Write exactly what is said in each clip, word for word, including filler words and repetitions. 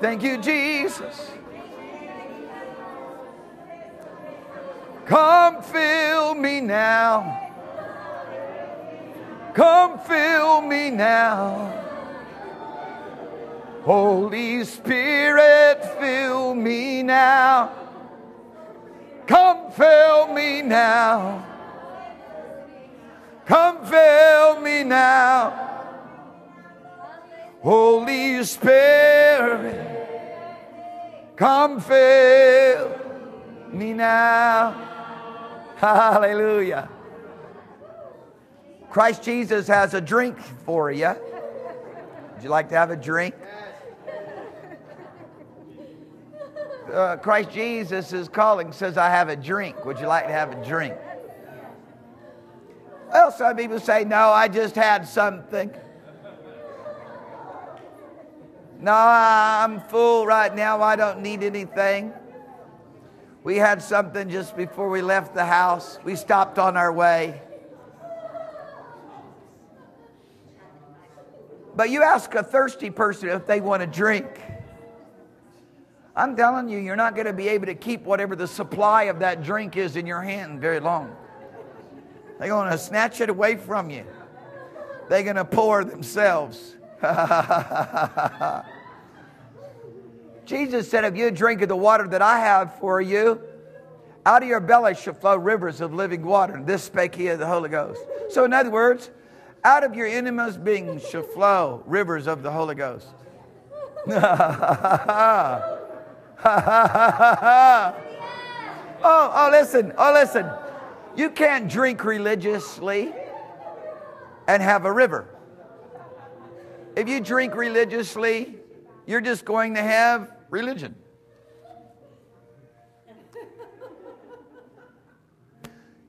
Thank you, Jesus. Come fill me now. Come fill me now. Holy Spirit, fill me now. Come fill me now. Come fill me now. Holy Spirit, come fill me now. Hallelujah. Christ Jesus has a drink for you. Would you like to have a drink? Uh, Christ Jesus is calling, says, I have a drink. Would you like to have a drink? Well, some people say, no, I just had something. No, I'm full right now. I don't need anything. We had something just before we left the house. We stopped on our way. But you ask a thirsty person if they want a drink. I'm telling you, you're not going to be able to keep whatever the supply of that drink is in your hand very long. They're going to snatch it away from you. They're going to pour themselves. Jesus said, if you drink of the water that I have for you, out of your belly shall flow rivers of living water. And this spake he of the Holy Ghost. So in other words, out of your innermost being shall flow rivers of the Holy Ghost. oh, oh, listen, oh, listen. You can't drink religiously and have a river. If you drink religiously, you're just going to have religion.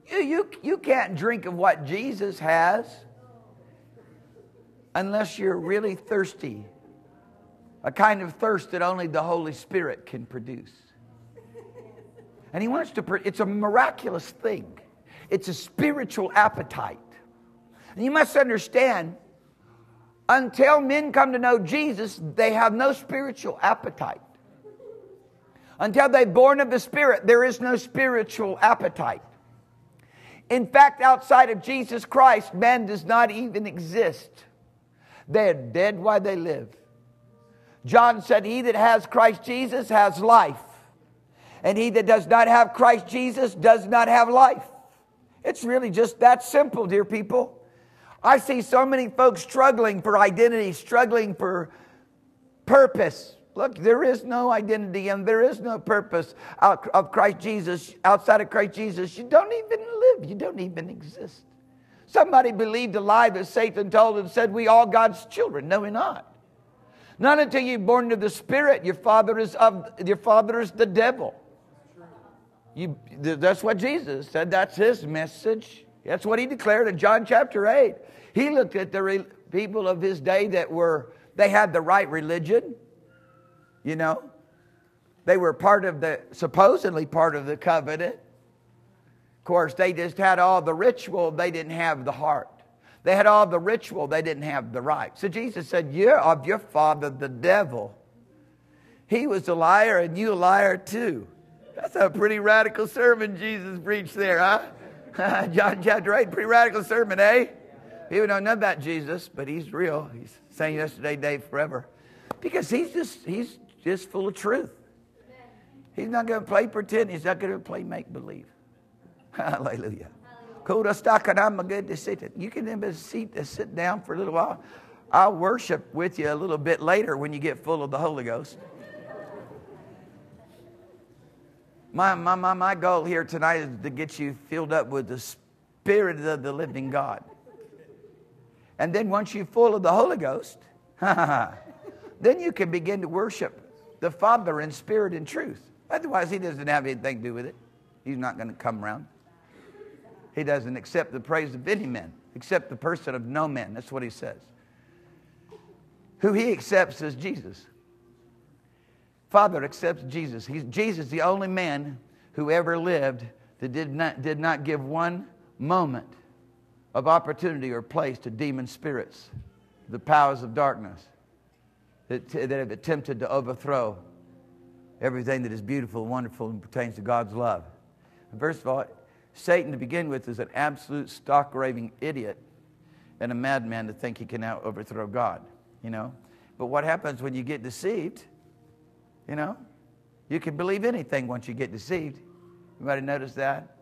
You, you, you can't drink of what Jesus has unless you're really thirsty. A kind of thirst that only the Holy Spirit can produce. And he wants to, it's a miraculous thing. It's a spiritual appetite. And you must understand, until men come to know Jesus, they have no spiritual appetite. Until they're born of the Spirit, there is no spiritual appetite. In fact, outside of Jesus Christ, man does not even exist. They're dead while they live. John said, he that has Christ Jesus has life. And he that does not have Christ Jesus does not have life. It's really just that simple, dear people. I see so many folks struggling for identity, struggling for purpose. Look, there is no identity and there is no purpose out of Christ Jesus. Outside of Christ Jesus, you don't even live. You don't even exist. Somebody believed a lie that Satan told and said, we all God's children. No, we're not. Not until you're born of the Spirit. Your father is of your father is the devil. You, that's what Jesus said. That's his message. That's what he declared in John chapter eight. He looked at the re, people of his day that were they had the right religion. You know, they were part of the supposedly part of the covenant. Of course, they just had all the ritual. They didn't have the heart. They had all the ritual. They didn't have the right. So Jesus said, you're of your father, the devil. He was a liar and you a liar too. That's a pretty radical sermon Jesus preached there, huh? John chapter eight, pretty radical sermon, eh? People don't know about Jesus, but he's real. He's the same yesterday, today, forever. Because he's just, he's just full of truth. He's not going to play pretend. He's not going to play make-believe. Hallelujah. You can sit sit down for a little while. I'll worship with you a little bit later when you get full of the Holy Ghost. My, my, my, my goal here tonight is to get you filled up with the Spirit of the living God. And then once you're full of the Holy Ghost, then you can begin to worship the Father in spirit and truth. Otherwise, he doesn't have anything to do with it. He's not going to come around. He doesn't accept the praise of any man, except the person of no man. That's what he says. Who he accepts is Jesus. Father accepts Jesus. He's, Jesus is the only man who ever lived that did not, did not give one moment of opportunity or place to demon spirits, the powers of darkness. that, that have attempted to overthrow everything that is beautiful, wonderful, and pertains to God's love. And first of all, Satan, to begin with, is an absolute stock-raving idiot and a madman to think he can now overthrow God, you know. But what happens when you get deceived, you know? You can believe anything once you get deceived. Everybody notice that?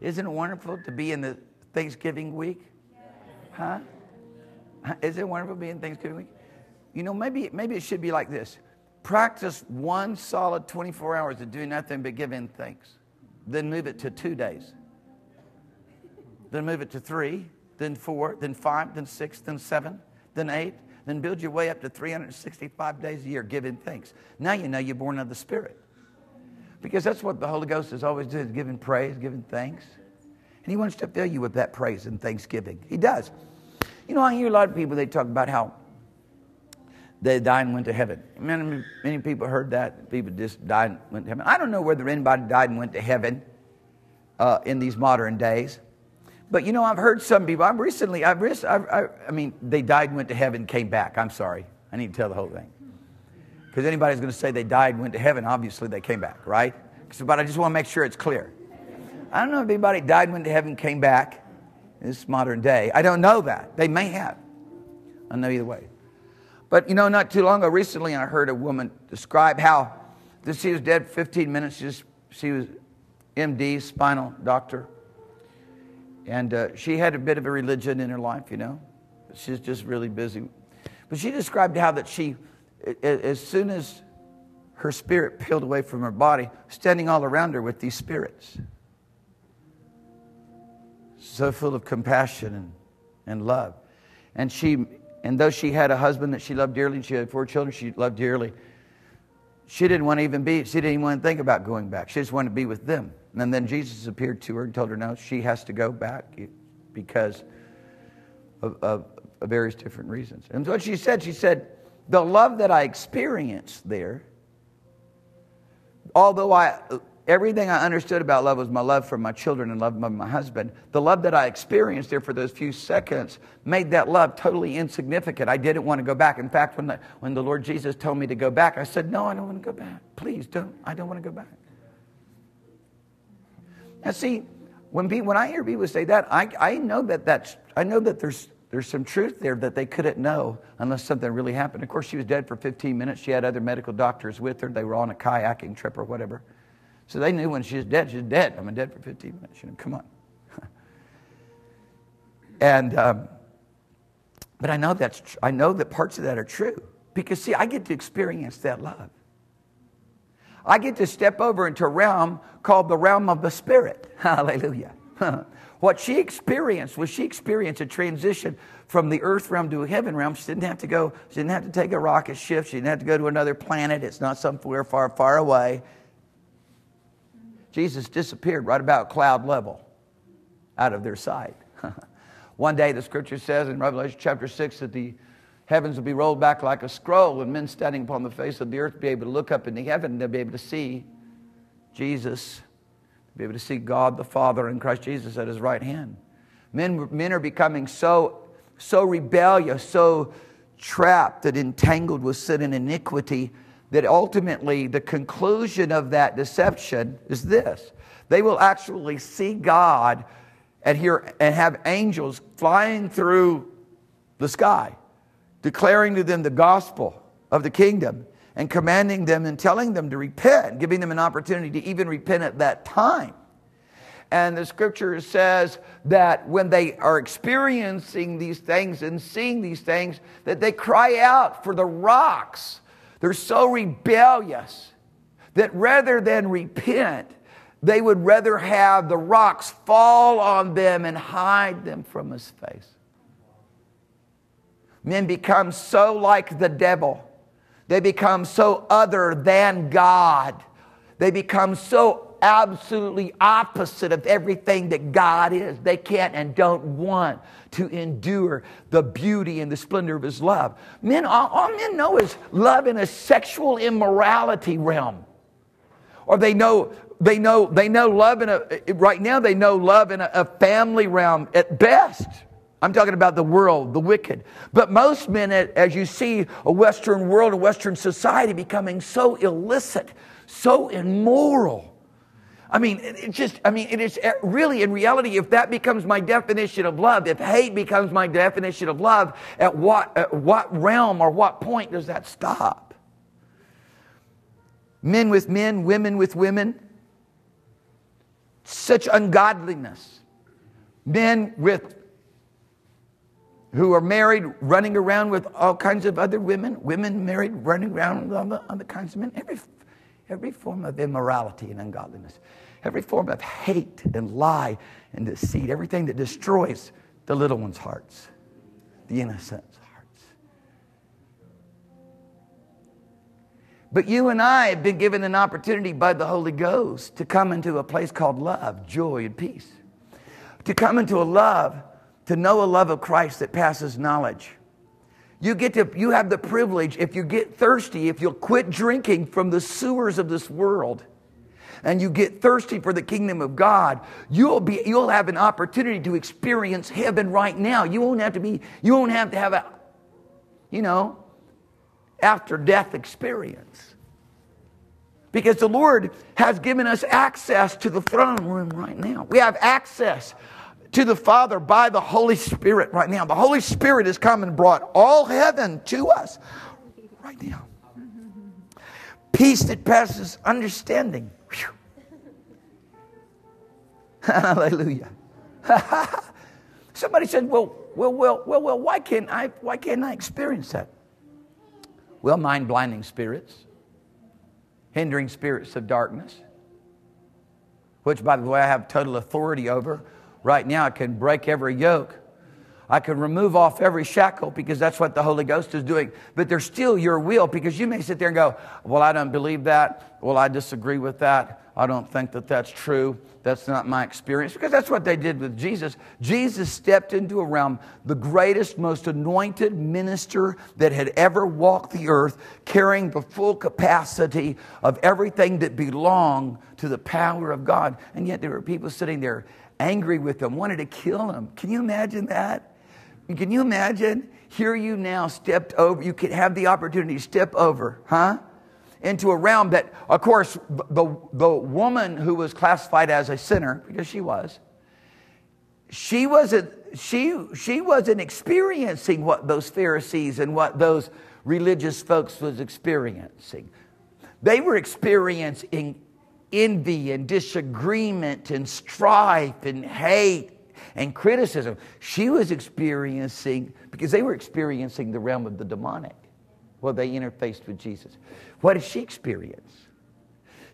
Isn't it wonderful to be in the Thanksgiving week? Huh? Is it wonderful to be in Thanksgiving week? You know, maybe, maybe it should be like this. Practice one solid twenty-four hours of doing nothing but giving thanks. Then move it to two days. Then move it to three, then four, then five, then six, then seven, then eight. Then build your way up to three hundred sixty-five days a year giving thanks. Now you know you're born of the Spirit. Because that's what the Holy Ghost is always doing, giving praise, giving thanks. And he wants to fill you with that praise and thanksgiving. He does. You know, I hear a lot of people, they talk about how they died and went to heaven. Many, many people heard that. People just died and went to heaven. I don't know whether anybody died and went to heaven uh, in these modern days. But, you know, I've heard some people, I've recently, I've, I've, I, I mean, they died, went to heaven, came back. I'm sorry. I need to tell the whole thing. Because anybody's going to say they died, went to heaven, obviously they came back, right? So, but I just want to make sure it's clear. I don't know if anybody died, went to heaven, came back in this modern day. I don't know that. They may have. I don't know either way. But, you know, not too long ago, recently I heard a woman describe how this, she was dead for fifteen minutes. She was, she was M D, spinal doctor. And uh, she had a bit of a religion in her life, you know. She's just really busy. But she described how that she, as soon as her spirit peeled away from her body, standing all around her with these spirits. So full of compassion and, and love. And she, and though she had a husband that she loved dearly, and she had four children she loved dearly, she didn't want to even be, she didn't even want to think about going back. She just wanted to be with them. And then Jesus appeared to her and told her, no, she has to go back because of, of, of various different reasons. And what she said, she said, the love that I experienced there, although I, everything I understood about love was my love for my children and love for my husband, the love that I experienced there for those few seconds made that love totally insignificant. I didn't want to go back. In fact, when the, when the Lord Jesus told me to go back, I said, no, I don't want to go back. Please don't. I don't want to go back. Now, see, when people, when I hear people say that, I, I know that that's, I know that there's there's some truth there that they couldn't know unless something really happened. Of course, she was dead for fifteen minutes. She had other medical doctors with her. They were on a kayaking trip or whatever, so they knew when she was dead, she was dead. I'm dead for fifteen minutes. You know, come on. and um, but I know that's tr- I know that parts of that are true because see, I get to experience that love. I get to step over into a realm called the realm of the Spirit. Hallelujah. What she experienced was she experienced a transition from the earth realm to a heaven realm. She didn't have to go, she didn't have to take a rocket ship. She didn't have to go to another planet. It's not somewhere far, far away. Jesus disappeared right about cloud level out of their sight. One day the scripture says in Revelation chapter six that the heavens will be rolled back like a scroll, and men standing upon the face of the earth will be able to look up into heaven, and they'll be able to see Jesus, be able to see God the Father and Christ Jesus at his right hand. Men, men are becoming so, so rebellious, so trapped and entangled with sin and iniquity that ultimately the conclusion of that deception is this. They will actually see God and hear and have angels flying through the sky, declaring to them the gospel of the kingdom and commanding them and telling them to repent, giving them an opportunity to even repent at that time. And the scripture says that when they are experiencing these things and seeing these things, that they cry out for the rocks. They're so rebellious that rather than repent, they would rather have the rocks fall on them and hide them from his face. Men become so like the devil. They become so other than God. They become so absolutely opposite of everything that God is. They can't and don't want to endure the beauty and the splendor of his love. Men, all, all men know is love in a sexual immorality realm. Or they know, they know, they know love in a, right now they know love in a, a family realm at best. I'm talking about the world, the wicked. But most men, as you see a Western world, a Western society becoming so illicit, so immoral. I mean, it just, I mean, it is really, in reality, if that becomes my definition of love, if hate becomes my definition of love, at what, at what realm or what point does that stop? Men with men, women with women. Such ungodliness. Men with who are married running around with all kinds of other women. Women married running around with other, other kinds of men. Every, every form of immorality and ungodliness. Every form of hate and lie and deceit. Everything that destroys the little ones' hearts. The innocent's hearts. But you and I have been given an opportunity by the Holy Ghost to come into a place called love, joy, and peace. To come into a love, to know a love of Christ that passes knowledge. You get to, you have the privilege, if you get thirsty, if you'll quit drinking from the sewers of this world, and you get thirsty for the kingdom of God, you'll be, you'll have an opportunity to experience heaven right now. You won't have to be, you won't have to have a, you know, after death experience. Because the Lord has given us access to the throne room right now. We have access to the Father by the Holy Spirit right now. The Holy Spirit has come and brought all heaven to us right now. Peace that passes understanding. Hallelujah. Somebody said, well, well, well, well, well, why can't I, why can't I experience that? Well, mind-blinding spirits, hindering spirits of darkness, which, by the way, I have total authority over. Right now, I can break every yoke. I can remove off every shackle because that's what the Holy Ghost is doing. But there's still your will, because you may sit there and go, well, I don't believe that. Well, I disagree with that. I don't think that that's true. That's not my experience. Because that's what they did with Jesus. Jesus stepped into a realm, the greatest, most anointed minister that had ever walked the earth, carrying the full capacity of everything that belonged to the power of God. And yet there were people sitting there angry with him, wanted to kill him. Can you imagine that? Can you imagine? Here you now stepped over. You could have the opportunity to step over, huh? Into a realm that, of course, the, the woman who was classified as a sinner, because she was, she wasn't, she, she wasn't experiencing what those Pharisees and what those religious folks was experiencing. They were experiencing envy and disagreement and strife and hate and criticism. She was experiencing, because they were experiencing the realm of the demonic. Well, they interfaced with Jesus. What did she experience?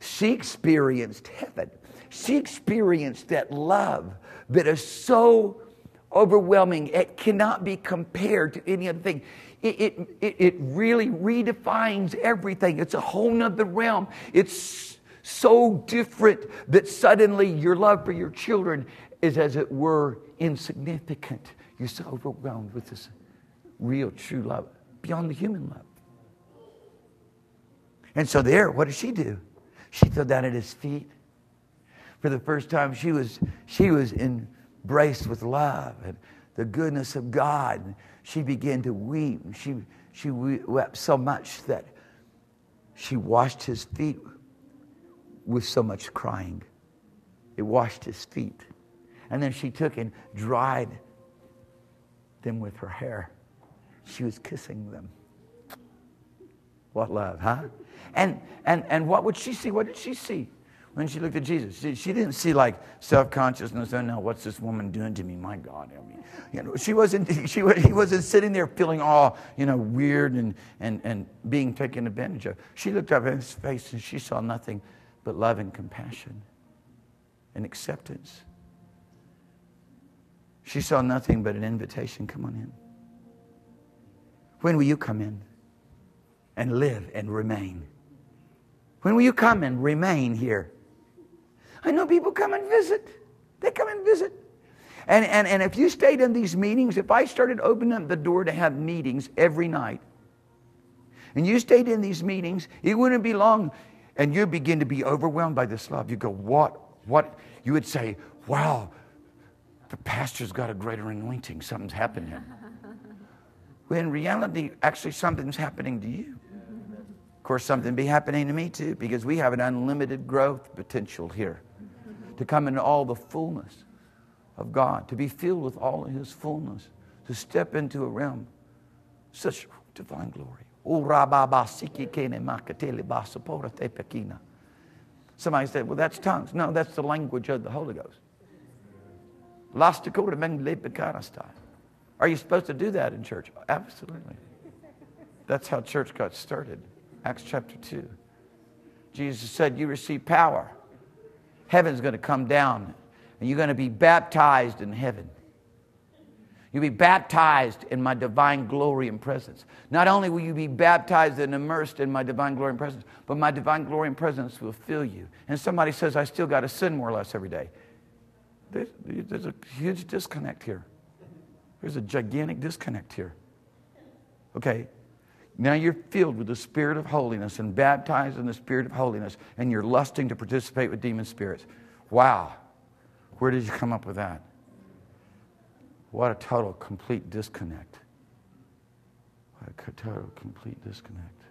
She experienced heaven. She experienced that love that is so overwhelming. It cannot be compared to any other thing. It, it, it really redefines everything. It's a whole nother realm. It's so different that suddenly your love for your children is, as it were, insignificant. You're so overwhelmed with this real, true love, beyond the human love. And so there, what did she do? She fell down at his feet. For the first time, she was, she was embraced with love and the goodness of God. And she began to weep. She, she wept so much that she washed his feet with so much crying. It washed his feet. And then she took and dried them with her hair. She was kissing them. What love, huh? And, and, and what would she see? What did she see when she looked at Jesus? She, she didn't see like self-consciousness. Oh no, what's this woman doing to me? My God, I mean, you know, she wasn't, she, he wasn't sitting there feeling all, you know, weird and, and, and being taken advantage of. She looked up in his face and she saw nothing but love and compassion and acceptance. She saw nothing but an invitation, come on in. When will you come in and live and remain? When will you come and remain here? I know people come and visit. They come and visit. And, and, and if you stayed in these meetings, if I started opening up the door to have meetings every night, and you stayed in these meetings, it wouldn't be long. And you begin to be overwhelmed by this love. You go, what, what? You would say, wow, the pastor's got a greater anointing. Something's happened here. When in reality, actually something's happening to you. Of course, something be happening to me too, because we have an unlimited growth potential here to come into all the fullness of God, to be filled with all of His fullness, to step into a realm, such divine glory. Somebody said, well, that's tongues. No, that's the language of the Holy Ghost. Are you supposed to do that in church? Absolutely. That's how church got started. Acts chapter two. Jesus said, you receive power. Heaven's going to come down, and you're going to be baptized in heaven. You'll be baptized in my divine glory and presence. Not only will you be baptized and immersed in my divine glory and presence, but my divine glory and presence will fill you. And somebody says, I still got to sin more or less every day. There's, there's a huge disconnect here. There's a gigantic disconnect here. Okay, now you're filled with the Spirit of holiness and baptized in the Spirit of holiness, and you're lusting to participate with demon spirits. Wow, where did you come up with that? What a total, complete disconnect. What a total, complete disconnect.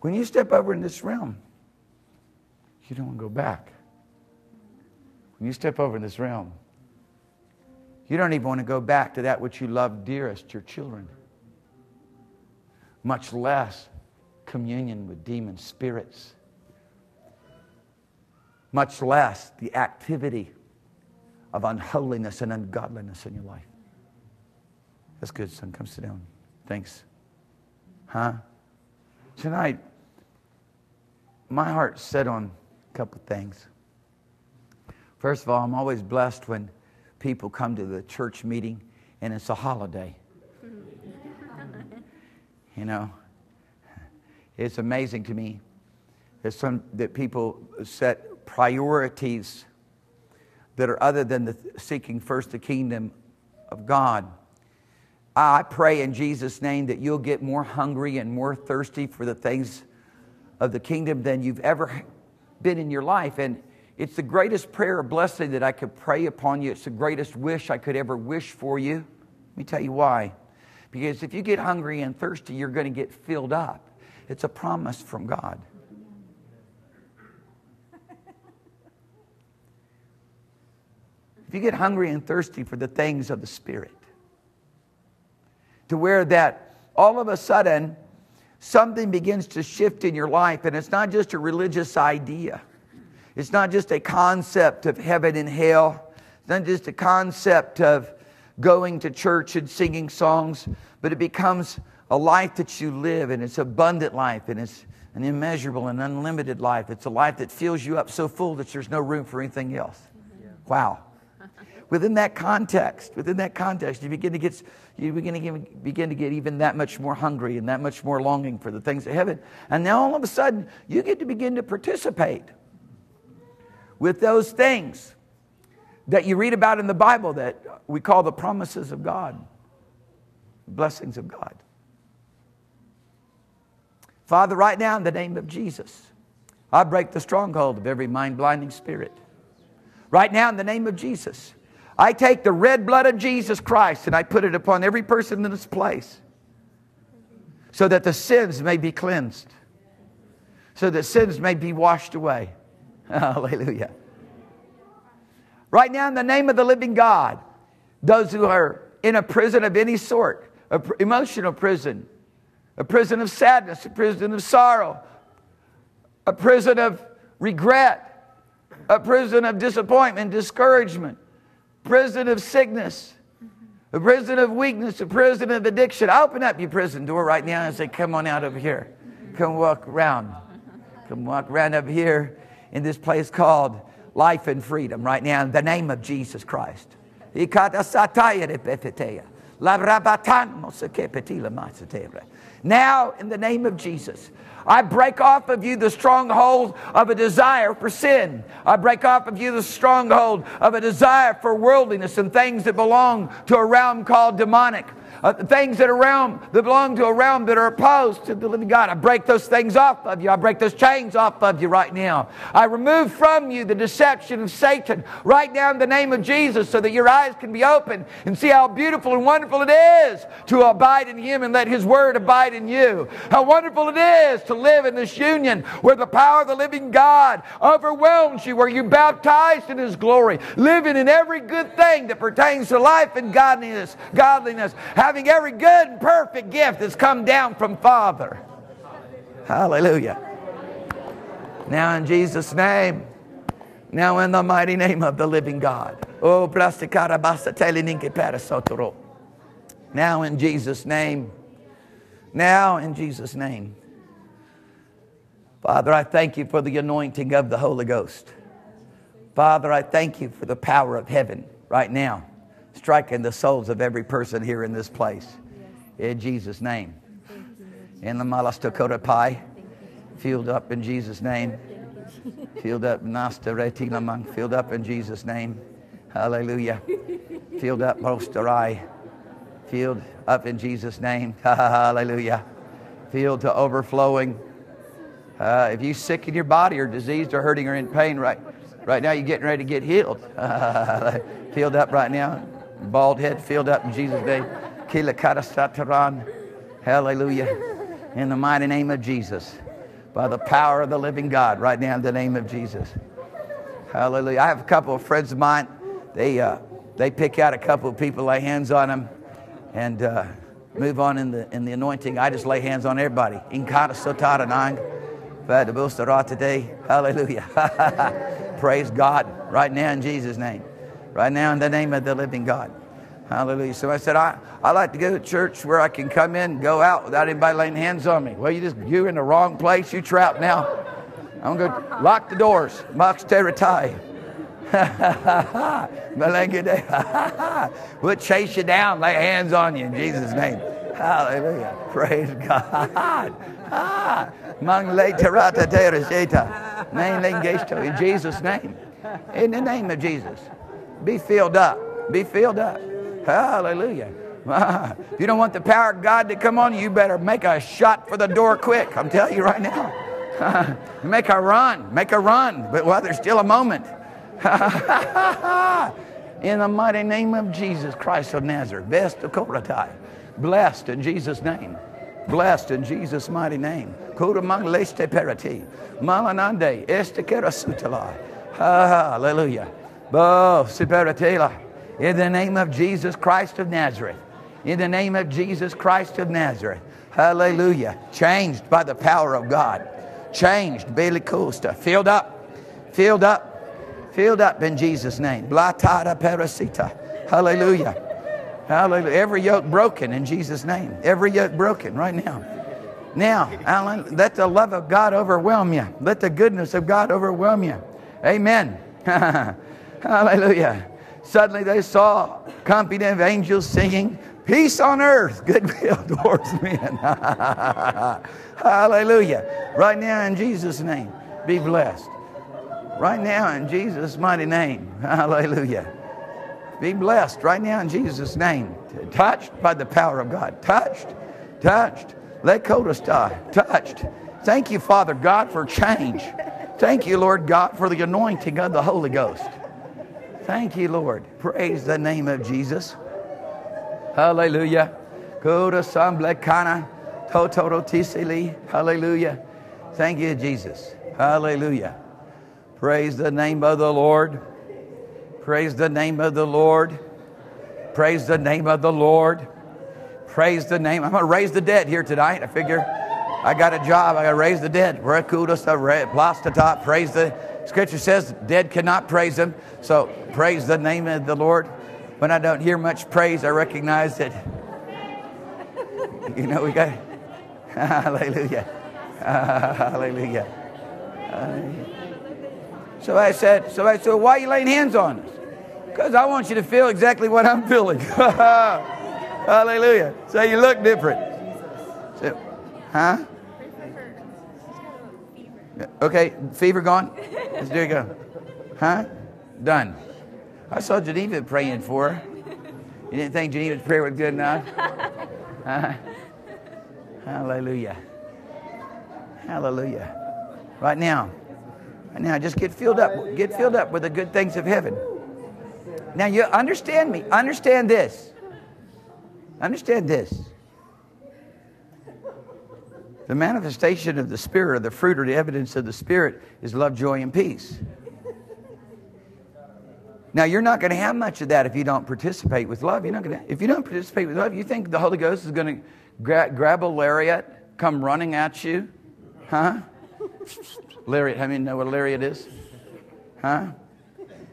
When you step over in this realm, you don't want to go back. When you step over in this realm, you don't even want to go back to that which you love dearest, your children. Much less communion with demon spirits. Much less the activity of unholiness and ungodliness in your life. That's good, son. Come sit down. Thanks. Huh? Tonight, my heart's set on a couple of things. First of all, I'm always blessed when people come to the church meeting and it's a holiday. You know, it's amazing to me that some that people set priorities that are other than the seeking first the kingdom of God. I pray in Jesus' name that you'll get more hungry and more thirsty for the things of the kingdom than you've ever been in your life. And it's the greatest prayer of blessing that I could pray upon you. It's the greatest wish I could ever wish for you. Let me tell you why. Because if you get hungry and thirsty, you're going to get filled up. It's a promise from God. If you get hungry and thirsty for the things of the Spirit, to where that all of a sudden something begins to shift in your life, and it's not just a religious idea. It's not just a concept of heaven and hell. It's not just a concept of going to church and singing songs, but it becomes a life that you live, and it's abundant life, and it's an immeasurable and unlimited life. It's a life that fills you up so full that there's no room for anything else. Yeah. Wow. Within that context, within that context, you begin to get you begin to get, begin to get even that much more hungry and that much more longing for the things of heaven. And now all of a sudden, you get to begin to participate with those things that you read about in the Bible that we call the promises of God, blessings of God. Father, right now in the name of Jesus, I break the stronghold of every mind-blinding spirit. Right now in the name of Jesus, I take the red blood of Jesus Christ and I put it upon every person in this place so that the sins may be cleansed, so that sins may be washed away. Hallelujah. Right now, in the name of the living God, those who are in a prison of any sort, an emotional prison, a prison of sadness, a prison of sorrow, a prison of regret, a prison of disappointment, discouragement, prison of sickness, a prison of weakness, a prison of addiction. Open up your prison door right now and say, come on out over here. Come walk around. Come walk around up here in this place called life and freedom right now in the name of Jesus Christ. Now in the name of Jesus, I break off of you the stronghold of a desire for sin. I break off of you the stronghold of a desire for worldliness and things that belong to a realm called demonic. uh, things that are realm, that belong to a realm that are opposed to the living God. I break those things off of you. I break those chains off of you right now. I remove from you the deception of Satan right now in the name of Jesus, so that your eyes can be opened and see how beautiful and wonderful it is to abide in Him and let His Word abide in you. How wonderful it is to live in this union where the power of the living God overwhelms you, where you're baptized in His glory, living in every good thing that pertains to life and godliness, godliness, having every good and perfect gift that's come down from Father. Hallelujah. Now in Jesus' name, now in the mighty name of the living God. Oh, now in Jesus' name. Now in Jesus' name. Father, I thank you for the anointing of the Holy Ghost. Father, I thank you for the power of heaven right now, striking the souls of every person here in this place. In Jesus' name. In the Malas Tokota Pai. Filled up in Jesus' name. Filled up Nasta Retilamang. Filled up in Jesus' name. Hallelujah. Filled up Rostarai. Filled up in Jesus' name. Hallelujah. Filled to overflowing. Uh, if you're sick in your body or diseased or hurting or in pain right right now, you're getting ready to get healed. Uh, filled up right now. Bald head filled up in Jesus' name. Hallelujah. In the mighty name of Jesus. By the power of the living God right now in the name of Jesus. Hallelujah. I have a couple of friends of mine. They, uh, they pick out a couple of people, lay hands on them, and uh, move on in the, in the anointing. I just lay hands on everybody. Hallelujah. Praise God right now in Jesus' name. Right now in the name of the living God. Hallelujah. So I said, I, I like to go to church where I can come in and go out without anybody laying hands on me. Well, you just, you're in the wrong place. You're trapped now. I'm going to lock the doors. Mox Teratai. We'll chase you down, lay hands on you in Jesus' name. Hallelujah. Praise God. In Jesus' name. In the name of Jesus. Be filled up. Be filled up. Hallelujah. If you don't want the power of God to come on you, you better make a shot for the door quick. I'm telling you right now. Make a run. Make a run. But while there's still a moment. In the mighty name of Jesus Christ of Nazareth. Best of Koratai. Blessed in Jesus' name. Blessed in Jesus' mighty name. Kodamang leste perati. Malanande estekera sutalai. Hallelujah. Bo superatela. In the name of Jesus Christ of Nazareth. In the name of Jesus Christ of Nazareth. Hallelujah. Changed by the power of God. Changed. Bailey Costa. Filled up. Filled up. Filled up in Jesus' name. Blatada parasita. Hallelujah. Hallelujah. Every yoke broken in Jesus' name. Every yoke broken right now. Now, Alan, let the love of God overwhelm you. Let the goodness of God overwhelm you. Amen. Hallelujah. Suddenly they saw a company of angels singing, peace on earth, goodwill towards men. Hallelujah. Right now in Jesus' name, be blessed. Right now in Jesus' mighty name. Hallelujah. Be blessed right now in Jesus' name. Touched by the power of God. Touched. Touched. Lekotostai. Touched. Thank you, Father God, for change. Thank you, Lord God, for the anointing of the Holy Ghost. Thank you, Lord. Praise the name of Jesus. Hallelujah. Hallelujah. Thank you, Jesus. Hallelujah. Praise the name of the Lord. Praise the name of the Lord. Praise the name of the Lord. Praise the name. I'm going to raise the dead here tonight. I figure I got a job. I got to raise the dead. Praise the Scripture says the dead cannot praise Him. So praise the name of the Lord. When I don't hear much praise, I recognize that, you know, we got. Hallelujah. Hallelujah. Hallelujah. So I said, so I said, why are you laying hands on us? Because I want you to feel exactly what I'm feeling. Hallelujah. So you look different. So, huh? Okay, fever gone? There you go. Huh? Done. I saw Geneva praying for her. You didn't think Geneva's prayer was good enough? Uh, hallelujah. Hallelujah. Right now. Right now, just get filled up. Get filled up with the good things of heaven. Now, you understand me. Understand this. Understand this. The manifestation of the Spirit, or the fruit, or the evidence of the Spirit is love, joy, and peace. Now, you're not going to have much of that if you don't participate with love. You're not going to, if you don't participate with love, you think the Holy Ghost is going to gra- grab a lariat, come running at you? Huh? Lariat. How many know what a lariat is? Huh?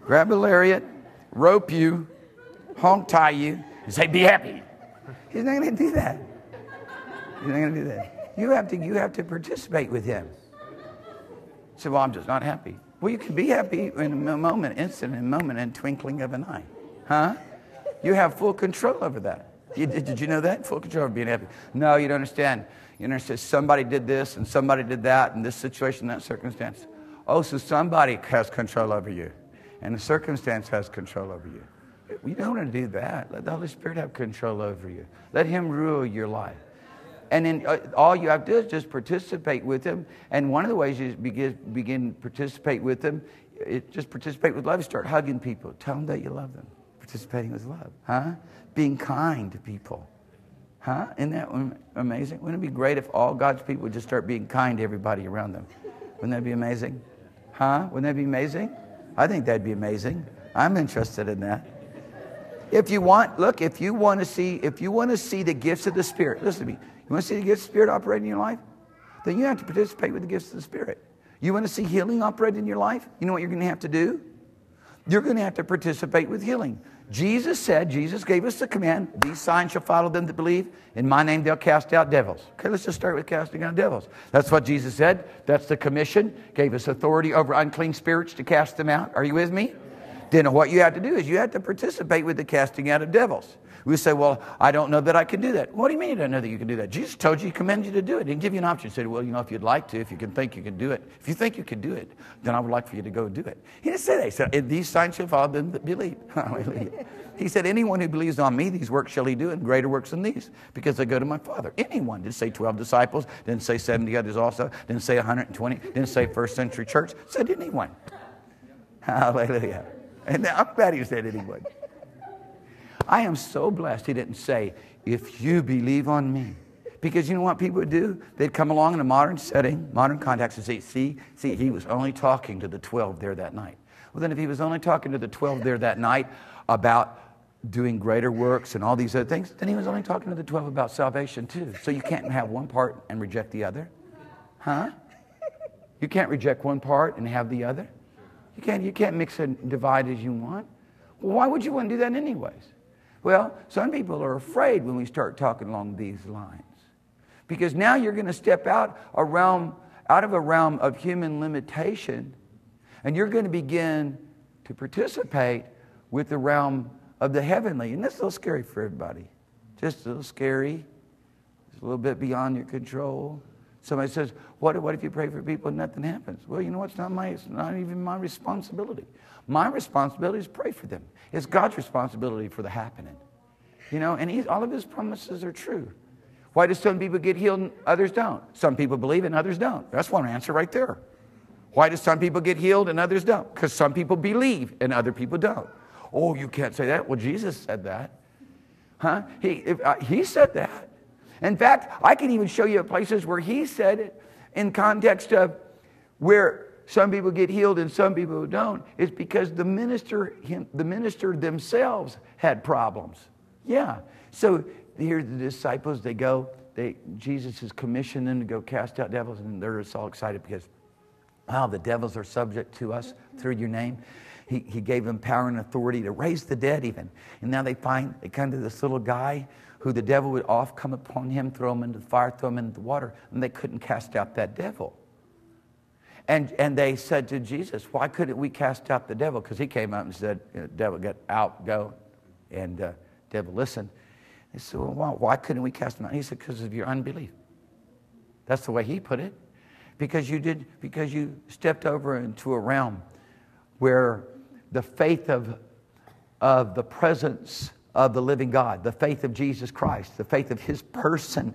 Grab a lariat, rope you, honk tie you, and say, be happy. He's not going to do that. He's not going to do that. You have to, you have to participate with him. You say, well, I'm just not happy. Well, you can be happy in a moment, instant, in a moment, and twinkling of an eye. Huh? You have full control over that. You, did, did you know that? Full control over being happy. No, you don't understand. You understand somebody did this, and somebody did that, and this situation, that circumstance. Oh, so somebody has control over you, and the circumstance has control over you. You don't want to do that. Let the Holy Spirit have control over you. Let him rule your life. And then uh, all you have to do is just participate with him. And one of the ways you begin, begin to participate with him, it, just participate with love. Start hugging people. Tell them that you love them. Participating with love. Huh? Being kind to people. Huh? Isn't that amazing? Wouldn't it be great if all God's people would just start being kind to everybody around them? Wouldn't that be amazing? Huh? Wouldn't that be amazing? I think that'd be amazing. I'm interested in that. If you want, look, if you want to see, if you want to see the gifts of the Spirit, listen to me. You want to see the gifts of the Spirit operate in your life? Then you have to participate with the gifts of the Spirit. You want to see healing operate in your life? You know what you're going to have to do? You're going to have to participate with healing. Jesus said, Jesus gave us the command, these signs shall follow them that believe. In my name they'll cast out devils. Okay, let's just start with casting out devils. That's what Jesus said. That's the commission. Gave us authority over unclean spirits to cast them out. Are you with me? Then what you have to do is you have to participate with the casting out of devils. We say, well, I don't know that I can do that. What do you mean you don't know that you can do that? Jesus told you, he commanded you to do it. He didn't give you an option. He said, well, you know, if you'd like to, if you can think you can do it, if you think you can do it, then I would like for you to go do it. He didn't say that. He said, these signs shall follow them that believe. Hallelujah. He said, anyone who believes on me, these works shall he do, and greater works than these, because they go to my Father. Anyone. Didn't say twelve disciples. Didn't say seventy others also. Didn't say one hundred twenty. Didn't say first century church. Said anyone. Hallelujah. And I'm glad he said anyone. I am so blessed he didn't say, if you believe on me. Because you know what people would do? They'd come along in a modern setting, modern context, and say, see, see, he was only talking to the twelve there that night. Well, then if he was only talking to the twelve there that night about doing greater works and all these other things, then he was only talking to the twelve about salvation too. So you can't have one part and reject the other. Huh? You can't reject one part and have the other. You can't, you can't mix and divide as you want. Well, why would you want to do that anyways? Well, some people are afraid when we start talking along these lines. Because now you're going to step out, a realm, out of a realm of human limitation, and you're going to begin to participate with the realm of the heavenly. And that's a little scary for everybody. Just a little scary. It's a little bit beyond your control. Somebody says, what, what if you pray for people and nothing happens? Well, you know what? It's not, my, it's not even my responsibility. My responsibility is pray for them. It's God's responsibility for the happening. You know, and he's, all of his promises are true. Why do some people get healed and others don't? Some people believe and others don't. That's one answer right there. Why do some people get healed and others don't? Because some people believe and other people don't. Oh, you can't say that. Well, Jesus said that. Huh? He, if, uh, he said that. In fact, I can even show you places where he said it in context of where some people get healed and some people don't. It's because the minister, him, the minister themselves had problems. Yeah. So here's the disciples. They go. They Jesus has commissioned them to go cast out devils, and they're just all excited because, wow, the devils are subject to us through your name. He, he gave them power and authority to raise the dead even. And now they find, they come to this little guy who the devil would off come upon him, throw him into the fire, throw him into the water, and they couldn't cast out that devil. And, and they said to Jesus, why couldn't we cast out the devil? Because he came up and said, you know, devil, get out, go. And uh, devil, listen. They said, well, why, why couldn't we cast him out? And he said, because of your unbelief. That's the way he put it. Because you did, because you stepped over into a realm where the faith of, of the presence of the living God, the faith of Jesus Christ, the faith of His person,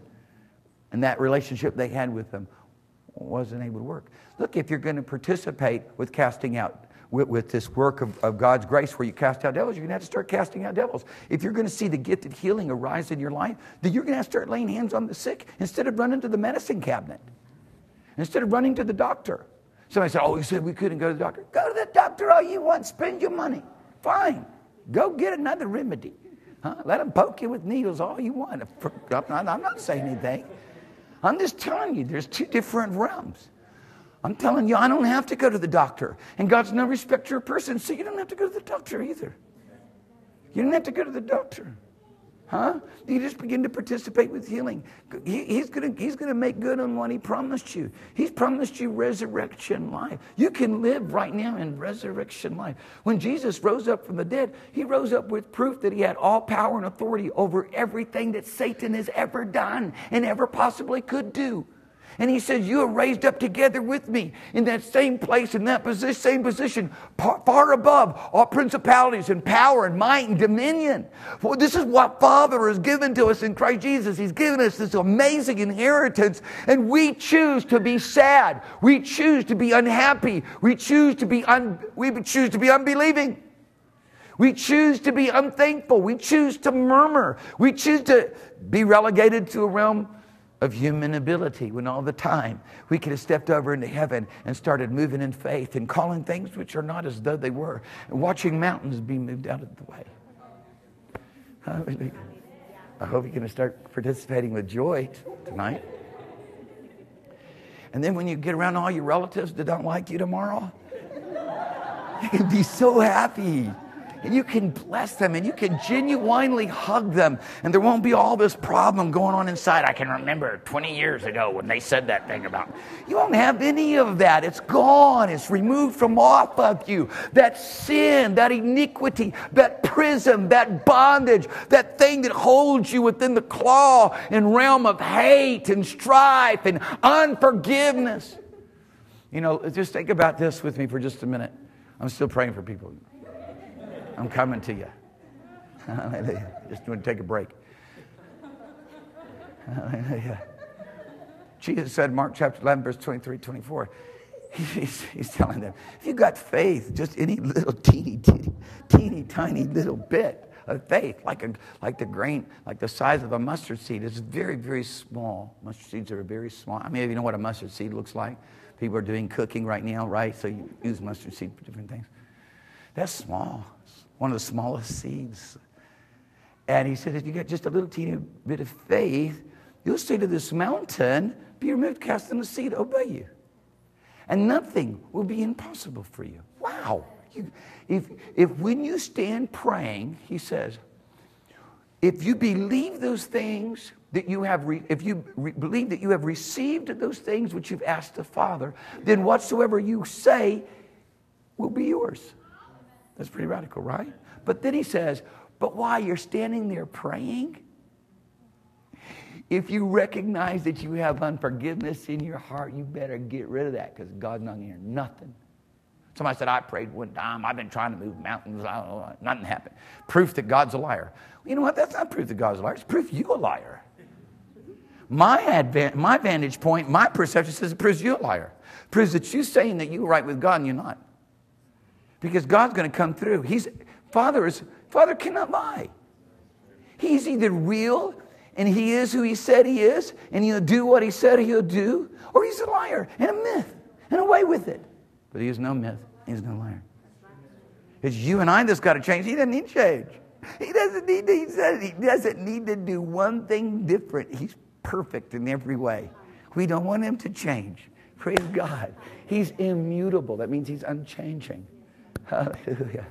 and that relationship they had with Him wasn't able to work. Look, if you're going to participate with casting out, with, with this work of, of God's grace where you cast out devils, you're going to have to start casting out devils. If you're going to see the gift of healing arise in your life, then you're going to have to start laying hands on the sick instead of running to the medicine cabinet, instead of running to the doctor. Somebody said, oh, you said we couldn't go to the doctor. Go to the doctor all you want. Spend your money. Fine. Go get another remedy. Huh? Let them poke you with needles all you want. I'm not, I'm not saying anything. I'm just telling you, there's two different realms. I'm telling you, I don't have to go to the doctor. And God's no respecter of person, so you don't have to go to the doctor either. You don't have to go to the doctor. Huh? You just begin to participate with healing. He, he's going he's to make good on what He promised you. He's promised you resurrection life. You can live right now in resurrection life. When Jesus rose up from the dead, He rose up with proof that He had all power and authority over everything that Satan has ever done and ever possibly could do. And He says, you are raised up together with Me in that same place, in that position, same position, par, far above all principalities and power and might and dominion. For this is what Father has given to us in Christ Jesus. He's given us this amazing inheritance, and we choose to be sad. We choose to be unhappy. We choose to be, un, we choose to be unbelieving. We choose to be unthankful. We choose to murmur. We choose to be relegated to a realm of human ability, when all the time we could have stepped over into heaven and started moving in faith and calling things which are not as though they were, and watching mountains be moved out of the way. Hallelujah. I hope you're going to start participating with joy tonight. And then when you get around all your relatives that don't like you tomorrow, you can be so happy. And you can bless them, and you can genuinely hug them, and there won't be all this problem going on inside. I can remember twenty years ago when they said that thing about me. You won't have any of that. It's gone. It's removed from off of you. That sin, that iniquity, that prison, that bondage, that thing that holds you within the claw and realm of hate and strife and unforgiveness. You know, just think about this with me for just a minute. I'm still praying for people. I'm coming to you. Hallelujah. Just want to take a break. Hallelujah. Jesus said, Mark chapter eleven, verse twenty-three, twenty-four. He's, he's telling them, if you got faith, just any little teeny, teeny, teeny, tiny little bit of faith, like a like the grain, like the size of a mustard seed, it's very, very small. Mustard seeds are very small. I mean, if you know what a mustard seed looks like, people are doing cooking right now, right? So you use mustard seed for different things. That's small. One of the smallest seeds. And He said, if you get just a little teeny bit of faith, you'll say to this mountain, be removed, cast in the sea, obey you. And nothing will be impossible for you. Wow. You, if, if when you stand praying, He says, if you believe those things that you have, re, if you re, believe that you have received those things which you've asked the Father, then whatsoever you say will be yours. That's pretty radical, right? But then He says, but while you're standing there praying, if you recognize that you have unforgiveness in your heart, you better get rid of that, because God's not going to hear nothing. Somebody said, I prayed one time. I've been trying to move mountains. I don't know, nothing happened. Proof that God's a liar. Well, you know what? That's not proof that God's a liar. It's proof you're a liar. My, advan my vantage point, my perception says it proves you're a liar. It proves that you're saying that you were right with God and you're not. Because God's going to come through. He's, Father, is, Father cannot lie. He's either real, and He is who He said He is, and He'll do what He said He'll do, or He's a liar and a myth and away with it. But He is no myth. He's no liar. It's you and I that's got to change. He doesn't need change. He doesn't need to, he said He doesn't need to do one thing different. He's perfect in every way. We don't want Him to change. Praise God. He's immutable. That means He's unchanging. Hallelujah.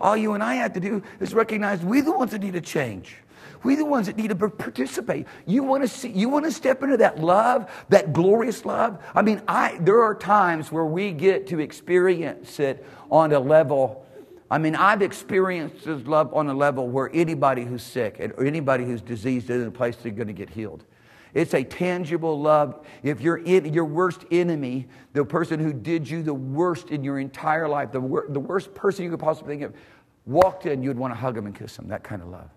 All you and I have to do is recognize we're the ones that need to change. We're the ones that need to participate. You want to see, you want to step into that love, that glorious love. I mean, I there are times where we get to experience it on a level. I mean, I've experienced this love on a level where anybody who's sick or anybody who's diseased is in a place they're going to get healed. It's a tangible love. If you're in your worst enemy, the person who did you the worst in your entire life, the, wor the worst person you could possibly think of, walked in, you'd want to hug them and kiss them, that kind of love.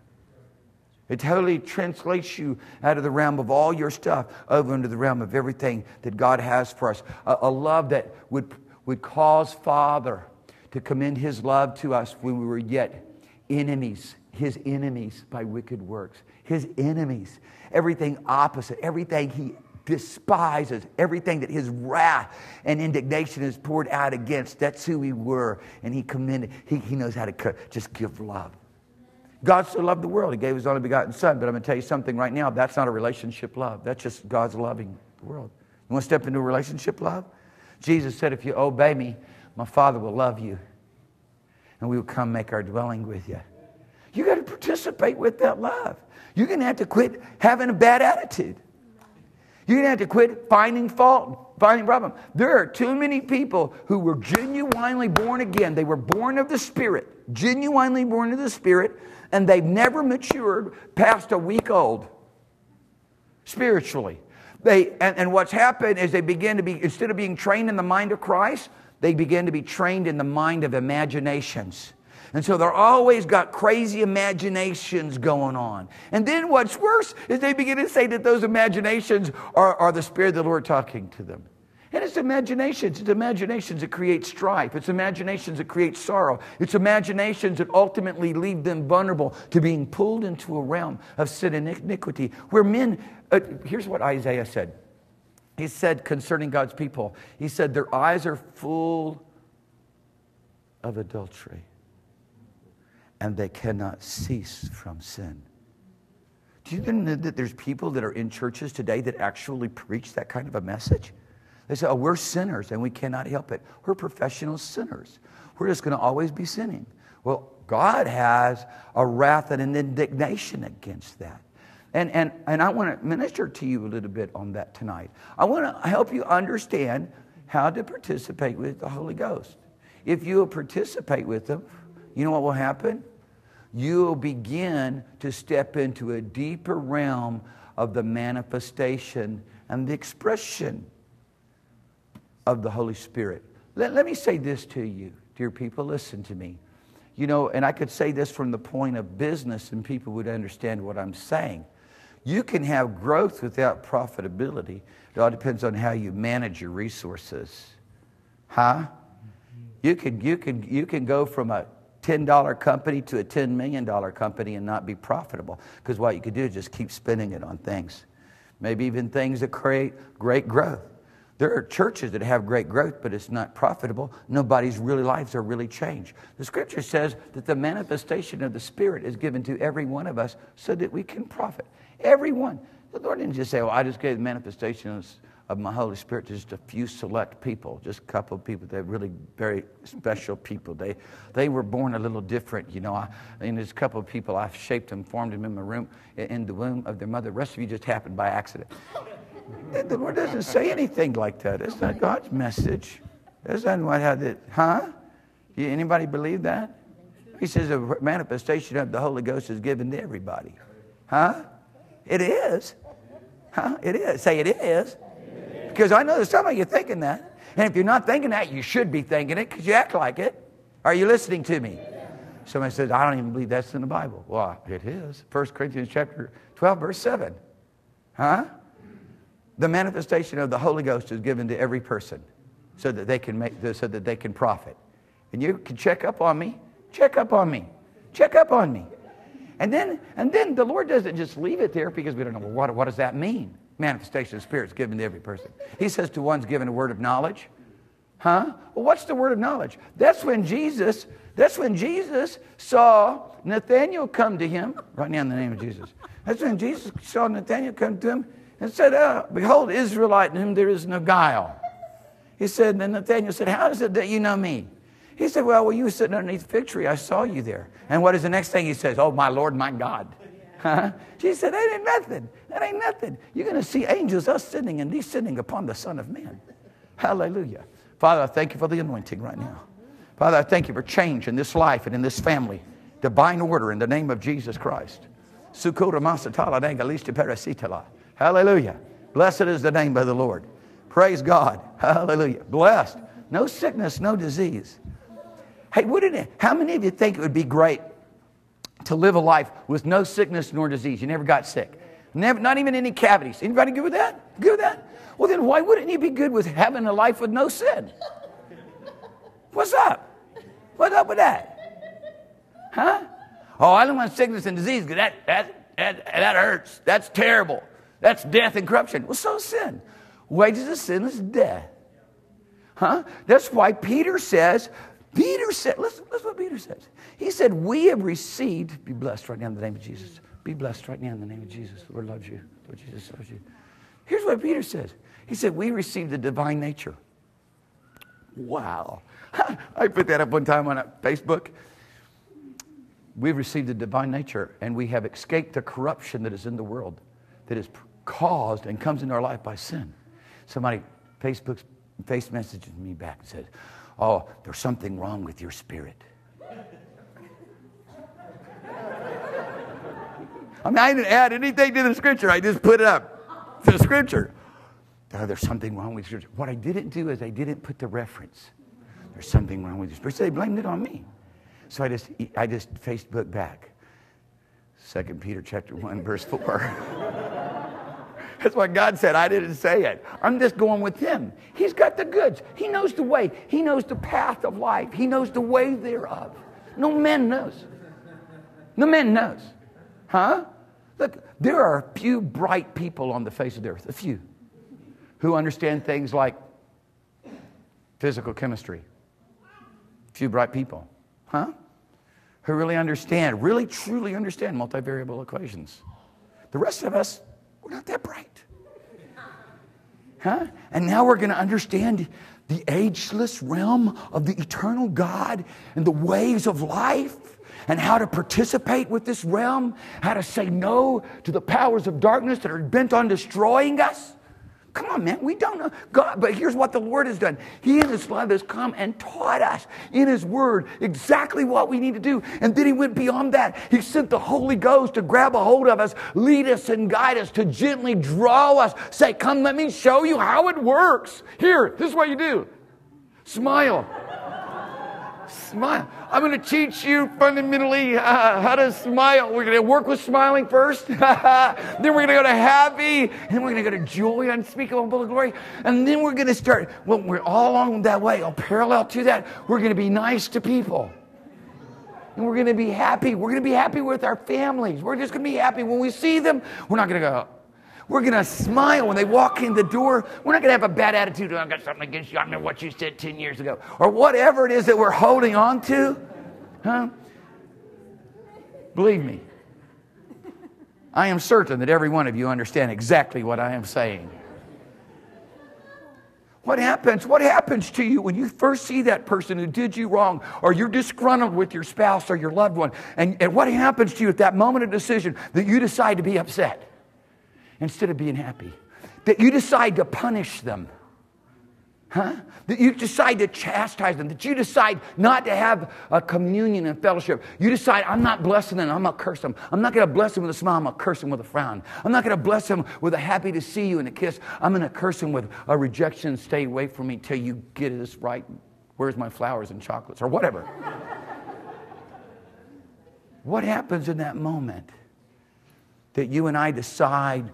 It totally translates you out of the realm of all your stuff over into the realm of everything that God has for us. A, a love that would, would cause Father to commend His love to us when we were yet enemies, His enemies by wicked works, His enemies, everything opposite, everything He despises, everything that His wrath and indignation is poured out against. That's who we were, and He commended. He, he knows how to just give love. God so loved the world, He gave His only begotten Son. But I'm going to tell you something right now. That's not a relationship love. That's just God's loving the world. You want to step into a relationship love? Jesus said, if you obey me, my Father will love you, and we will come make our dwelling with you. You got to participate with that love. You're going to have to quit having a bad attitude. You're going to have to quit finding fault, finding problem. There are too many people who were genuinely born again. They were born of the Spirit, genuinely born of the Spirit, and they've never matured past a week old spiritually. They, and, and what's happened is they begin to be, instead of being trained in the mind of Christ, they begin to be trained in the mind of imaginations. And so they're always got crazy imaginations going on. And then what's worse is they begin to say that those imaginations are, are the Spirit of the Lord talking to them. And it's imaginations. It's imaginations that create strife. It's imaginations that create sorrow. It's imaginations that ultimately leave them vulnerable to being pulled into a realm of sin and iniquity. Where men, uh, here's what Isaiah said. He said concerning God's people, he said, their eyes are full of adultery, and they cannot cease from sin. Do you know that there's people that are in churches today that actually preach that kind of a message? They say, oh, we're sinners and we cannot help it. We're professional sinners. We're just going to always be sinning. Well, God has a wrath and an indignation against that. And, and, and I want to minister to you a little bit on that tonight. I want to help you understand how to participate with the Holy Ghost. If you'll participate with Him, you know what will happen? You'll begin to step into a deeper realm of the manifestation and the expression of the Holy Spirit. Let, let me say this to you, dear people. Listen to me. You know, and I could say this from the point of business and people would understand what I'm saying. You can have growth without profitability. It all depends on how you manage your resources. Huh? You can, you can, you can go from a ten dollar company to a ten million dollar company and not be profitable. Because what you could do is just keep spending it on things. Maybe even things that create great growth. There are churches that have great growth, but it's not profitable. Nobody's really lives are really changed. The Scripture says that the manifestation of the Spirit is given to every one of us so that we can profit. Everyone. The Lord didn't just say, well, I just gave the manifestation of my Holy Spirit to just a few select people, just a couple of people. They're really very special people. They they were born a little different, you know. I, and there's a couple of people, I've shaped them, formed them in my room, in the womb of their mother. The rest of you just happened by accident. The Lord doesn't say anything like that. It's not God's message. That's not what how that, huh? Anybody believe that? He says a manifestation of the Holy Ghost is given to everybody. Huh? It is. Huh? It is. Say it is. Because I know there's some of you thinking that. And if you're not thinking that, you should be thinking it because you act like it. Are you listening to me? Yeah. Somebody says, I don't even believe that's in the Bible. Well, it is. First Corinthians chapter twelve, verse seven. Huh? The manifestation of the Holy Ghost is given to every person so that they can, make, so that they can profit. And you can check up on me. Check up on me. Check up on me. And then, and then the Lord doesn't just leave it there because we don't know, well, what, what does that mean? Manifestation of the Spirit is given to every person. He says to one's given a word of knowledge. Huh? Well, what's the word of knowledge? That's when Jesus, that's when Jesus saw Nathanael come to him. Right now in the name of Jesus. That's when Jesus saw Nathanael come to him and said, oh, behold, Israelite in whom there is no guile. He said, and Nathanael said, how is it that you know me? He said, well, when you were sitting underneath the fig tree, I saw you there. And what is the next thing he says? Oh, my Lord, my God. Huh? Jesus said, that ain't nothing. That ain't nothing. You're going to see angels ascending and descending upon the Son of Man. Hallelujah. Father, I thank you for the anointing right now. Father, I thank you for change in this life and in this family. Divine order in the name of Jesus Christ. Hallelujah. Blessed is the name of the Lord. Praise God. Hallelujah. Blessed. No sickness, no disease. Hey, wouldn't it? How many of you think it would be great to live a life with no sickness nor disease. You never got sick. Never, not even any cavities. Anybody good with that? Good with that? Well, then why wouldn't you be good with having a life with no sin? What's up? What's up with that? Huh? Oh, I don't want sickness and disease because that, that, that, that hurts. That's terrible. That's death and corruption. Well, so is sin. Wages of sin is death. Huh? That's why Peter says, Peter said, listen, listen what Peter says. He said, we have received, be blessed right now in the name of Jesus. Be blessed right now in the name of Jesus. The Lord loves you. Lord Jesus loves you. Here's what Peter says. He said, we received the divine nature. Wow. I put that up one time on Facebook. We've received the divine nature, and we have escaped the corruption that is in the world, that is caused and comes into our life by sin. Somebody Facebook's face messaged me back and said, oh, there's something wrong with your spirit. I mean, I didn't add anything to the scripture. I just put it up to the scripture. Oh, there's something wrong with your spirit. What I didn't do is I didn't put the reference. There's something wrong with your spirit. So they blamed it on me. So I just, I just Facebook back. Second Peter chapter one, verse four. That's what God said. I didn't say it. I'm just going with him. He's got the goods. He knows the way. He knows the path of life. He knows the way thereof. No man knows. No man knows. Huh? Look, there are a few bright people on the face of the earth, a few, who understand things like physical chemistry. A few bright people. Huh? Who really understand, really truly understand multivariable equations. The rest of us, we're not that bright. Huh? And now we're going to understand the ageless realm of the eternal God and the waves of life and how to participate with this realm, how to say no to the powers of darkness that are bent on destroying us. Come on, man, we don't know God, but here's what the Lord has done. He in his love has come and taught us in his word exactly what we need to do. And then he went beyond that. He sent the Holy Ghost to grab a hold of us, lead us and guide us, to gently draw us, say, come, let me show you how it works. Here, this is what you do. Smile. Smile. I'm going to teach you fundamentally uh, how to smile. We're going to work with smiling first. Then we're going to go to happy. And we're going to go to joy, unspeakable, and full of glory. And then we're going to start, well, we're all along that way, all parallel to that. We're going to be nice to people. And we're going to be happy. We're going to be happy with our families. We're just going to be happy when we see them. We're not going to go, we're going to smile when they walk in the door. We're not going to have a bad attitude. I've got something against you. I remember what you said ten years ago. Or whatever it is that we're holding on to. Huh? Believe me, I am certain that every one of you understand exactly what I am saying. What happens? What happens to you when you first see that person who did you wrong, or you're disgruntled with your spouse or your loved one? And, and what happens to you at that moment of decision that you decide to be upset instead of being happy? That you decide to punish them. Huh? That you decide to chastise them. That you decide not to have a communion and fellowship. You decide, I'm not blessing them. I'm going to curse them. I'm not going to bless them with a smile. I'm going to curse them with a frown. I'm not going to bless them with a happy to see you and a kiss. I'm going to curse them with a rejection. Stay away from me till you get this right. Where's my flowers and chocolates? Or whatever. What happens in that moment that you and I decide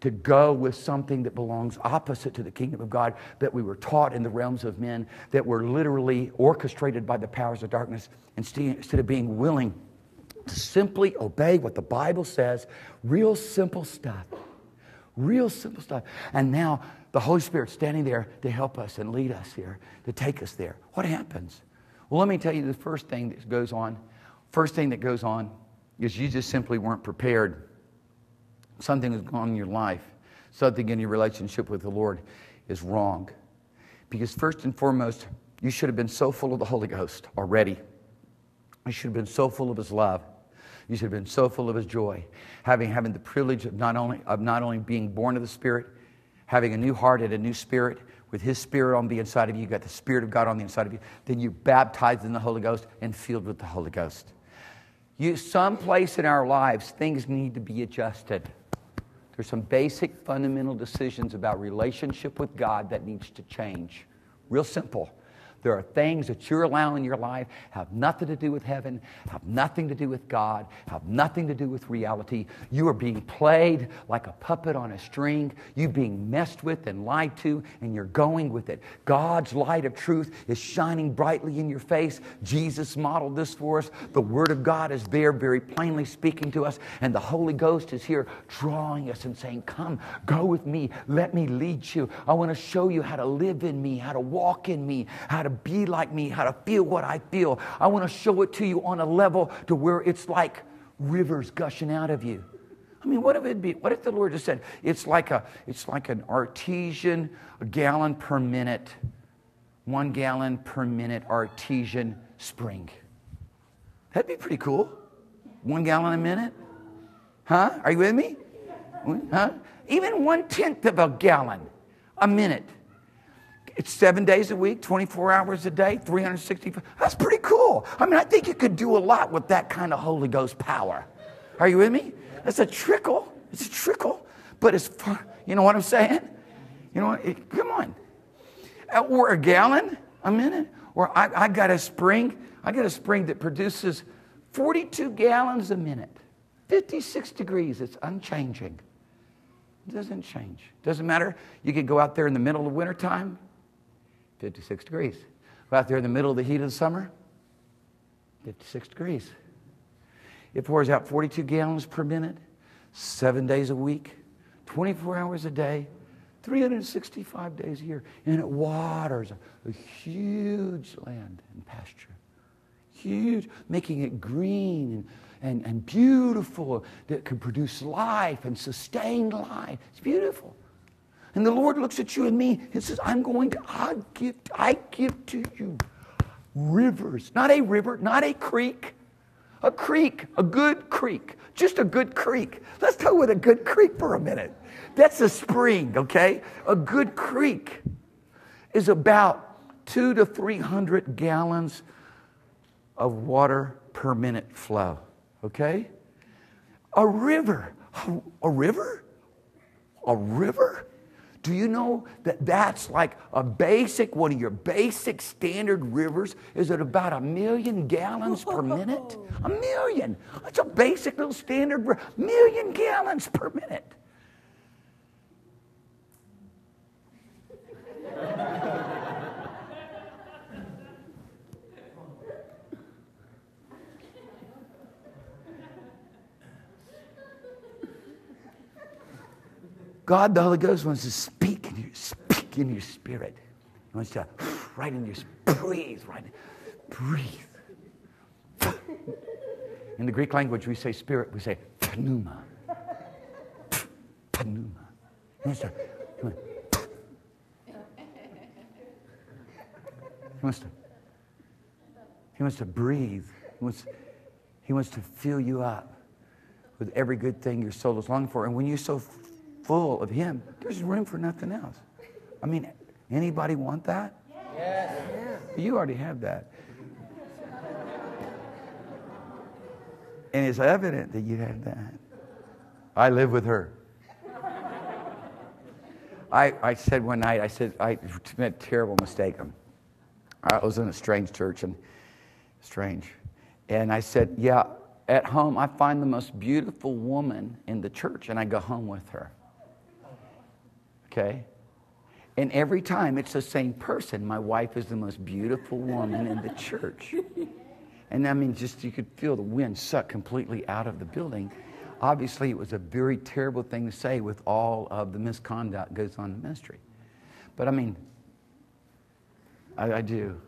to go with something that belongs opposite to the kingdom of God, that we were taught in the realms of men, that were literally orchestrated by the powers of darkness, instead of being willing to simply obey what the Bible says? Real simple stuff. Real simple stuff. And now the Holy Spirit's standing there to help us and lead us here, to take us there. What happens? Well, let me tell you the first thing that goes on. First thing that goes on is you just simply weren't prepared. Something is wrong in your life. Something in your relationship with the Lord is wrong. Because first and foremost, you should have been so full of the Holy Ghost already. You should have been so full of his love. You should have been so full of his joy. Having, having the privilege of not only, of not only being born of the Spirit, having a new heart and a new spirit, with his Spirit on the inside of you, you've got the Spirit of God on the inside of you, then you're baptized in the Holy Ghost and filled with the Holy Ghost. You, someplace in our lives, things need to be adjusted. There's some basic fundamental decisions about relationship with God that needs to change. Real simple. There are things that you're allowing in your life have nothing to do with heaven, have nothing to do with God, have nothing to do with reality. You are being played like a puppet on a string. You're being messed with and lied to, and you're going with it. God's light of truth is shining brightly in your face. Jesus modeled this for us. The Word of God is there very plainly speaking to us, and the Holy Ghost is here drawing us and saying, come, go with me. Let me lead you. I want to show you how to live in me, how to walk in me, how to be like me, how to feel what I feel. I want to show it to you on a level to where it's like rivers gushing out of you. I mean, what if it be? What if the Lord just said, it's like a, it's like an artesian gallon per minute, one gallon per minute artesian spring. That'd be pretty cool. One gallon a minute. Huh? Are you with me? Huh? Even one-tenth of a gallon a minute. It's seven days a week, twenty-four hours a day, three hundred sixty-five. That's pretty cool. I mean, I think you could do a lot with that kind of Holy Ghost power. Are you with me? That's a trickle. It's a trickle. But it's fun. You know what I'm saying? You know, it, come on. Or a gallon a minute. Or I, I got a spring. I got a spring that produces forty-two gallons a minute. fifty-six degrees. It's unchanging. Doesn't change. Doesn't matter. You could go out there in the middle of the wintertime, fifty-six degrees. Go out there in the middle of the heat of the summer, fifty-six degrees. It pours out forty-two gallons per minute, seven days a week, twenty-four hours a day, three hundred sixty-five days a year. And it waters a, a huge land and pasture. Huge, making it green and And, and beautiful, that can produce life and sustain life. It's beautiful. And the Lord looks at you and me and says, I'm going to, I give, I give to you rivers. Not a river, not a creek. A creek, a good creek. Just a good creek. Let's talk about a good creek for a minute. That's a spring, okay? A good creek is about two to three hundred gallons of water per minute flow. Okay? A river. A, a river? A river? Do you know that that's like a basic, one of your basic standard rivers is at about a million gallons per minute? A million. That's a basic little standard river. Million gallons per minute. God, the Holy Ghost, wants to speak in your, speak in your spirit. He wants to right in your breathe, right in, breathe. In the Greek language, we say spirit, we say pneuma, pneuma. He wants to, he wants to, he wants to, he wants to breathe. He wants, he wants to fill you up with every good thing your soul is longing for. And when you're so full of Him, there's room for nothing else. I mean, anybody want that? Yes. Yes. You already have that. And it's evident that you have that. I live with her. I, I said one night, I said, I made a terrible mistake. I was in a strange church, and strange. And I said, yeah, at home I find the most beautiful woman in the church, and I go home with her. Okay? And every time it's the same person. My wife is the most beautiful woman in the church. And I mean, just you could feel the wind suck completely out of the building. Obviously, it was a very terrible thing to say with all of the misconduct that goes on in ministry. But I mean, I, I do.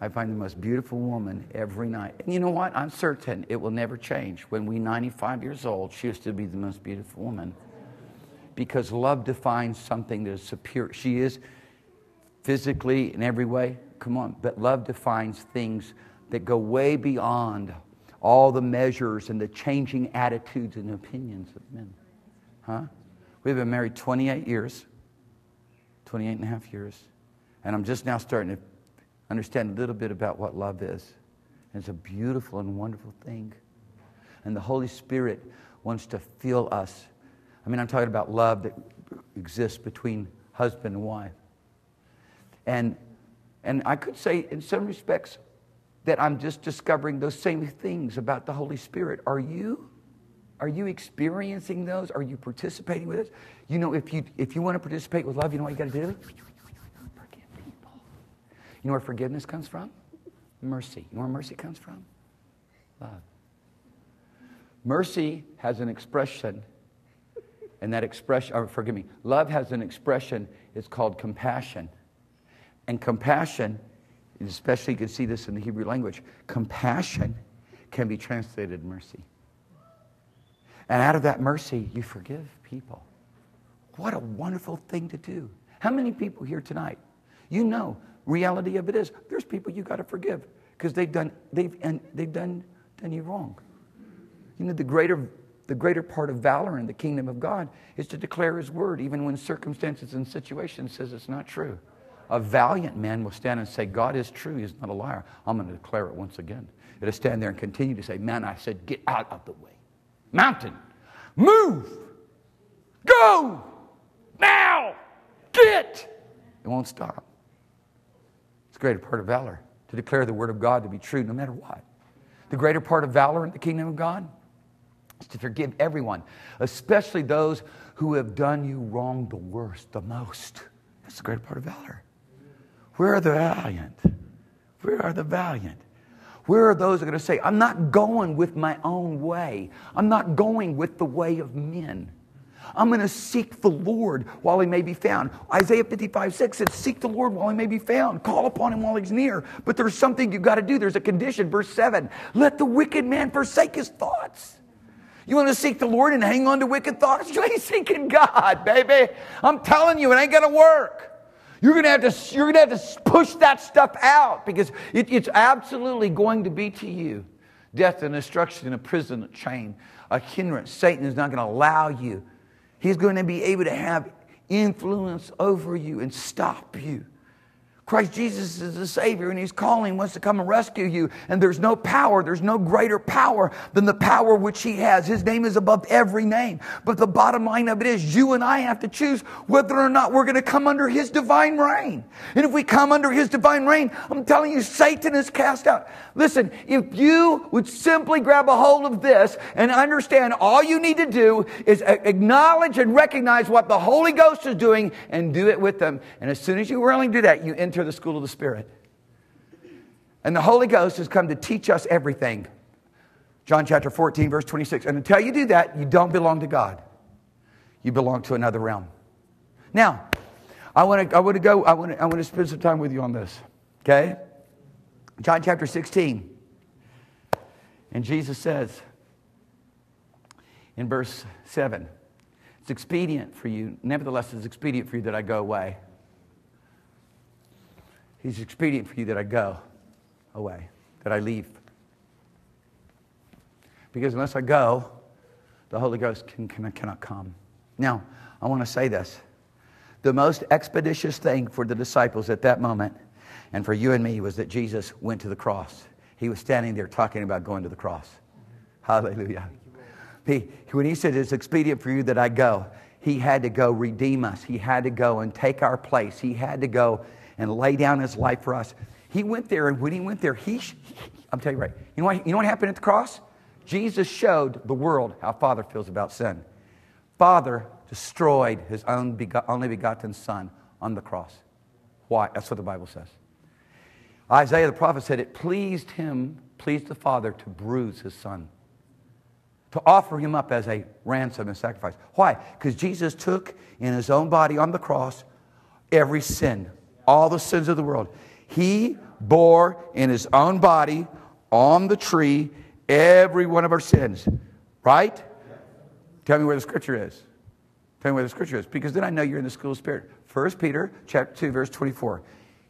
I find the most beautiful woman every night. And you know what? I'm certain it will never change. When we're ninety-five years old, she will still be the most beautiful woman. Because love defines something that is superior. She is physically in every way. Come on. But love defines things that go way beyond all the measures and the changing attitudes and opinions of men. Huh? We've been married twenty-eight years. twenty-eight and a half years. And I'm just now starting to understand a little bit about what love is. And it's a beautiful and wonderful thing. And the Holy Spirit wants to fill us. I mean, I'm talking about love that exists between husband and wife. And And I could say in some respects that I'm just discovering those same things about the Holy Spirit. Are you? Are you experiencing those? Are you participating with us? You know, if you, if you want to participate with love, you know what you got to do? Forgive people. You know where forgiveness comes from? Mercy. You know where mercy comes from? Love. Mercy has an expression, and that expression, or forgive me, love has an expression, it's called compassion. And compassion, especially you can see this in the Hebrew language, compassion can be translated mercy. And out of that mercy, you forgive people. What a wonderful thing to do. How many people here tonight, you know, reality of it is, there's people you got to forgive because they've done, they've, and they've done, done you wrong. You know, the greater, the greater part of valor in the kingdom of God is to declare his word, even when circumstances and situations says it's not true. A valiant man will stand and say, God is true. He's not a liar. I'm going to declare it once again. It'll stand there and continue to say, man, I said, get out of the way. Mountain, move, go, now, get. It won't stop. It's a greater part of valor to declare the word of God to be true no matter what. The greater part of valor in the kingdom of God is to forgive everyone, especially those who have done you wrong the worst, the most. That's the greater part of valor. Where are the valiant? Where are the valiant? Where are those that are going to say, I'm not going with my own way. I'm not going with the way of men. I'm going to seek the Lord while he may be found. Isaiah fifty-five, six says, seek the Lord while he may be found. Call upon him while he's near. But there's something you've got to do. There's a condition. Verse seven, let the wicked man forsake his thoughts. You want to seek the Lord and hang on to wicked thoughts? You ain't seeking God, baby. I'm telling you, it ain't going to work. You're going to have to, you're going to have to push that stuff out because it, it's absolutely going to be to you. Death and destruction, a prison, a chain, a hindrance. Satan is not going to allow you. He's going to be able to have influence over you and stop you. Christ Jesus is the Savior, and he's calling, wants to come and rescue you. And there's no power, there's no greater power than the power which he has. His name is above every name. But the bottom line of it is you and I have to choose whether or not we're going to come under his divine reign. And if we come under his divine reign, I'm telling you, Satan is cast out. Listen, if you would simply grab a hold of this and understand all you need to do is acknowledge and recognize what the Holy Ghost is doing and do it with them. And as soon as you really do that, you enter the school of the Spirit. And the Holy Ghost has come to teach us everything. John chapter fourteen, verse twenty-six. And until you do that, you don't belong to God. You belong to another realm. Now, I want to I want to go, I want to I want to spend some time with you on this. Okay? John chapter sixteen. And Jesus says in verse seven, it's expedient for you, nevertheless, it's expedient for you that I go away. It's expedient for you that I go away, that I leave. Because unless I go, the Holy Ghost can, can, cannot come. Now, I want to say this. The most expeditious thing for the disciples at that moment, and for you and me, was that Jesus went to the cross. He was standing there talking about going to the cross. Hallelujah. He, when he said, it's expedient for you that I go, he had to go redeem us. He had to go and take our place. He had to go and lay down his life for us. He went there, and when he went there, he, he I'm telling you right, you know, what, you know what happened at the cross? Jesus showed the world how Father feels about sin. Father destroyed his own bego- only begotten Son on the cross. Why? That's what the Bible says. Isaiah the prophet said it pleased him, pleased the Father to bruise his Son, to offer him up as a ransom and sacrifice. Why? Because Jesus took in his own body on the cross every sin, all the sins of the world. He bore in his own body on the tree every one of our sins. Right? Tell me where the scripture is. Tell me where the scripture is. Because then I know you're in the school of spirit. First Peter chapter two, verse twenty-four.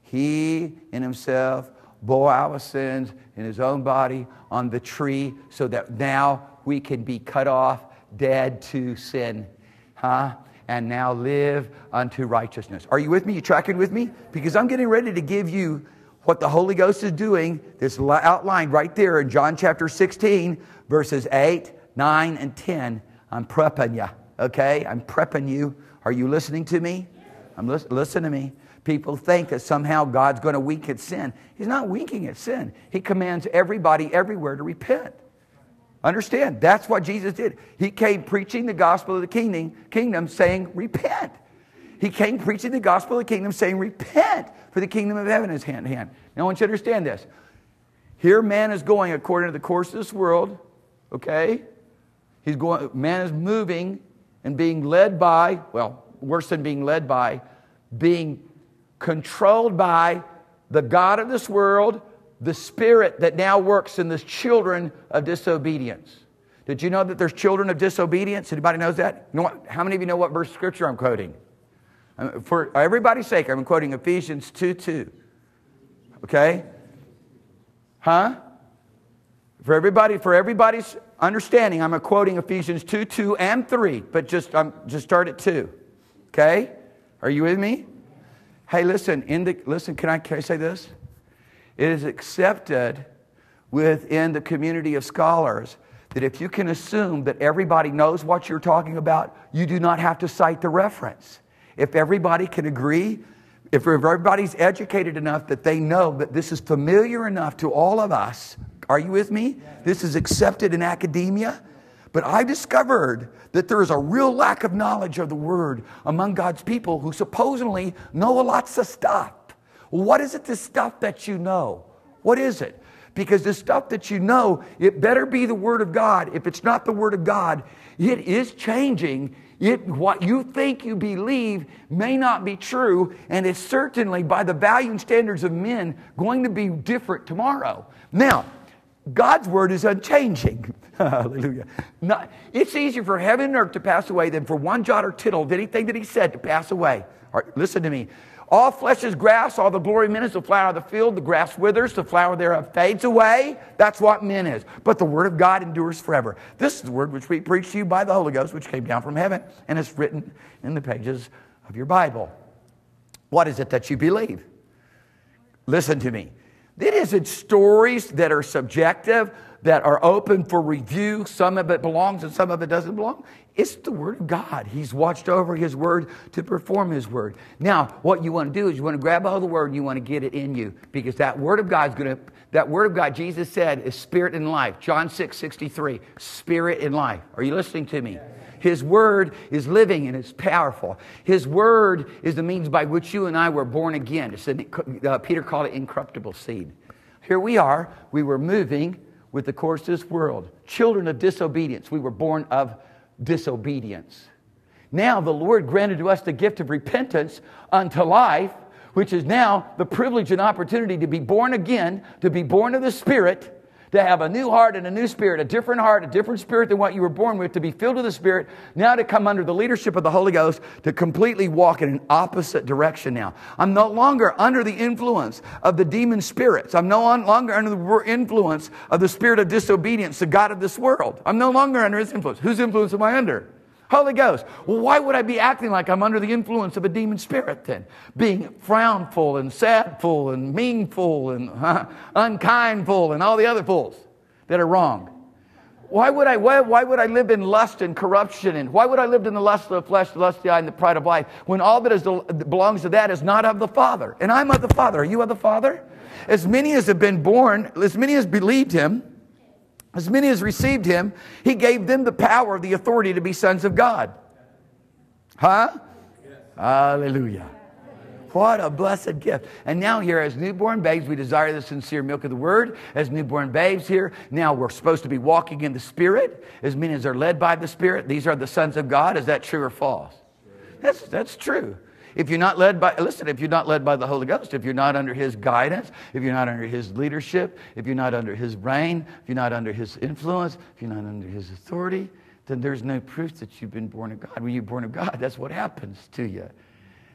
He in himself bore our sins in his own body on the tree so that now we can be cut off, dead to sin. Huh? And now live unto righteousness. Are you with me? You tracking with me? Because I'm getting ready to give you what the Holy Ghost is doing. This outlined right there in John chapter sixteen, verses eight, nine, and ten. I'm prepping you. Okay? I'm prepping you. Are you listening to me? I'm li- listen to me. People think that somehow God's going to wink at sin. He's not winking at sin. He commands everybody everywhere to repent. Understand, that's what Jesus did. He came preaching the gospel of the kingdom, kingdom saying, repent. He came preaching the gospel of the kingdom saying, repent, for the kingdom of heaven is hand in hand. Now, I want you to understand this. Here man is going according to the course of this world, okay? He's going, man is moving and being led by, well, worse than being led by, being controlled by the God of this world, the spirit that now works in the children of disobedience. Did you know that there's children of disobedience? Anybody knows that? You know what, how many of you know what verse of scripture I'm quoting? For everybody's sake, I'm quoting Ephesians two two. Okay? Huh? For everybody, for everybody's understanding, I'm quoting Ephesians two two and three, but just I'm just start at two. Okay? Are you with me? Hey, listen, in the, listen, can I, can I say this? It is accepted within the community of scholars that if you can assume that everybody knows what you're talking about, you do not have to cite the reference. If everybody can agree, if everybody's educated enough that they know that this is familiar enough to all of us, are you with me? This is accepted in academia. But I discovered that there is a real lack of knowledge of the word among God's people who supposedly know lots of stuff. What is it, this stuff that you know? What is it? Because the stuff that you know, it better be the Word of God. If it's not the Word of God, it is changing. It, what you think you believe may not be true, and it's certainly, by the value and standards of men, going to be different tomorrow. Now, God's Word is unchanging. Hallelujah. Not, it's easier for heaven and earth to pass away than for one jot or tittle of anything that He said to pass away. All right, listen to me. All flesh is grass, all the glory of men is the flower of the field, the grass withers, the flower thereof fades away. That's what men is. But the word of God endures forever. This is the word which we preach to you by the Holy Ghost, which came down from heaven, and it's written in the pages of your Bible. What is it that you believe? Listen to me. It isn't stories that are subjective, that are open for review. Some of it belongs and some of it doesn't belong. It's the Word of God. He's watched over His Word to perform His Word. Now, what you want to do is you want to grab all the Word and you want to get it in you, because that Word of God is going to, that Word of God, Jesus said, is spirit and life. John six sixty-three, spirit and life. Are you listening to me? His Word is living and it's powerful. His Word is the means by which you and I were born again. It's an, uh, Peter called it incorruptible seed. Here we are. We were moving with the course of this world. Children of disobedience. We were born of disobedience. Now the Lord granted to us the gift of repentance unto life, which is now the privilege and opportunity to be born again, to be born of the Spirit, to have a new heart and a new spirit, a different heart, a different spirit than what you were born with, to be filled with the Spirit, now to come under the leadership of the Holy Ghost, to completely walk in an opposite direction now. I'm no longer under the influence of the demon spirits. I'm no longer under the influence of the spirit of disobedience, the God of this world. I'm no longer under His influence. Whose influence am I under? Holy Ghost. Well, why would I be acting like I'm under the influence of a demon spirit then? Being frownful and sadful and meanful and uh, unkindful and all the other fools that are wrong. Why would I, why, why would I live in lust and corruption? And why would I live in the lust of the flesh, the lust of the eye, and the pride of life, when all that is the, belongs to that is not of the Father? And I'm of the Father. Are you of the Father? As many as have been born, as many as believed Him, as many as received Him, He gave them the power, the authority to be sons of God. Huh? Yes. Hallelujah. Yes. What a blessed gift. And now here, as newborn babes, we desire the sincere milk of the Word. As newborn babes here, now we're supposed to be walking in the Spirit. As many as are led by the Spirit, these are the sons of God. Is that true or false? That's, that's true. If you're not led by, listen, if you're not led by the Holy Ghost, if you're not under His guidance, if you're not under His leadership, if you're not under His reign, if you're not under His influence, if you're not under His authority, then there's no proof that you've been born of God. When you're born of God, that's what happens to you.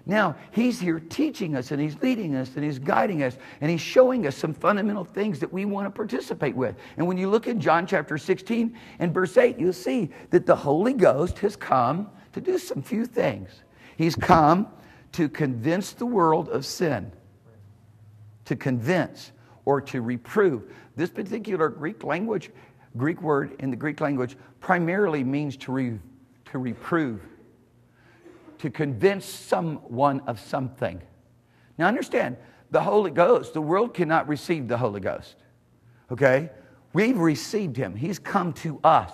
Now, He's here teaching us, and He's leading us, and He's guiding us, and He's showing us some fundamental things that we want to participate with. And when you look at John chapter sixteen and verse eight, you'll see that the Holy Ghost has come to do some few things. He's come to convince the world of sin. To convince or to reprove. This particular Greek language, Greek word in the Greek language, primarily means to, re, to reprove. To convince someone of something. Now understand, the Holy Ghost, the world cannot receive the Holy Ghost. Okay? We've received him. He's come to us.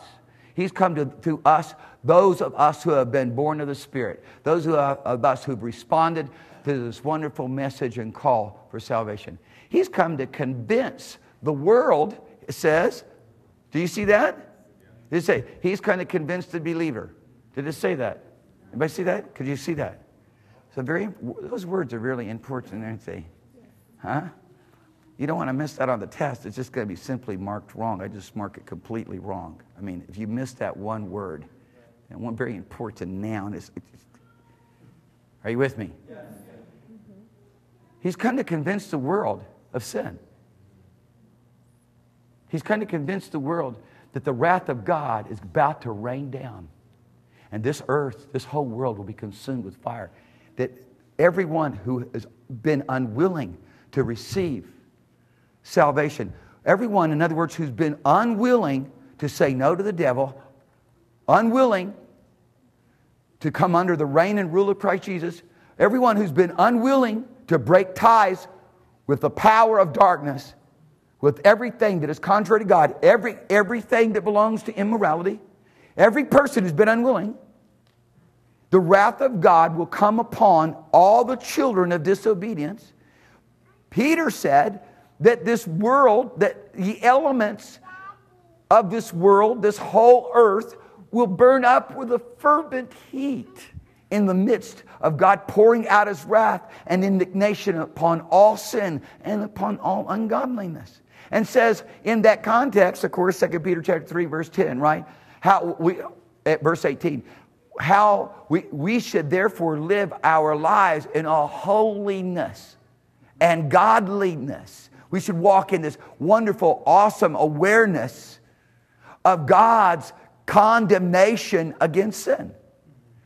He's come to, to us, those of us who have been born of the Spirit, those who are, of us who've responded to this wonderful message and call for salvation. He's come to convince the world, it says. Do you see that? Did it say, he's come to convince the believer. Did it say that? Anybody see that? Could you see that? So very, those words are really important, aren't they? Huh? You don't want to miss out on the test. It's just going to be simply marked wrong. I just mark it completely wrong. I mean, if you miss that one word, and one very important noun is... It's, are you with me? Yes. Mm-hmm. He's come to convince the world of sin. He's come to convince the world that the wrath of God is about to rain down. And this earth, this whole world will be consumed with fire. That everyone who has been unwilling to receive salvation. Everyone, in other words, who's been unwilling to say no to the devil, unwilling to come under the reign and rule of Christ Jesus, everyone who's been unwilling to break ties with the power of darkness, with everything that is contrary to God, every, everything that belongs to immorality, every person who's been unwilling, the wrath of God will come upon all the children of disobedience. Peter said that this world, that the elements of this world, this whole earth, will burn up with a fervent heat in the midst of God pouring out his wrath and indignation upon all sin and upon all ungodliness. And says in that context, of course, Second Peter chapter three, verse ten, right? How we, at verse eighteen, how we, we should therefore live our lives in all holiness and godliness. We should walk in this wonderful, awesome awareness of God's condemnation against sin.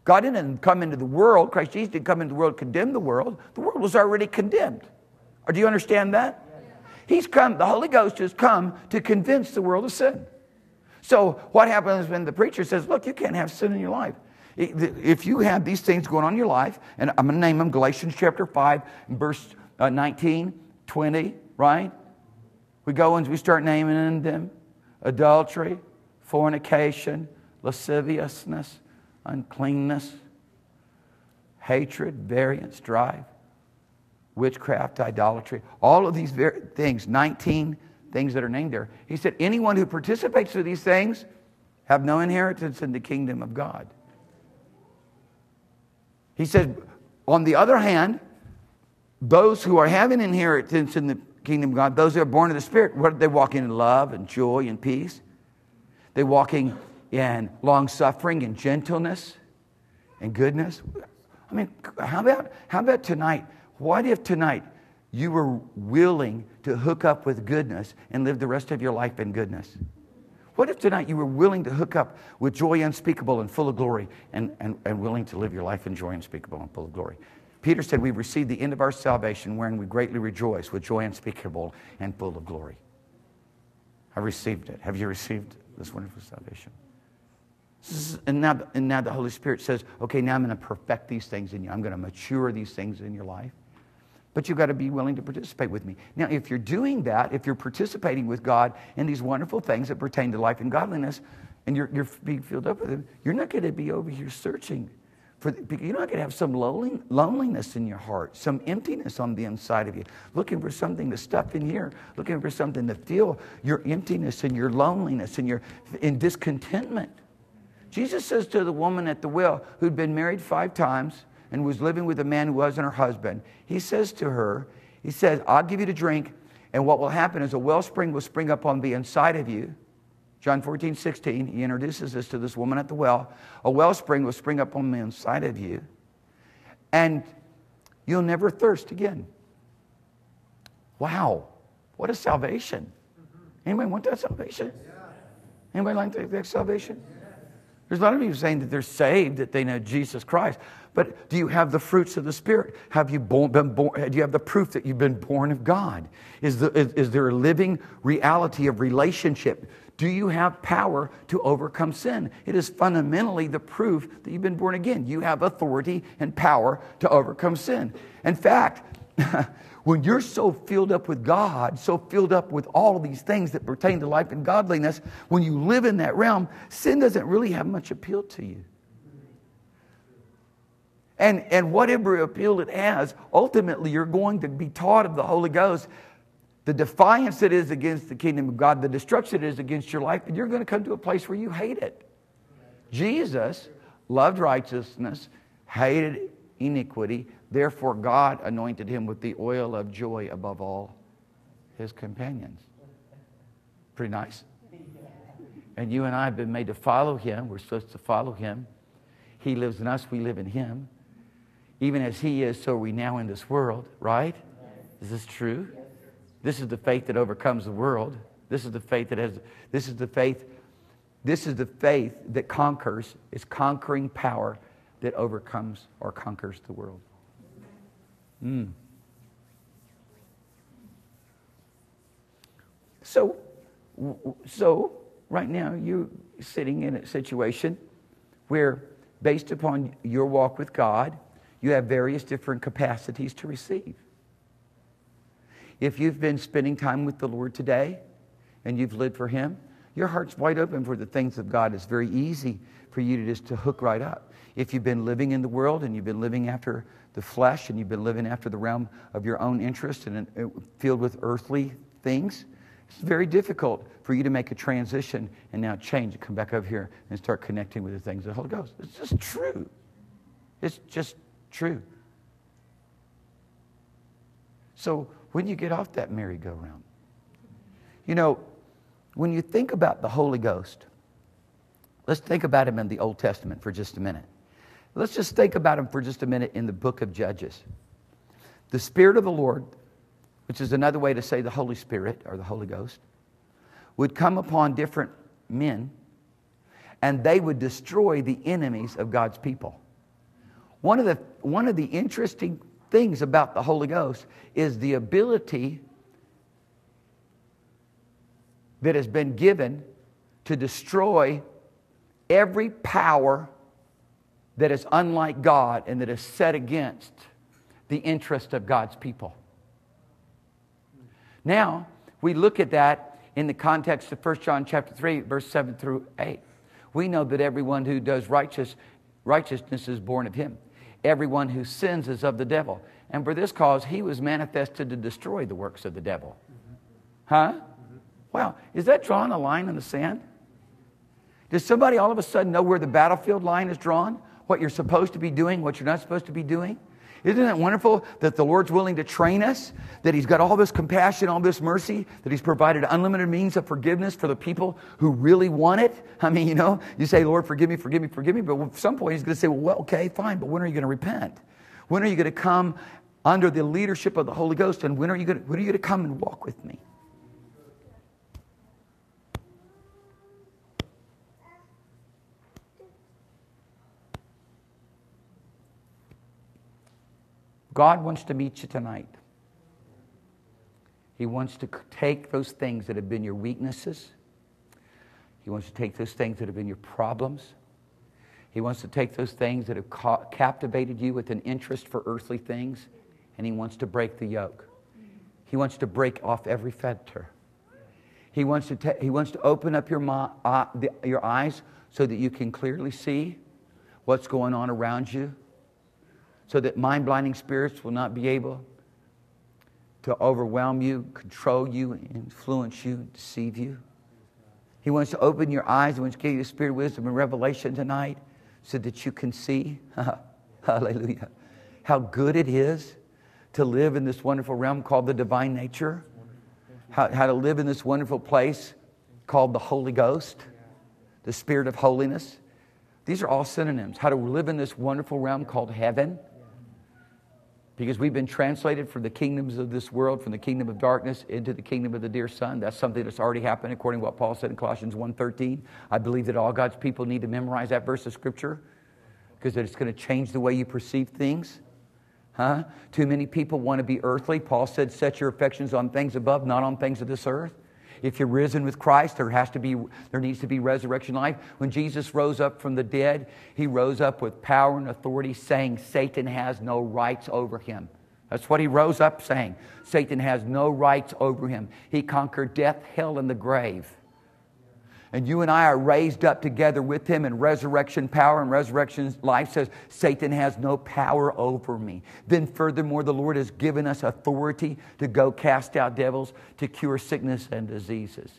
God didn't come into the world. Christ Jesus didn't come into the world to condemn the world. The world was already condemned. Or do you understand that? He's come, the Holy Ghost has come to convince the world of sin. So what happens when the preacher says, look, you can't have sin in your life. If you have these things going on in your life, and I'm going to name them Galatians chapter five, verse nineteen, twenty, right? We go and we start naming them. Adultery, fornication, lasciviousness, uncleanness, hatred, variance, strife, witchcraft, idolatry. All of these things, nineteen things that are named there. He said, anyone who participates in these things have no inheritance in the kingdom of God. He said, on the other hand, those who are having inheritance in the kingdom of God, those who are born of the Spirit, what, they walk in love and joy and peace. They're walking in long-suffering and gentleness and goodness. I mean, how about, how about tonight? What if tonight you were willing to hook up with goodness and live the rest of your life in goodness? What if tonight you were willing to hook up with joy unspeakable and full of glory and, and, and willing to live your life in joy unspeakable and full of glory? Peter said, we've received the end of our salvation, wherein we greatly rejoice with joy unspeakable and full of glory. I received it. Have you received this wonderful salvation? And now, and now the Holy Spirit says, okay, now I'm going to perfect these things in you. I'm going to mature these things in your life. But you've got to be willing to participate with me. Now, if you're doing that, if you're participating with God in these wonderful things that pertain to life and godliness, and you're, you're being filled up with them, you're not going to be over here searching. For, you're not going to have some loneliness in your heart, some emptiness on the inside of you, looking for something to stuff in here, looking for something to fill your emptiness and your loneliness and your in discontentment. Jesus says to the woman at the well who'd been married five times and was living with a man who wasn't her husband, he says to her, he says, I'll give you to drink, and what will happen is a wellspring will spring up on the inside of you. John fourteen, sixteen, he introduces this to this woman at the well. A wellspring will spring up on the inside of you, and you'll never thirst again. Wow, what a salvation. Anybody want that salvation? Anybody like that salvation? There's a lot of people saying that they're saved, that they know Jesus Christ. But do you have the fruits of the Spirit? Have you born, been born? Do you have the proof that you've been born of God? Is, the, is, is there a living reality of relationship? Do you have power to overcome sin? It is fundamentally the proof that you've been born again. You have authority and power to overcome sin. In fact, When you're so filled up with God, so filled up with all of these things that pertain to life and godliness, when you live in that realm, sin doesn't really have much appeal to you. And, and whatever appeal it has, ultimately you're going to be taught of the Holy Ghost the defiance that is against the kingdom of God, the destruction that is against your life, and you're going to come to a place where you hate it. Jesus loved righteousness, hated iniquity, therefore God anointed him with the oil of joy above all his companions. Pretty nice. And you and I have been made to follow him. We're supposed to follow him. He lives in us, we live in him. Even as he is, so are we now in this world, right? Is this true? This is the faith that overcomes the world. This is the faith that has, this is the faith, this is the faith that conquers, is conquering power that overcomes or conquers the world. Mm. So, so right now you're sitting in a situation where, based upon your walk with God, you have various different capacities to receive. If you've been spending time with the Lord today and you've lived for him, your heart's wide open for the things of God. It's very easy for you to just to hook right up. If you've been living in the world and you've been living after the flesh and you've been living after the realm of your own interest and filled with earthly things, it's very difficult for you to make a transition and now change and come back over here and start connecting with the things of the Holy Ghost. It's just true. It's just true. So, when you get off that merry-go-round. You know, when you think about the Holy Ghost, let's think about him in the Old Testament for just a minute. Let's just think about him for just a minute in the book of Judges. The Spirit of the Lord, which is another way to say the Holy Spirit or the Holy Ghost, would come upon different men and they would destroy the enemies of God's people. One of the, one of the interesting things about the Holy Ghost is the ability that has been given to destroy every power that is unlike God and that is set against the interest of God's people. Now, we look at that in the context of First John chapter three, verse seven through eight. We know that everyone who does righteous, righteousness is born of him. Everyone who sins is of the devil. And for this cause, he was manifested to destroy the works of the devil. Huh? Wow. Is that drawing a line in the sand? Does somebody all of a sudden know where the battlefield line is drawn? What you're supposed to be doing, what you're not supposed to be doing? Isn't it wonderful that the Lord's willing to train us, that he's got all this compassion, all this mercy, that he's provided unlimited means of forgiveness for the people who really want it? I mean, you know, you say, Lord, forgive me, forgive me, forgive me. But at some point he's going to say, well, okay, fine, but when are you going to repent? When are you going to come under the leadership of the Holy Ghost? And when are you going to, when are you going to come and walk with me? God wants to meet you tonight. He wants to take those things that have been your weaknesses. He wants to take those things that have been your problems. He wants to take those things that have ca- captivated you with an interest for earthly things, and he wants to break the yoke. He wants to break off every fetter. He wants to, ta- he wants to open up your, mo- uh, the, your eyes so that you can clearly see what's going on around you, so that mind-blinding spirits will not be able to overwhelm you, control you, influence you, deceive you. He wants to open your eyes. He wants to give you the spirit of wisdom and revelation tonight so that you can see, hallelujah, how good it is to live in this wonderful realm called the divine nature, how, how to live in this wonderful place called the Holy Ghost, the spirit of holiness. These are all synonyms. How to live in this wonderful realm called heaven. Because we've been translated from the kingdoms of this world, from the kingdom of darkness into the kingdom of the dear Son. That's something that's already happened according to what Paul said in Colossians one thirteen. I believe that all God's people need to memorize that verse of Scripture because it's going to change the way you perceive things. Huh? Too many people want to be earthly. Paul said, set your affections on things above, not on things of this earth. If you're risen with Christ, there has to be, there needs to be resurrection life. When Jesus rose up from the dead, he rose up with power and authority, saying Satan has no rights over him. That's what he rose up saying. Satan has no rights over him. He conquered death, hell, and the grave. And you and I are raised up together with him in resurrection power, and resurrection life says, Satan has no power over me. Then furthermore, the Lord has given us authority to go cast out devils, to cure sickness and diseases.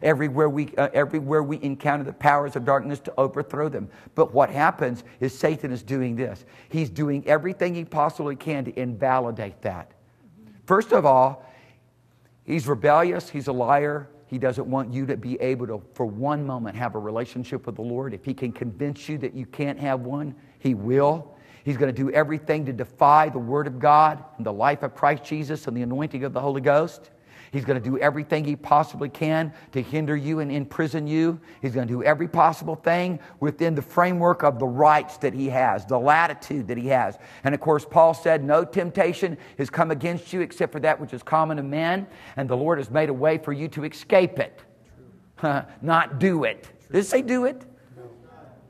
Everywhere we, uh, everywhere we encounter the powers of darkness, to overthrow them. But what happens is Satan is doing this. He's doing everything he possibly can to invalidate that. First of all, he's rebellious, he's a liar. He doesn't want you to be able to, for one moment, have a relationship with the Lord. If he can convince you that you can't have one, he will. He's going to do everything to defy the Word of God and the life of Christ Jesus and the anointing of the Holy Ghost. He's going to do everything he possibly can to hinder you and imprison you. He's going to do every possible thing within the framework of the rights that he has, the latitude that he has. And of course, Paul said, no temptation has come against you except for that which is common to men, and the Lord has made a way for you to escape it. Not do it. Did it say do it?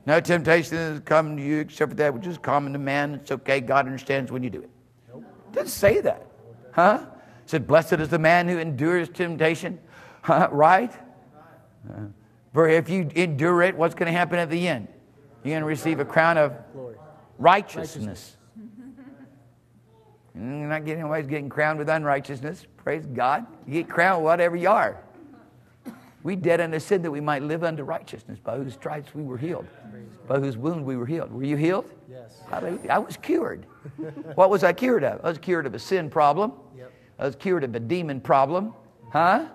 No temptation has come to you except for that which is common to man. It's okay. God understands when you do it. It doesn't say that. Huh? It said, blessed is the man who endures temptation. Huh, right? Uh, for if you endure it, what's going to happen at the end? You're going to receive a crown of righteousness. You're not getting away with getting crowned with unrighteousness. Praise God. You get crowned whatever you are. We dead unto sin that we might live unto righteousness. By whose stripes we were healed. By whose wound we were healed. Were you healed? Yes. Hallelujah. I was cured. What was I cured of? I was cured of a sin problem. Yep. I was cured of a demon problem. Huh?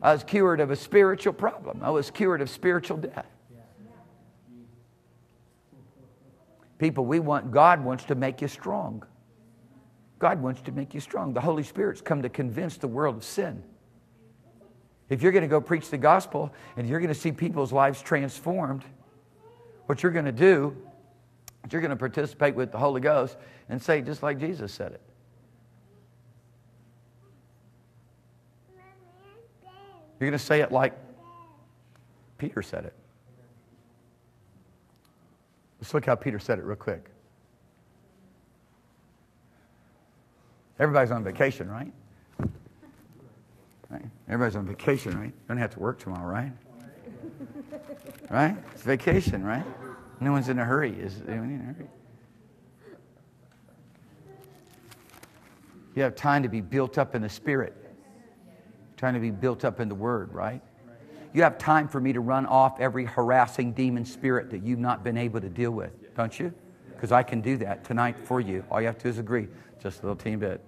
I was cured of a spiritual problem. I was cured of spiritual death. People, we want, God wants to make you strong. God wants to make you strong. The Holy Spirit's come to convince the world of sin. If you're going to go preach the gospel and you're going to see people's lives transformed, what you're going to do is you're going to participate with the Holy Ghost and say just like Jesus said it. You're going to say it like Peter said it. Let's look how Peter said it real quick. Everybody's on vacation, right? Right? Everybody's on vacation, right? Don't have to work tomorrow, right? Right? It's vacation, right? No one's in a hurry. Is anyone in a hurry? You have time to be built up in the Spirit. Trying to be built up in the Word, right? You have time for me to run off every harassing demon spirit that you've not been able to deal with, don't you? Because I can do that tonight for you. All you have to do is agree, just a little teeny bit.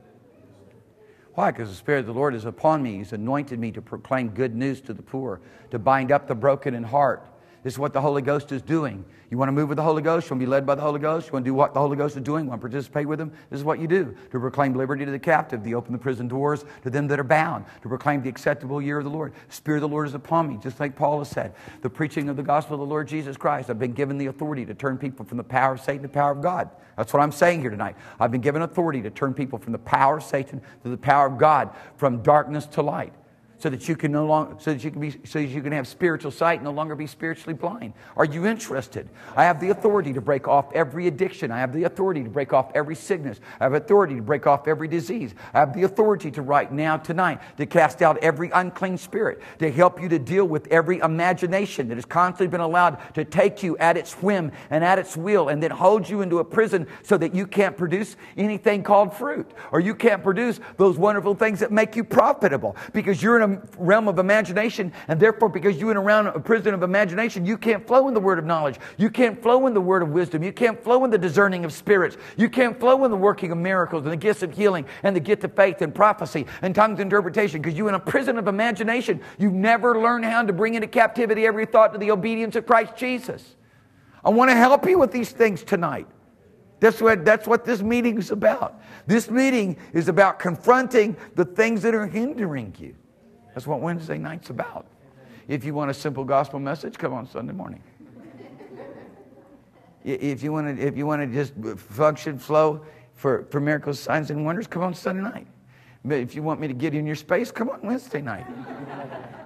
Why? Because the Spirit of the Lord is upon me. He's anointed me to proclaim good news to the poor, to bind up the broken in heart. This is what the Holy Ghost is doing. You want to move with the Holy Ghost? You want to be led by the Holy Ghost? You want to do what the Holy Ghost is doing? You want to participate with him? This is what you do. To proclaim liberty to the captive, to open the prison doors to them that are bound, to proclaim the acceptable year of the Lord. The Spirit of the Lord is upon me, just like Paul has said. The preaching of the gospel of the Lord Jesus Christ. I've been given the authority to turn people from the power of Satan to the power of God. That's what I'm saying here tonight. I've been given authority to turn people from the power of Satan to the power of God, from darkness to light. So that you can no longer, so that you can be, so that you can have spiritual sight, no longer be spiritually blind. Are you interested? I have the authority to break off every addiction. I have the authority to break off every sickness. I have authority to break off every disease. I have the authority to right now, tonight, to cast out every unclean spirit, to help you to deal with every imagination that has constantly been allowed to take you at its whim and at its will, and then hold you into a prison so that you can't produce anything called fruit, or you can't produce those wonderful things that make you profitable, because you're in a realm of imagination, and therefore because you're in a realm of prison of imagination, you can't flow in the word of knowledge, you can't flow in the word of wisdom, you can't flow in the discerning of spirits, you can't flow in the working of miracles and the gifts of healing and the gift of faith and prophecy and tongues interpretation, because you're in a prison of imagination. You never learn how to bring into captivity every thought to the obedience of Christ Jesus. I want to help you with these things tonight. That's what, that's what this meeting is about. This meeting is about confronting the things that are hindering you. That's what Wednesday night's about. If you want a simple gospel message, come on Sunday morning. If you want to, if you want to just function, flow for, for miracles, signs, and wonders, come on Sunday night. But if you want me to get in your space, come on Wednesday night.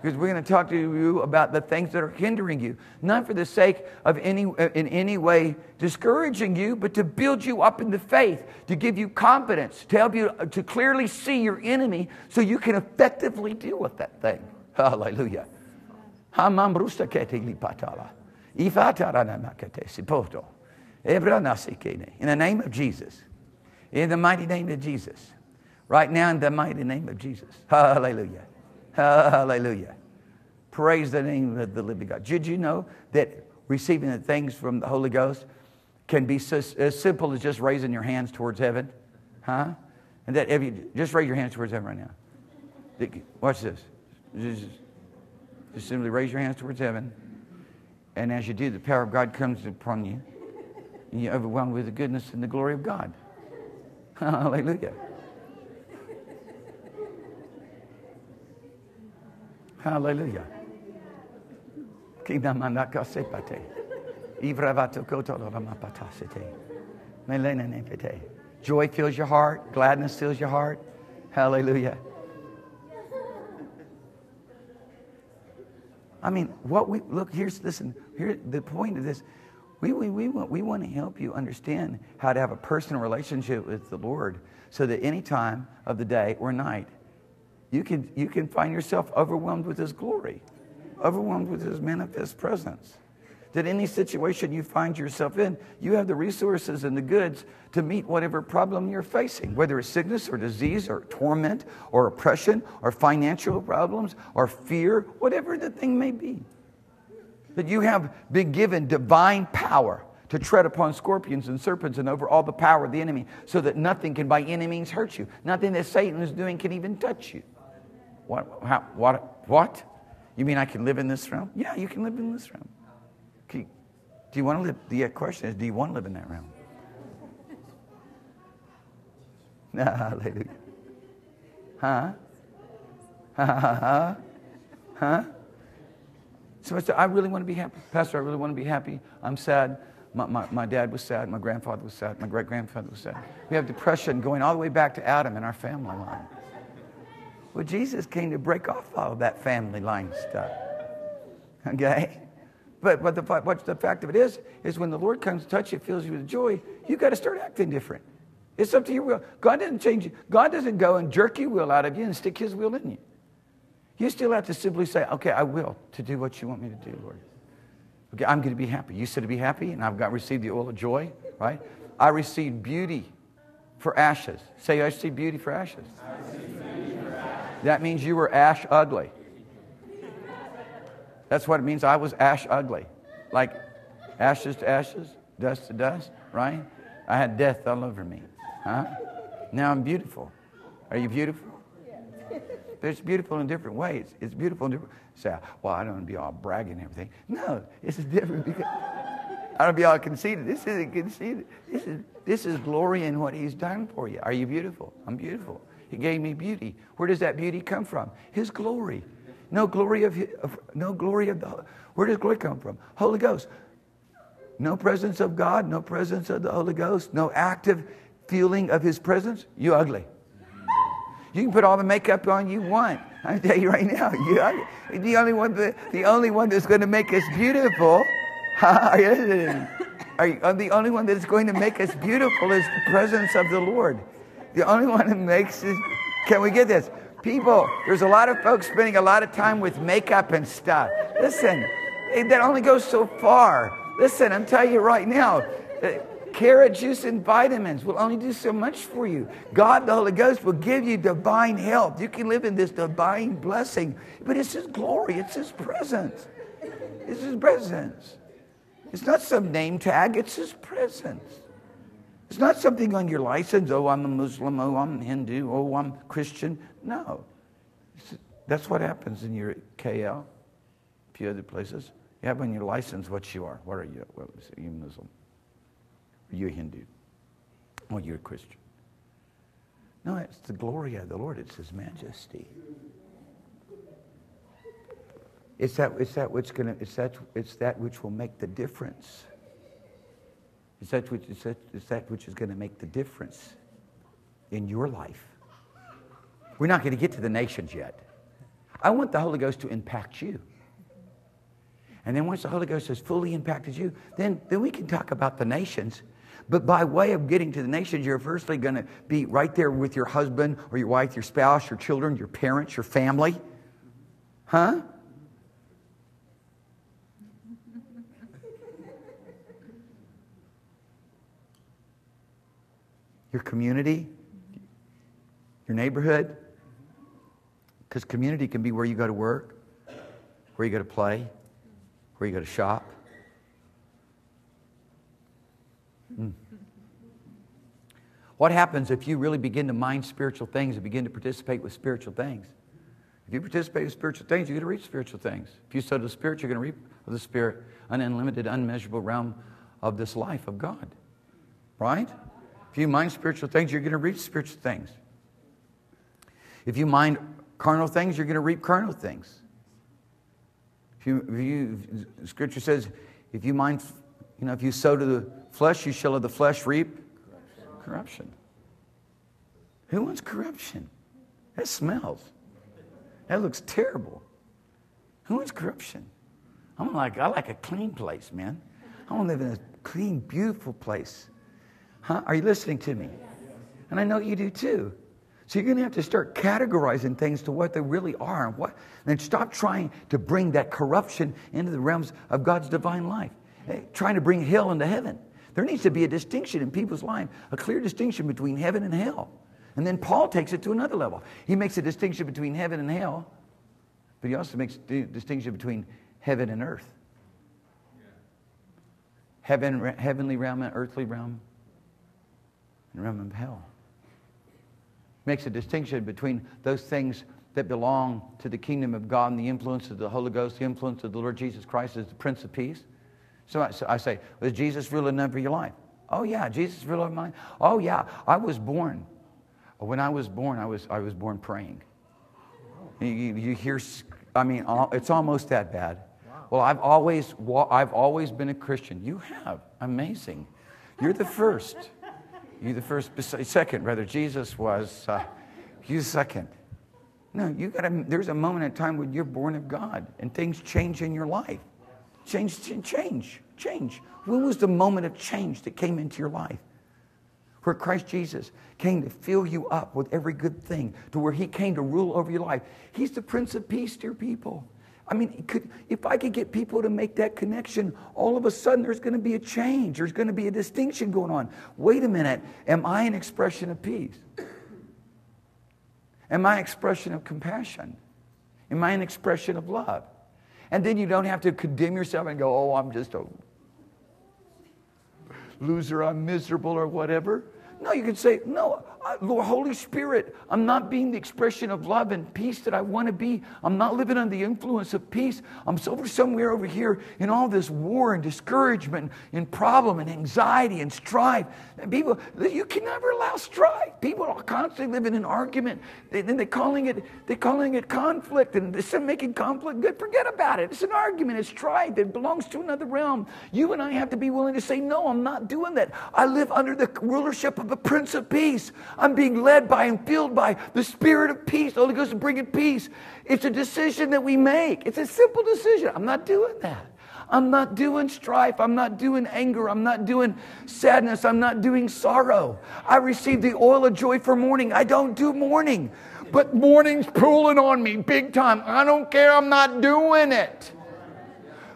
because we're going to talk to you about the things that are hindering you, not for the sake of any in any way discouraging you, but to build you up in the faith, to give you confidence, to help you to clearly see your enemy so you can effectively deal with that thing. Hallelujah. In the name of Jesus. In the mighty name of Jesus. Right now, in the mighty name of Jesus. Hallelujah. Hallelujah. Praise the name of the living God. Did you know that receiving the things from the Holy Ghost can be so, as simple as just raising your hands towards heaven? Huh? And that if you just raise your hands towards heaven right now. Watch this. Just, just simply raise your hands towards heaven. And as you do, the power of God comes upon you. And you're overwhelmed with the goodness and the glory of God. Hallelujah. Hallelujah. Joy fills your heart. Gladness fills your heart. Hallelujah. I mean, what we look here's listen here. The point of this, we we we want we want to help you understand how to have a personal relationship with the Lord, so that any time of the day or night, you can you can find yourself overwhelmed with His glory, overwhelmed with His manifest presence. That any situation you find yourself in, you have the resources and the goods to meet whatever problem you're facing, whether it's sickness or disease or torment or oppression or financial problems or fear, whatever the thing may be. That you have been given divine power to tread upon scorpions and serpents and over all the power of the enemy, so that nothing can by any means hurt you. Nothing that Satan is doing can even touch you. What? How, what? What? You mean I can live in this realm? Yeah, you can live in this realm. You, do you want to live? The question is, do you want to live in that realm? Hallelujah. Huh? Huh? Huh? Somebody said, I really want to be happy. Pastor, I really want to be happy. I'm sad. My, my, my dad was sad. My grandfather was sad. My great-grandfather was sad. We have depression going all the way back to Adam in our family line. Well, Jesus came to break off all of that family line stuff. Okay? But, but the, what the fact of it is, is when the Lord comes to touch you, fills you with joy, you've got to start acting different. It's up to your will. God doesn't change you. God doesn't go and jerk your will out of you and stick His will in you. You still have to simply say, okay, I will to do what you want me to do, Lord. Okay, I'm going to be happy. You said to be happy, and I've got received the oil of joy, right? I received beauty for ashes. Say, I received beauty for ashes. I received beauty for ashes. That means you were ash ugly. That's what it means. I was ash ugly. Like ashes to ashes, dust to dust, right? I had death all over me. Huh? Now I'm beautiful. Are you beautiful? But it's beautiful in different ways. It's beautiful in different ways. Say, well, I don't want to be all bragging and everything. No, it's different because I don't be all conceited. This isn't conceited. This is, this is glory in what He's done for you. Are you beautiful? I'm beautiful. He gave me beauty. Where does that beauty come from? His glory. No glory of, of no glory of the. Where does glory come from? Holy Ghost. No presence of God. No presence of the Holy Ghost. No active feeling of His presence. You ugly. You can put all the makeup on you want. I tell you right now, you the only one the, the only one that's going to make us beautiful. Are you, are the only one that's going to make us beautiful is the presence of the Lord. The only one that makes us. Can we get this? People, there's a lot of folks spending a lot of time with makeup and stuff. Listen, that only goes so far. Listen, I'm telling you right now, carrot juice and vitamins will only do so much for you. God, the Holy Ghost, will give you divine health. You can live in this divine blessing, but it's His glory. It's His presence. It's His presence. It's not some name tag. It's His presence. It's not something on your license. Oh, I'm a Muslim. Oh, I'm Hindu. Oh, I'm Christian. No. That's what happens in your K L, a few other places. You have on your license what you are. What are you? Well, are you Muslim? Are you a Hindu? Or you're a Christian? No, it's the glory of the Lord. It's His majesty. It's that, it's that which gonna, it's that, it's that which will make the difference. It's that which, it's that, it's that which is going to make the difference in your life. We're not going to get to the nations yet. I want the Holy Ghost to impact you. And then once the Holy Ghost has fully impacted you, then, then we can talk about the nations. But by way of getting to the nations, you're firstly going to be right there with your husband or your wife, your spouse, your children, your parents, your family. Huh? Your community, your neighborhood, because community can be where you go to work, where you go to play, where you go to shop. Mm. What happens if you really begin to mind spiritual things and begin to participate with spiritual things? If you participate with spiritual things, you're going to reap spiritual things. If you sow the Spirit, you're going to reap of the Spirit, an unlimited, unmeasurable realm of this life of God. Right? If you mind spiritual things, you're going to reap spiritual things. If you mind carnal things, you're going to reap carnal things. If you, if you, Scripture says, if you mind, you know, if you sow to the flesh, you shall of the flesh reap corruption. corruption. Who wants corruption? That smells. That looks terrible. Who wants corruption? I'm like, I like a clean place, man. I want to live in a clean, beautiful place. Huh? Are you listening to me? And I know you do too. So you're going to have to start categorizing things to what they really are. And what, and stop trying to bring that corruption into the realms of God's divine life. Hey, trying to bring hell into heaven. There needs to be a distinction in people's life, a clear distinction between heaven and hell. And then Paul takes it to another level. He makes a distinction between heaven and hell, but he also makes the distinction between heaven and earth. Heaven, heavenly realm and earthly realm. And realm of hell. Makes a distinction between those things that belong to the kingdom of God and the influence of the Holy Ghost, the influence of the Lord Jesus Christ as the Prince of Peace. So I, so I say, was Jesus real enough for your life? Oh yeah, Jesus real enough for mine? Oh yeah, I was born. When I was born, I was, I was born praying. You, you hear, I mean, it's almost that bad. Well, I've always, I've always been a Christian. You have, amazing. You're the first. You the first, second, rather, Jesus was, uh, you second. No, you got to, there's a moment in time when you're born of God and things change in your life. Change, change, change. When was the moment of change that came into your life? Where Christ Jesus came to fill you up with every good thing, to where he came to rule over your life. He's the Prince of Peace, dear people. I mean, could, if I could get people to make that connection, all of a sudden there's going to be a change. There's going to be a distinction going on. Wait a minute. Am I an expression of peace? Am I an expression of compassion? Am I an expression of love? And then you don't have to condemn yourself and go, oh, I'm just a loser, I'm miserable or whatever. No, you can say, no, I, Lord, Holy Spirit, I'm not being the expression of love and peace that I want to be. I'm not living under the influence of peace. I'm so somewhere over here in all this war and discouragement and problem and anxiety and strife. And people, you can never allow strife. People are constantly living in argument. They, then they're calling it, they're calling it conflict, and they're making conflict good. Forget about it. It's an argument. It's strife. It belongs to another realm. You and I have to be willing to say, no, I'm not doing that. I live under the rulership of the Prince of Peace. I'm being led by and filled by the Spirit of Peace. The Holy Ghost is bringing peace. It's a decision that we make. It's a simple decision. I'm not doing that. I'm not doing strife. I'm not doing anger. I'm not doing sadness. I'm not doing sorrow. I received the oil of joy for mourning. I don't do mourning, but mourning's pulling on me big time. I don't care. I'm not doing it.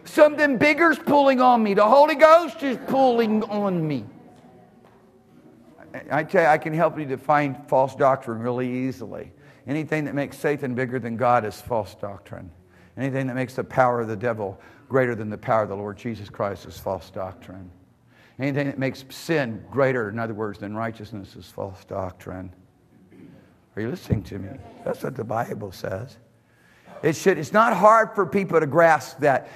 Something bigger's pulling on me. The Holy Ghost is pulling on me. I tell you, I can help you define false doctrine really easily. Anything that makes Satan bigger than God is false doctrine. Anything that makes the power of the devil greater than the power of the Lord Jesus Christ is false doctrine. Anything that makes sin greater, in other words, than righteousness is false doctrine. Are you listening to me? That's what the Bible says. It should, it's not hard for people to grasp that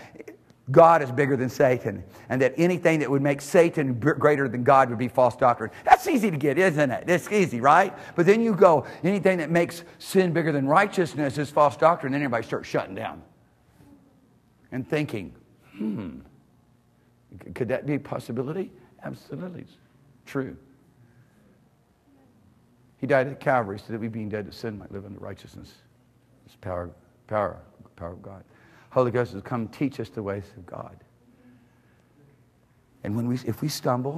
God is bigger than Satan, and that anything that would make Satan greater than God would be false doctrine. That's easy to get, isn't it? It's easy, right? But then you go, anything that makes sin bigger than righteousness is false doctrine, and everybody starts shutting down and thinking, hmm, could that be a possibility? Absolutely, it's true. He died at Calvary so that we, being dead to sin, might live unto righteousness. His power Power, power of God. Holy Ghost has come teach us the ways of God. And when we, if we stumble,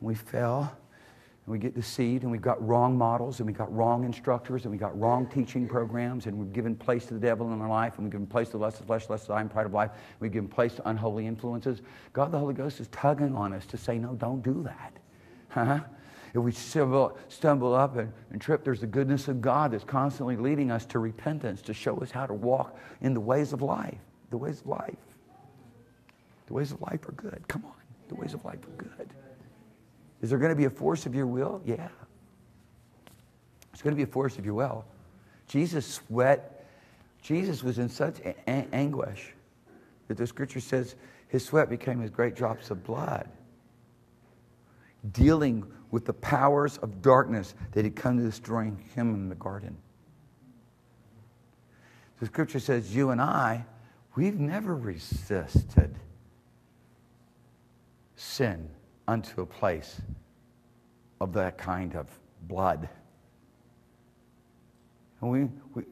and we fail, and we get deceived, and we've got wrong models, and we've got wrong instructors, and we've got wrong teaching programs, and we've given place to the devil in our life, and we've given place to the lust of flesh, lust of the eye, and pride of life, and we've given place to unholy influences, God the Holy Ghost is tugging on us to say, no, don't do that. Huh? If we stumble up and, and trip, there's the goodness of God that's constantly leading us to repentance, to show us how to walk in the ways of life. The ways of life. The ways of life are good. Come on. The ways of life are good. Is there going to be a force of your will? Yeah. It's going to be a force of your will. Jesus sweat. Jesus was in such a a anguish that the scripture says his sweat became as great drops of blood. Dealing with the powers of darkness that had come to destroy him in the garden. The scripture says you and I, we've never resisted sin unto a place of that kind of blood. And we, we,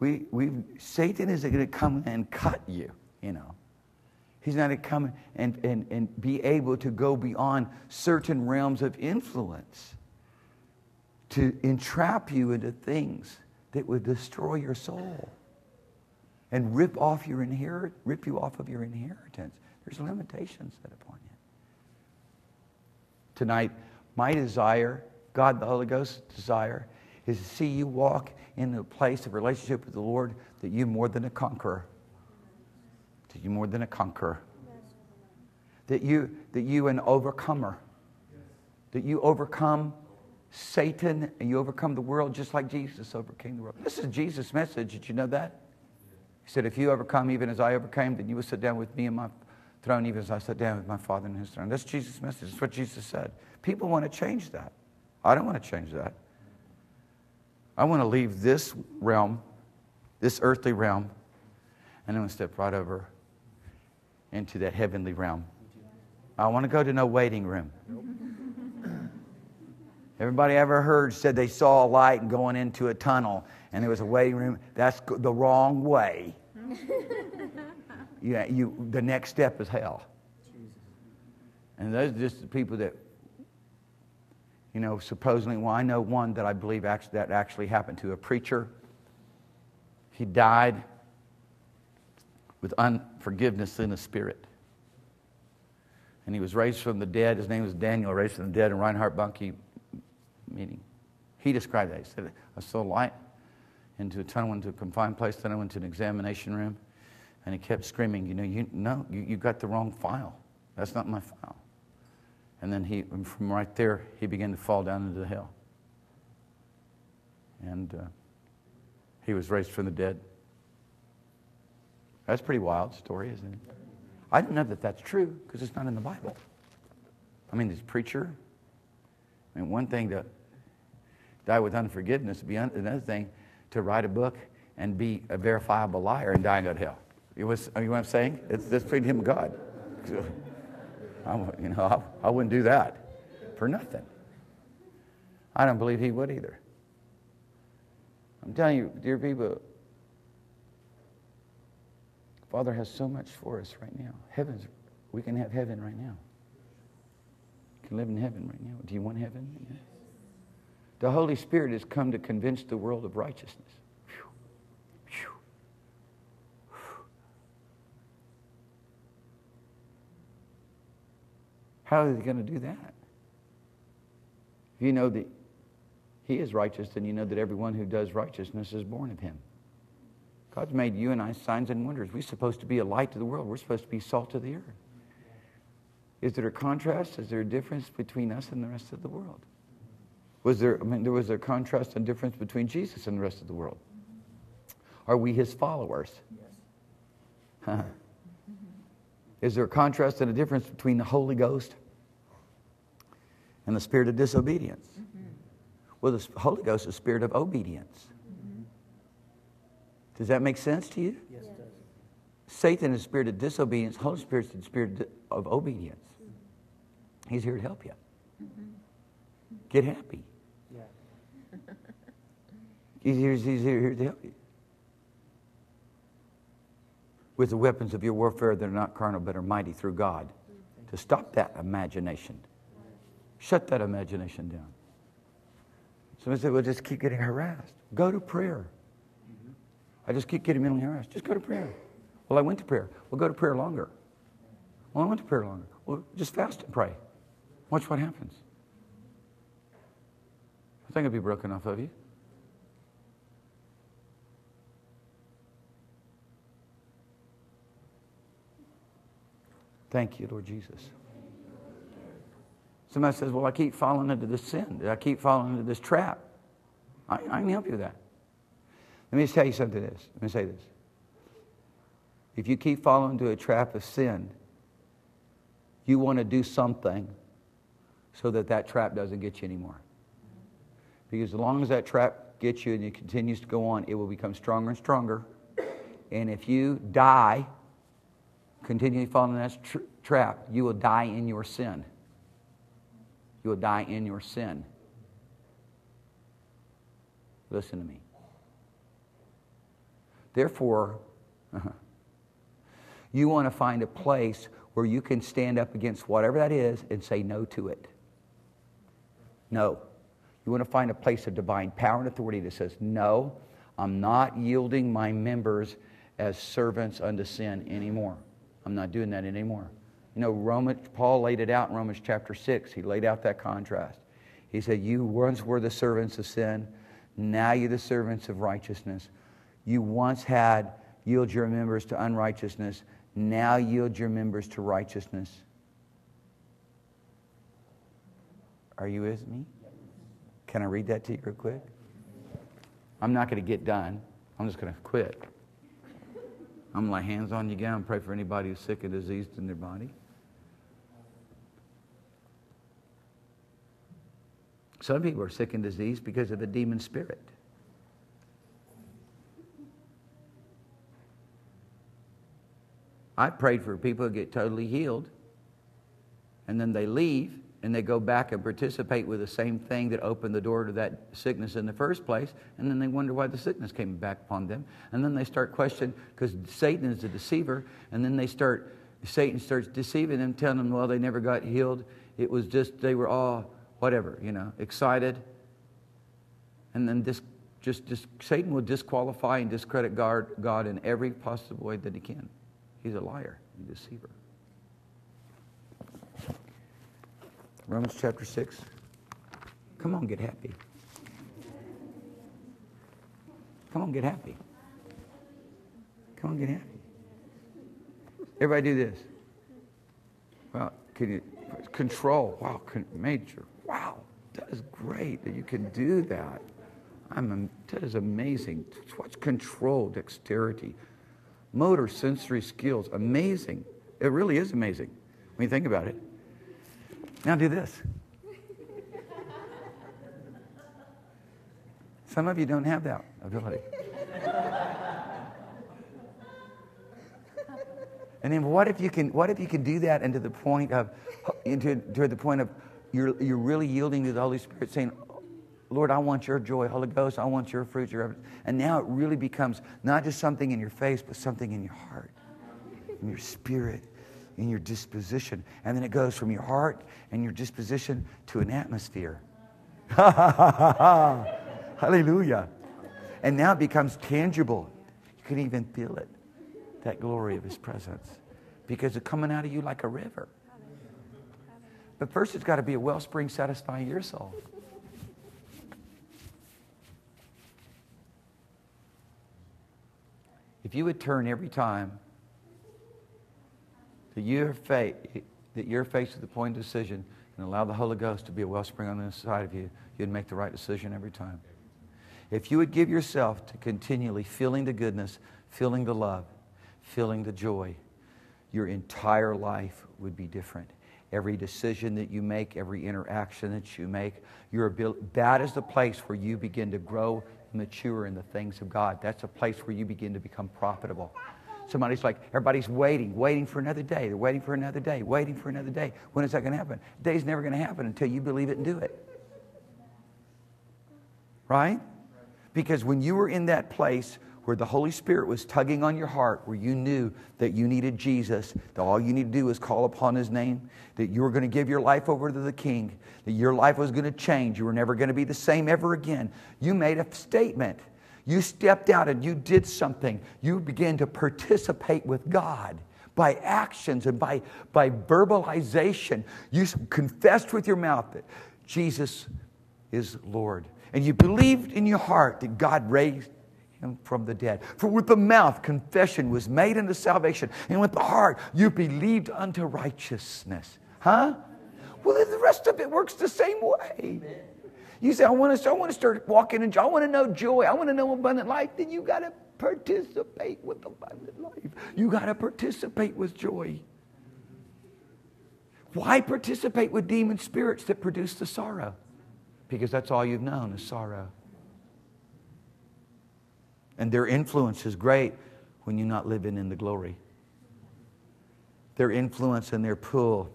we, we've, Satan isn't going to come and cut you, you know. He's not going to come and, and, and be able to go beyond certain realms of influence to entrap you into things that would destroy your soul and rip off your inherit, rip you off of your inheritance. There's limitations set upon you. Tonight, my desire, God the Holy Ghost's desire, is to see you walk in a place of relationship with the Lord that you're more than a conqueror. That you're more than a conqueror. That you, that you an overcomer. That you overcome Satan and you overcome the world just like Jesus overcame the world. This is Jesus' message. Did you know that? He said, if you overcome even as I overcame, then you will sit down with me in my throne even as I sit down with my Father in his throne. That's Jesus' message. That's what Jesus said. People want to change that. I don't want to change that. I want to leave this realm, this earthly realm, and I'm going to step right over into that heavenly realm. I want to go to no waiting room. Everybody I ever heard said they saw a light and going into a tunnel and there was a waiting room. That's the wrong way. Yeah, you, the next step is hell. And those are just the people that, you know, supposedly, well, I know one that I believe actually, that actually happened to a preacher. He died with unforgiveness in his spirit. And he was raised from the dead. His name was Daniel, raised from the dead in Reinhard Bunke meeting. He described that. He said, I saw light into a tunnel, into a confined place, then I went to an examination room. And he kept screaming, you know, you, no, you, you got the wrong file. That's not my file. And then he, from right there, he began to fall down into hell. And uh, he was raised from the dead. That's a pretty wild story, isn't it? I don't know that that's true because it's not in the Bible. I mean, this preacher. I mean, one thing to die with unforgiveness would be un another thing to write a book and be a verifiable liar and die and go to hell. It was, you know what I'm saying? It's, that's between him and God. I, you know, I, I wouldn't do that for nothing. I don't believe he would either. I'm telling you, dear people, Father has so much for us right now. Heaven's, we can have heaven right now. You can live in heaven right now. Do you want heaven? Yeah. The Holy Spirit has come to convince the world of righteousness. Whew. Whew. Whew. How are they going to do that? If you know that He is righteous, then you know that everyone who does righteousness is born of Him. God's made you and I signs and wonders. We're supposed to be a light to the world. We're supposed to be salt to the earth. Is there a contrast? Is there a difference between us and the rest of the world? Was there, I mean, there was a contrast and difference between Jesus and the rest of the world. Are we His followers? Yes. Huh. Is there a contrast and a difference between the Holy Ghost and the spirit of disobedience? Mm-hmm. Well, the Holy Ghost is the spirit of obedience. Does that make sense to you? Yes, it does. Satan is the spirit of disobedience. Holy Spirit is the spirit of obedience. He's here to help you. Mm-hmm. Get happy. Yeah. He's, here, he's here to help you. with the weapons of your warfare that are not carnal but are mighty through God. To stop that imagination. Shut that imagination down. Somebody said, well, just keep getting harassed. Go to prayer. I just keep getting mentally harassed. Just go to prayer. Well, I went to prayer. Well, go to prayer longer. Well, I went to prayer longer. Well, just fast and pray. Watch what happens. I think I'll be broken off of you. Thank you, Lord Jesus. Somebody says, well, I keep falling into this sin. I keep falling into this trap. I, I can help you with that. Let me just tell you something this. Let me say this. If you keep falling into a trap of sin, you want to do something so that that trap doesn't get you anymore. Because as long as that trap gets you and it continues to go on, it will become stronger and stronger. And if you die, continually falling in that tra- trap, you will die in your sin. You will die in your sin. Listen to me. Therefore, uh-huh, you want to find a place where you can stand up against whatever that is and say no to it. No. You want to find a place of divine power and authority that says, no, I'm not yielding my members as servants unto sin anymore. I'm not doing that anymore. You know, Romans, Paul laid it out in Romans chapter six. He laid out that contrast. He said, you once were the servants of sin. Now you're the servants of righteousness. You once had yield your members to unrighteousness. Now yield your members to righteousness. Are you with me? Can I read that to you real quick? I'm not going to get done. I'm just going to quit. I'm going to lay hands on you again and pray for anybody who's sick and diseased in their body. Some people are sick and diseased because of a demon spirit. I prayed for people who get totally healed, and then they leave, and they go back and participate with the same thing that opened the door to that sickness in the first place, and then they wonder why the sickness came back upon them. And then they start questioning, because Satan is the deceiver, and then they start, Satan starts deceiving them, telling them, well, they never got healed. It was just, they were all, whatever, you know, excited. And then this, just, just Satan will disqualify and discredit God, God in every possible way that he can. He's a liar, a deceiver. Romans chapter six. Come on, get happy. Come on, get happy. Come on, get happy. Everybody do this. Well, can you control? Wow, major. Wow, that is great that you can do that. I'm, that is amazing. What's control, dexterity, motor, sensory skills, amazing. It really is amazing when you think about it. Now do this. Some of you don't have that ability. And then what if you can? What if you can do that into the point of, into to the point of, you're you're really yielding to the Holy Spirit, saying, Lord, I want your joy, Holy Ghost, I want your fruit, your evidence. And now it really becomes not just something in your face, but something in your heart, in your spirit, in your disposition. And then it goes from your heart and your disposition to an atmosphere. Hallelujah. And now it becomes tangible. You can even feel it, that glory of his presence, because it's coming out of you like a river. But first it's got to be a wellspring satisfying your soul. If you would turn every time that you're, fa- that you're faced with the point of decision and allow the Holy Ghost to be a wellspring on the inside of you, you'd make the right decision every time. If you would give yourself to continually feeling the goodness, feeling the love, feeling the joy, your entire life would be different. Every decision that you make, every interaction that you make, your ability, that is the place where you begin to grow, mature in the things of God. That's a place where you begin to become profitable. Somebody's like, everybody's waiting, waiting for another day. They're waiting for another day, waiting for another day. When is that going to happen? The day's never going to happen until you believe it and do it. Right? Because when you were in that place where the Holy Spirit was tugging on your heart, where you knew that you needed Jesus, that all you need to do is call upon His name, that you were going to give your life over to the King, that your life was going to change, you were never going to be the same ever again. You made a statement. You stepped out and you did something. You began to participate with God by actions and by, by verbalization. You confessed with your mouth that Jesus is Lord. And you believed in your heart that God raised Him from the dead. For with the mouth confession was made unto salvation, and with the heart you believed unto righteousness. Huh? Well, the rest of it works the same way. You say, I want to, I want to start walking in joy. I want to know joy. I want to know abundant life. Then you got to participate with abundant life. You got to participate with joy. Why participate with demon spirits that produce the sorrow? Because that's all you've known is sorrow. And their influence is great when you're not living in the glory. Their influence and their pull.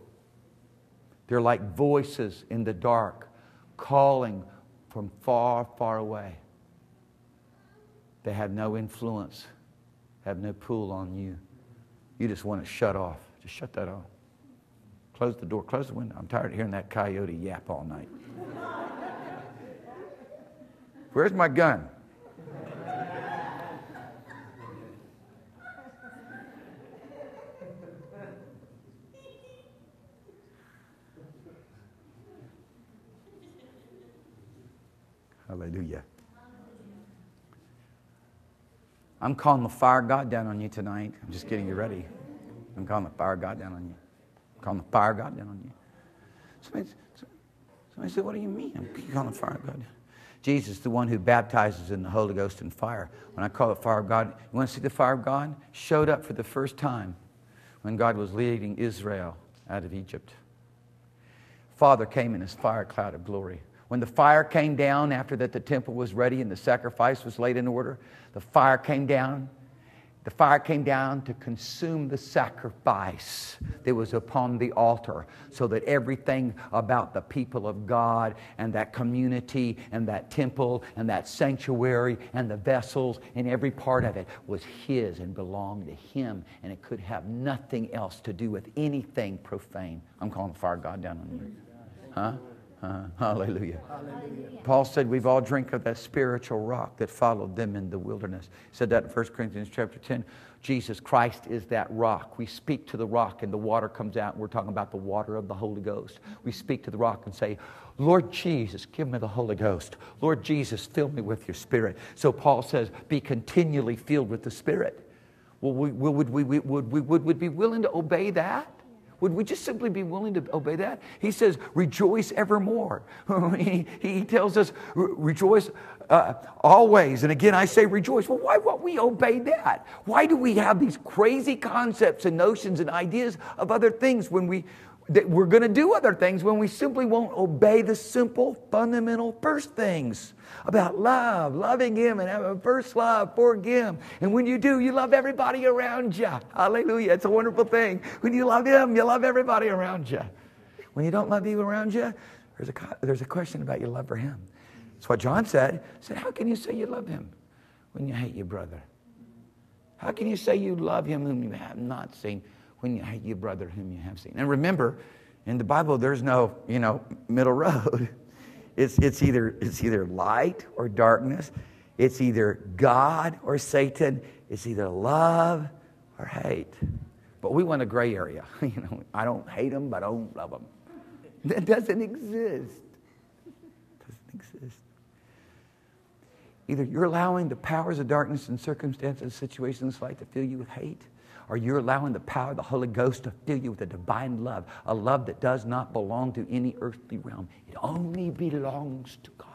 They're like voices in the dark calling from far, far away. They have no influence, have no pull on you. You just want it shut off. Just shut that off. Close the door, close the window. I'm tired of hearing that coyote yap all night. Where's my gun? Hallelujah. I'm calling the fire of God down on you tonight. I'm just getting you ready. I'm calling the fire of God down on you. I'm calling the fire of God down on you. Somebody, somebody said, what do you mean? I'm calling the fire of God down. Jesus, the one who baptizes in the Holy Ghost and fire. When I call it fire of God, you want to see the fire of God? Showed up for the first time when God was leading Israel out of Egypt. Father came in His fire cloud of glory. When the fire came down after that the temple was ready and the sacrifice was laid in order, the fire came down. The fire came down to consume the sacrifice that was upon the altar so that everything about the people of God and that community and that temple and that sanctuary and the vessels and every part of it was His and belonged to Him, and it could have nothing else to do with anything profane. I'm calling the fire of God down on you. Huh? Uh, hallelujah. Hallelujah. Paul said we've all drink of that spiritual rock that followed them in the wilderness. He said that in First Corinthians chapter ten. Jesus Christ is that rock. We speak to the rock and the water comes out. We're talking about the water of the Holy Ghost. We speak to the rock and say, Lord Jesus, give me the Holy Ghost. Lord Jesus, fill me with your Spirit. So Paul says, be continually filled with the Spirit. Well, we, would, we, we, would, we, would we be willing to obey that? Would we just simply be willing to obey that? He says, rejoice evermore. he, he tells us, rejoice uh, always. And again, I say rejoice. Well, why won't we obey that? Why do we have these crazy concepts and notions and ideas of other things when we, that we're going to do other things when we simply won't obey the simple, fundamental first things about love, loving Him and having first love for Him. And when you do, you love everybody around you. Hallelujah. It's a wonderful thing. When you love Him, you love everybody around you. When you don't love people around you, there's a, there's a question about your love for Him. That's what John said. He said, how can you say you love Him when you hate your brother? How can you say you love Him whom you have not seen? When you hate your brother whom you have seen. And remember, in the Bible, there's no, you know, middle road. It's, it's, either, it's either light or darkness. It's either God or Satan. It's either love or hate. But we want a gray area. You know, I don't hate them, but I don't love them. That doesn't exist. It doesn't exist. Either you're allowing the powers of darkness and circumstances and situations like to fill you with hate, or you're allowing the power of the Holy Ghost to fill you with a divine love, a love that does not belong to any earthly realm. It only belongs to God.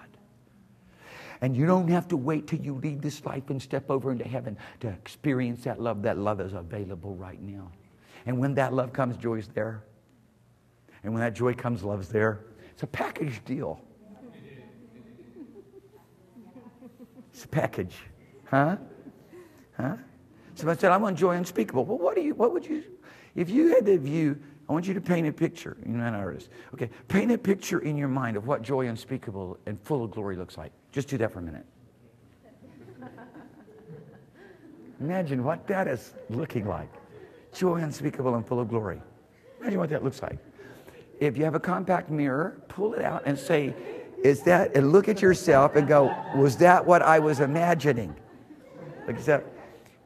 And you don't have to wait till you leave this life and step over into heaven to experience that love. That love is available right now. And when that love comes, joy is there. And when that joy comes, love's there. It's a package deal. It's a package. Huh? Huh? Somebody said, I want joy unspeakable. Well, what do you, what would you, if you had to view, I want you to paint a picture. You're not an artist. Okay, paint a picture in your mind of what joy unspeakable and full of glory looks like. Just do that for a minute. Imagine what that is looking like. Joy unspeakable and full of glory. Imagine what that looks like. If you have a compact mirror, pull it out and say, is that, and look at yourself and go, was that what I was imagining? Except,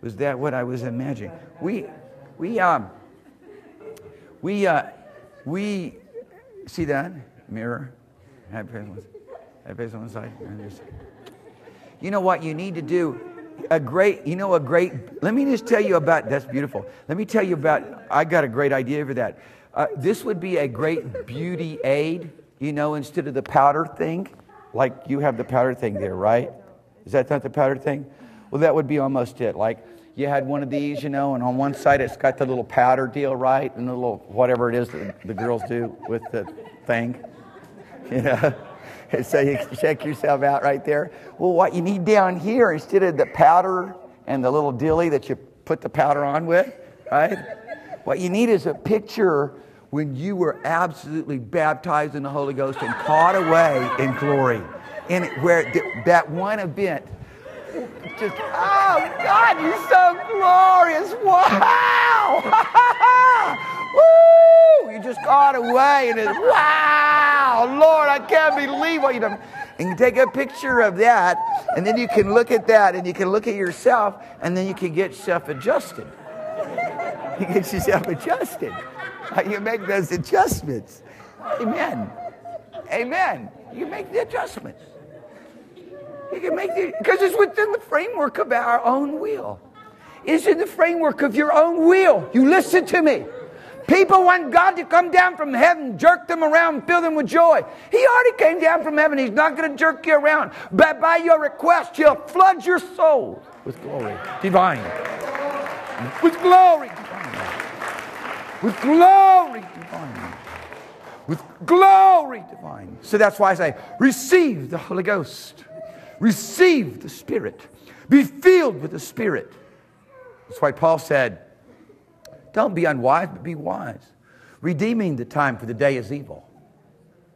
was that what I was imagining? We, we, um, we, uh, we, see that? Mirror. Have face on one side. You know what you need to do? A great, you know, a great, let me just tell you about, that's beautiful. Let me tell you about, I got a great idea for that. Uh, this would be a great beauty aid, you know, instead of the powder thing. Like you have the powder thing there, right? Is that not the powder thing? Well, that would be almost it. Like you had one of these, you know, and on one side it's got the little powder deal, right? And the little whatever it is that the girls do with the thing, you know. And so you check yourself out right there. Well, what you need down here, instead of the powder and the little dilly that you put the powder on with, right? What you need is a picture when you were absolutely baptized in the Holy Ghost and caught away in glory. In where that one event, just, oh, God, you're so glorious. Wow. Woo! You just got away and it's, wow, Lord, I can't believe what you done. And you take a picture of that, and then you can look at that, and you can look at yourself, and then you can get yourself adjusted. You get yourself adjusted. You make those adjustments. Amen. Amen. You make the adjustments. You can make the, because it's within the framework of our own will. It's in the framework of your own will. You listen to me. People want God to come down from heaven, jerk them around, fill them with joy. He already came down from heaven. He's not going to jerk you around. But by your request, He'll flood your soul with glory divine. With glory divine. With glory divine. With glory divine. So that's why I say, receive the Holy Ghost. Receive the Spirit. Be filled with the Spirit. That's why Paul said, don't be unwise, but be wise. Redeeming the time, for the day is evil.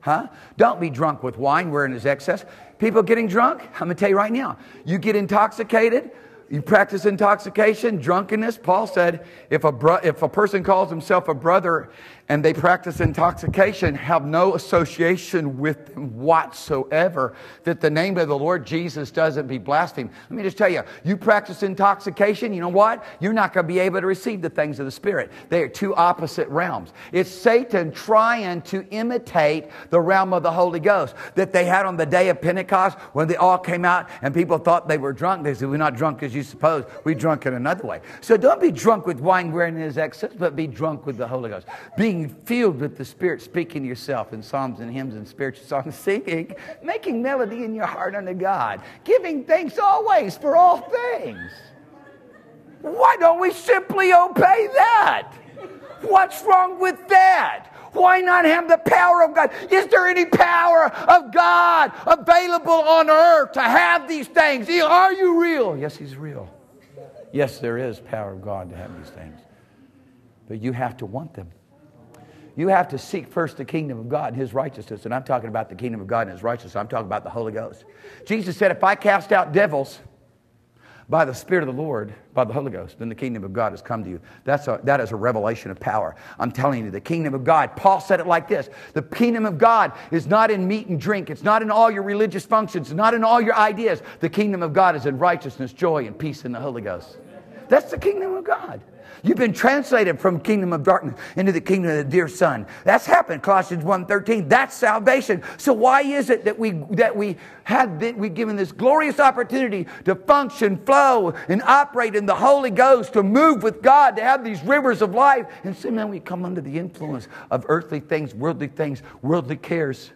Huh? Don't be drunk with wine wherein is excess. People getting drunk, I'm going to tell you right now. You get intoxicated, you practice intoxication, drunkenness. Paul said, if a, bro if a person calls himself a brother and they practice intoxication, have no association with them whatsoever, that the name of the Lord Jesus doesn't be blasphemed. Let me just tell you, you practice intoxication, you know what? You're not going to be able to receive the things of the Spirit. They are two opposite realms. It's Satan trying to imitate the realm of the Holy Ghost that they had on the day of Pentecost when they all came out and people thought they were drunk. They said, we're not drunk as you suppose. We're drunk in another way. So don't be drunk with wine wherein is excess, but be drunk with the Holy Ghost. Being filled with the Spirit, speaking to yourself in psalms and hymns and spiritual songs, singing, making melody in your heart unto God, giving thanks always for all things. Why don't we simply obey that? What's wrong with that? Why not have the power of God? Is there any power of God available on earth to have these things? Are you real? Yes, He's real. Yes, there is power of God to have these things. But you have to want them. You have to seek first the kingdom of God and His righteousness. And I'm talking about the kingdom of God and His righteousness. I'm talking about the Holy Ghost. Jesus said, if I cast out devils by the Spirit of the Lord, by the Holy Ghost, then the kingdom of God has come to you. That's a, that is a revelation of power. I'm telling you, the kingdom of God, Paul said it like this, the kingdom of God is not in meat and drink. It's not in all your religious functions. It's not in all your ideas. The kingdom of God is in righteousness, joy, and peace in the Holy Ghost. That's the kingdom of God. You've been translated from kingdom of darkness into the kingdom of the dear Son. That's happened, Colossians one thirteen. That's salvation. So why is it that we that we have been we given this glorious opportunity to function, flow, and operate in the Holy Ghost, to move with God, to have these rivers of life, and somehow we come under the influence of earthly things, worldly things, worldly cares,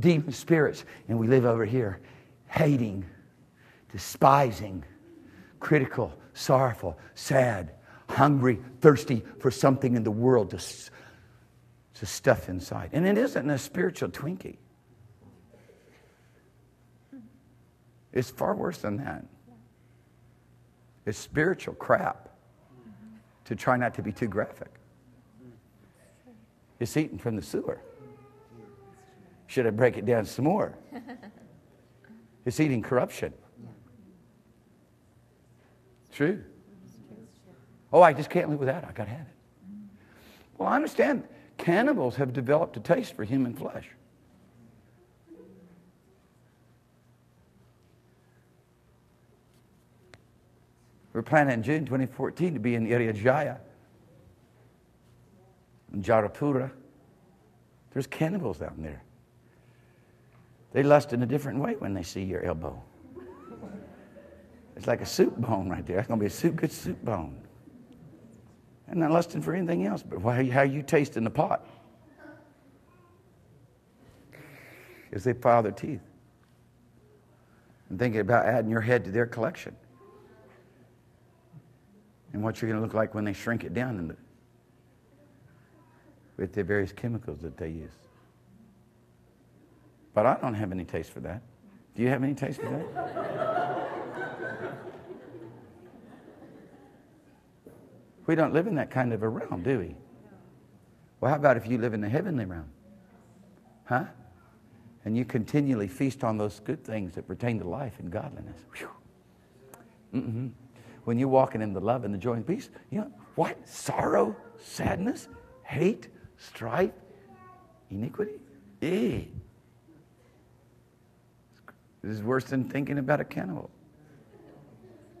demon spirits, and we live over here, hating, despising, critical, sorrowful, sad, hungry, thirsty for something in the world to, to stuff inside. And it isn't a spiritual Twinkie. It's far worse than that. It's spiritual crap, to try not to be too graphic. It's eaten from the sewer. Should I break it down some more? It's eating corruption. True. Oh, I just can't live without it. I've got to have it. Well, I understand cannibals have developed a taste for human flesh. We're planning in June twenty fourteen to be in Iriajaya, in Jarapura. There's cannibals down there. They lust in a different way when they see your elbow. It's like a soup bone right there. It's going to be a soup, good soup bone. I'm not lusting for anything else, but why, how you taste in the pot is they file their teeth and thinking about adding your head to their collection and what you're going to look like when they shrink it down in the, with the various chemicals that they use. But I don't have any taste for that. Do you have any taste for that? We don't live in that kind of a realm, do we? Well, how about if you live in the heavenly realm? Huh? And you continually feast on those good things that pertain to life and godliness. Mm-hmm. When you're walking in the love and the joy and peace, you know, what? Sorrow, sadness, hate, strife, iniquity? Eh. This is worse than thinking about a cannibal.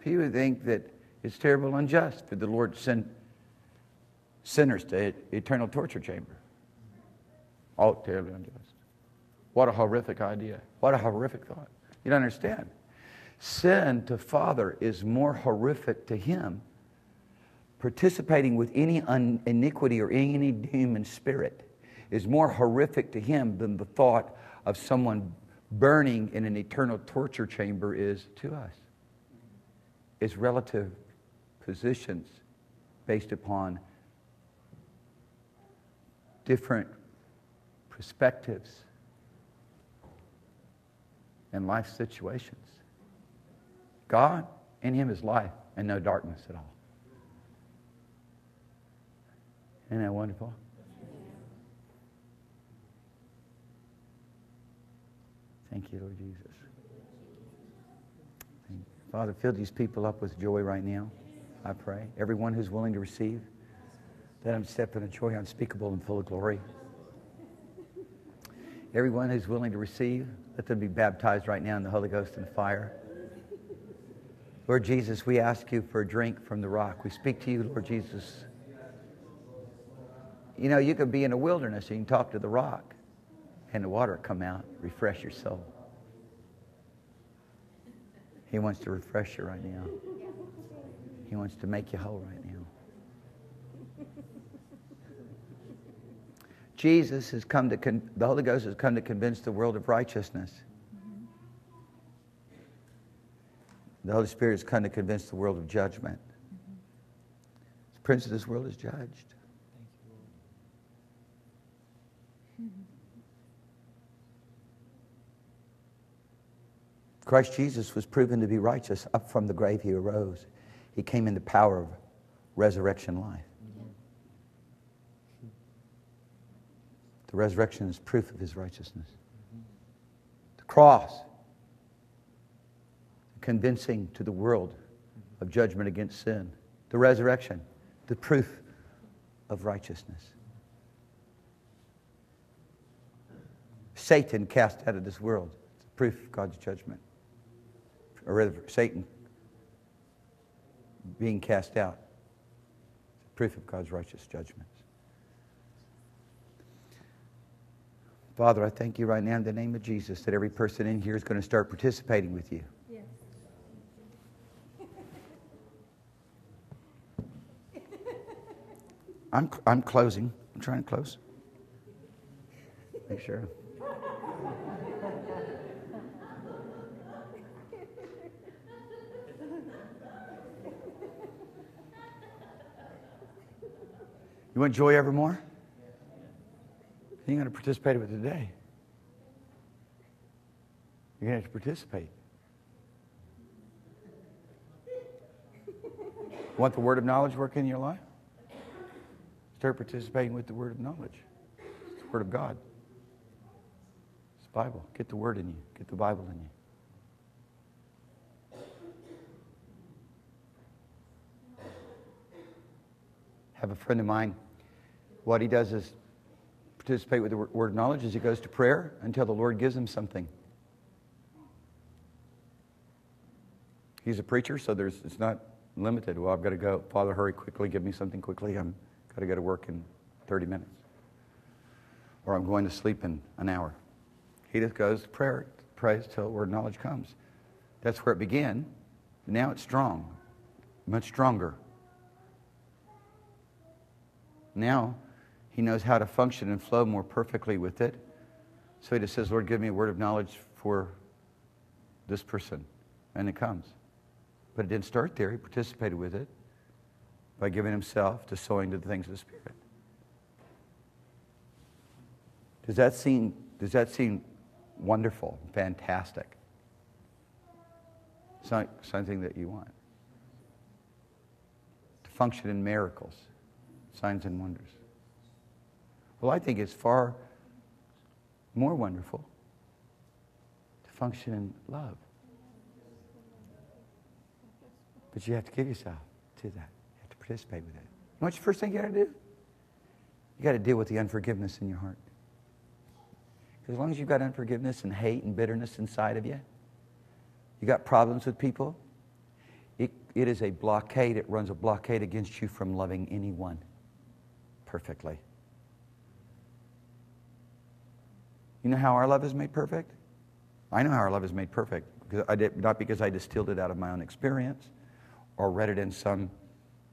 People think that it's terrible and unjust for the Lord to send sinners to eternal torture chamber. Oh, terribly unjust. What a horrific idea. What a horrific thought. You don't understand. Sin to Father is more horrific to Him. Participating with any un- iniquity or any demon spirit is more horrific to Him than the thought of someone burning in an eternal torture chamber is to us. It's relative positions based upon different perspectives and life situations. God in Him is life and no darkness at all. Isn't that wonderful? Thank you, Lord Jesus. Thank you. Father, fill these people up with joy right now, I pray. Everyone who's willing to receive, let them step in a joy unspeakable and full of glory. Everyone who's willing to receive, let them be baptized right now in the Holy Ghost and fire. Lord Jesus, we ask You for a drink from the rock. We speak to You, Lord Jesus. You know, you could be in a wilderness and you can talk to the rock, and the water come out, refresh your soul. He wants to refresh you right now. He wants to make you whole right now. Jesus has come to, con- the Holy Ghost has come to convince the world of righteousness. The Holy Spirit has come to convince the world of judgment. The prince of this world is judged. Christ Jesus was proven to be righteous. Up from the grave He arose. He came in the power of resurrection life. Mm-hmm. The resurrection is proof of His righteousness. Mm-hmm. The cross, convincing to the world of judgment against sin. The resurrection, the proof of righteousness. Satan cast out of this world, the proof of God's judgment. Or rather, Satan being cast out, proof of God's righteous judgments. Father, I thank You right now in the name of Jesus that every person in here is going to start participating with You. Yes. I'm I'm closing. I'm trying to close. Make sure. You want joy evermore? You're going to participate with it today. You're going to have to participate. Want the word of knowledge work in your life? Start participating with the word of knowledge. It's the word of God. It's the Bible. Get the word in you. Get the Bible in you. have a friend of mine. What he does is participate with the word of knowledge as he goes to prayer until the Lord gives him something. He's a preacher, so there's, it's not limited. Well, I've got to go. Father, hurry quickly. Give me something quickly. I've got to go to work in thirty minutes. Or I'm going to sleep in an hour. He just goes to prayer, prays till word knowledge comes. That's where it began. Now it's strong, much stronger. Now he knows how to function and flow more perfectly with it. So he just says, Lord, give me a word of knowledge for this person. And it comes. But it didn't start there. He participated with it by giving himself to sowing to the things of the Spirit. Does that seem, does that seem wonderful, fantastic? It's not something that you want. To function in miracles, signs and wonders. Well, I think it's far more wonderful to function in love. But you have to give yourself to that. You have to participate with it. You know what's the first thing you got to do? You got to deal with the unforgiveness in your heart. Because as long as you've got unforgiveness and hate and bitterness inside of you, you got problems with people, it, it is a blockade. It runs a blockade against you from loving anyone perfectly. You know how our love is made perfect? I know how our love is made perfect. Because I did, not because I distilled it out of my own experience, or read it in some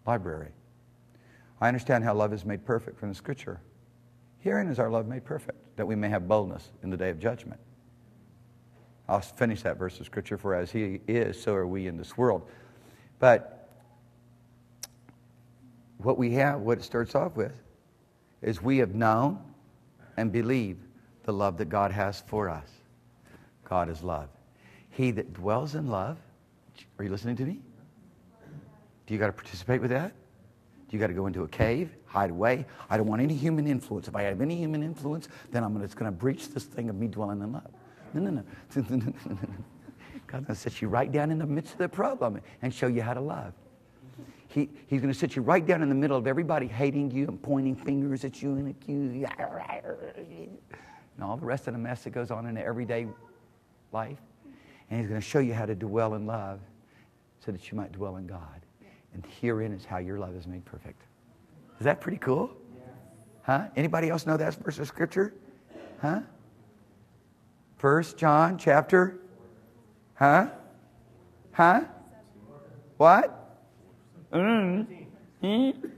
library. I understand how love is made perfect from the Scripture. Herein is our love made perfect, that we may have boldness in the day of judgment. I'll finish that verse of Scripture, for as He is, so are we in this world. But what we have, what it starts off with, is we have known and believed the love that God has for us. God is love. He that dwells in love, are you listening to me? Do you got to participate with that? Do you got to go into a cave, hide away? I don't want any human influence. If I have any human influence, then I'm just going to breach this thing of me dwelling in love. No, no, no. God's going to sit you right down in the midst of the problem and show you how to love. He, he's going to sit you right down in the middle of everybody hating you and pointing fingers at you and accusing you. And all the rest of the mess that goes on in the everyday life. And he's going to show you how to dwell in love so that you might dwell in God. And herein is how your love is made perfect. Is that pretty cool? Yeah. Huh? Anybody else know that verse of Scripture? Huh? First John chapter? Huh? Huh? What? Mm. Mm.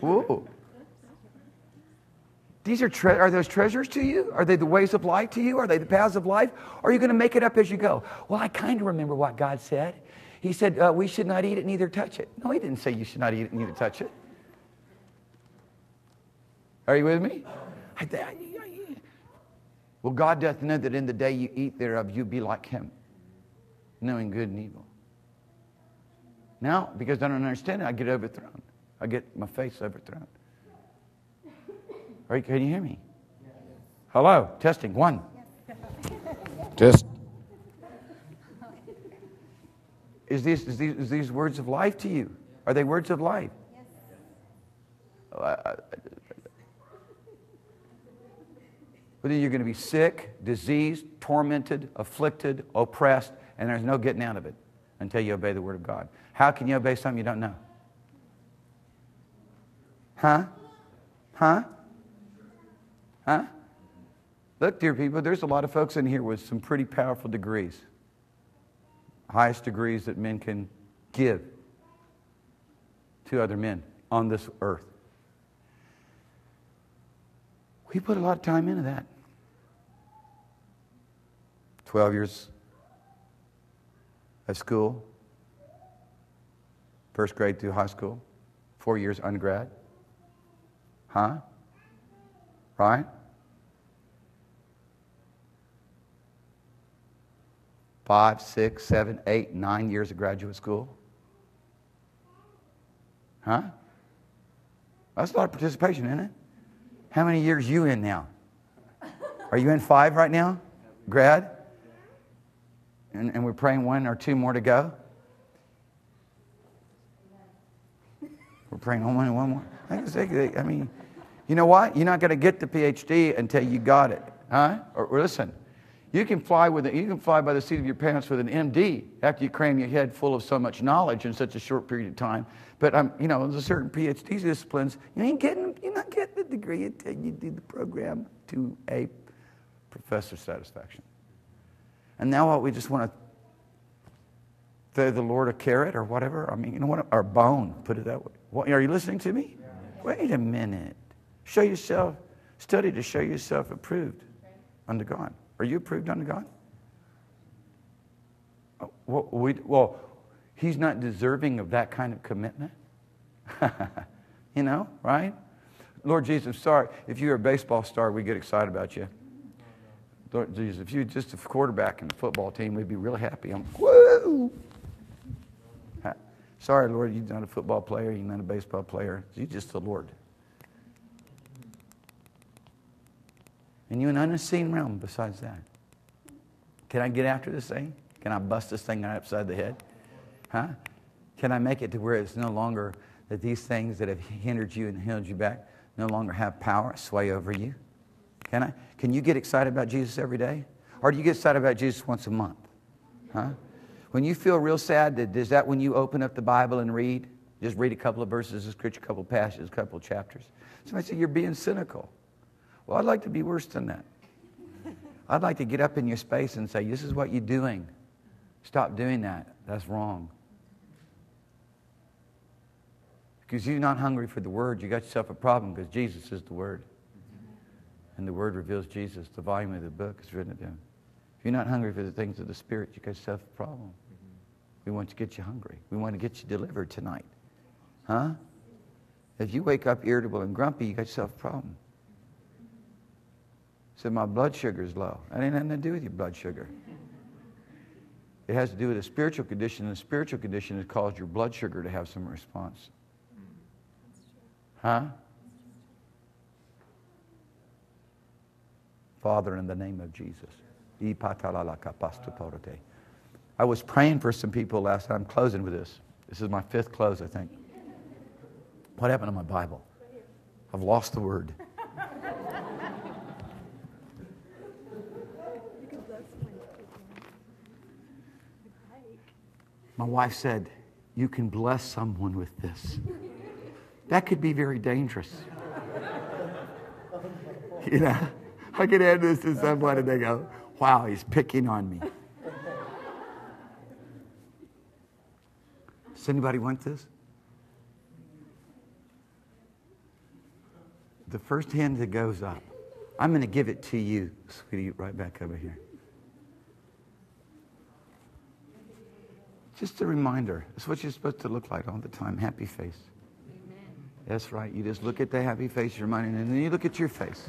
Whoa. These are, tre- are those treasures to you? Are they the ways of life to you? Are they the paths of life? Or are you going to make it up as you go? Well, I kind of remember what God said. He said, uh, we should not eat it, neither touch it. No, he didn't say you should not eat it, neither touch it. Are you with me? I, I, I, well, God doth know that in the day you eat thereof, you be like him, knowing good and evil. Now, because I don't understand it, I get overthrown. I get my face overthrown. Are you, can you hear me? Hello? Testing. One. Test. Is these, is, these, is these words of life to you? Are they words of life? Yes. Oh, I, I, I, whether you're going to be sick, diseased, tormented, afflicted, oppressed, and there's no getting out of it until you obey the Word of God. How can you obey something you don't know? Huh? Huh? Huh? Look, dear people, there's a lot of folks in here with some pretty powerful degrees. Highest degrees that men can give to other men on this earth. We put a lot of time into that. Twelve years of school, first grade through high school, four years undergrad. Huh? Right? Five, six, seven, eight, nine years of graduate school? Huh? That's a lot of participation, isn't it? How many years you in now? Are you in five right now? Grad? And, and we're praying one or two more to go? We're praying, oh, one more. I mean, you know what? You're not going to get the P H D until you got it, huh? Or, or listen, you can fly with it. You can fly by the seat of your pants with an M D after you cram your head full of so much knowledge in such a short period of time. But um, you know, there's certain P H D disciplines. You ain't getting. You're not getting the degree until you do the program to a professor's satisfaction. And now what? We just want to throw the Lord a carrot or whatever. I mean, you know what? Or bone. Put it that way. What, are you listening to me? Yeah. Wait a minute. Show yourself. Study to show yourself approved unto God. Are you approved unto God? Well, we, well, he's not deserving of that kind of commitment. You know, right? Lord Jesus, sorry. If you're a baseball star, we get excited about you. Lord Jesus, if you're just a quarterback in the football team, we'd be real happy. I'm, whoa! Sorry, Lord, you're not a football player. You're not a baseball player. You're just the Lord. And you're in an unseen realm besides that. Can I get after this thing? Can I bust this thing right upside the head? Huh? Can I make it to where it's no longer that these things that have hindered you and held you back no longer have power, sway over you? Can I? Can you get excited about Jesus every day? Or do you get excited about Jesus once a month? Huh? When you feel real sad, is that when you open up the Bible and read? Just read a couple of verses of Scripture, a couple of passages, a couple of chapters. Somebody say, you're being cynical. Well, I'd like to be worse than that. I'd like to get up in your space and say, this is what you're doing. Stop doing that. That's wrong. Because you're not hungry for the Word. You got yourself a problem because Jesus is the Word. And the Word reveals Jesus. The volume of the book is written down. If you're not hungry for the things of the Spirit, you got yourself a problem. We want to get you hungry. We want to get you delivered tonight. Huh? If you wake up irritable and grumpy, you got yourself a problem. Said, my blood sugar is low. That ain't nothing to do with your blood sugar. It has to do with a spiritual condition, and the spiritual condition has caused your blood sugar to have some response. Huh? Father, in the name of Jesus. I was praying for some people last night. I'm closing with this. This is my fifth close, I think. What happened to my Bible? I've lost the word. My wife said, you can bless someone with this. That could be very dangerous. You know, I could add this to someone and they go, wow, he's picking on me. Does anybody want this? The first hand that goes up, I'm going to give it to you, sweetie, right back over here. Just a reminder. That's what you're supposed to look like all the time. Happy face. Amen. That's right. You just look at the happy face you're minding, and then you look at your face.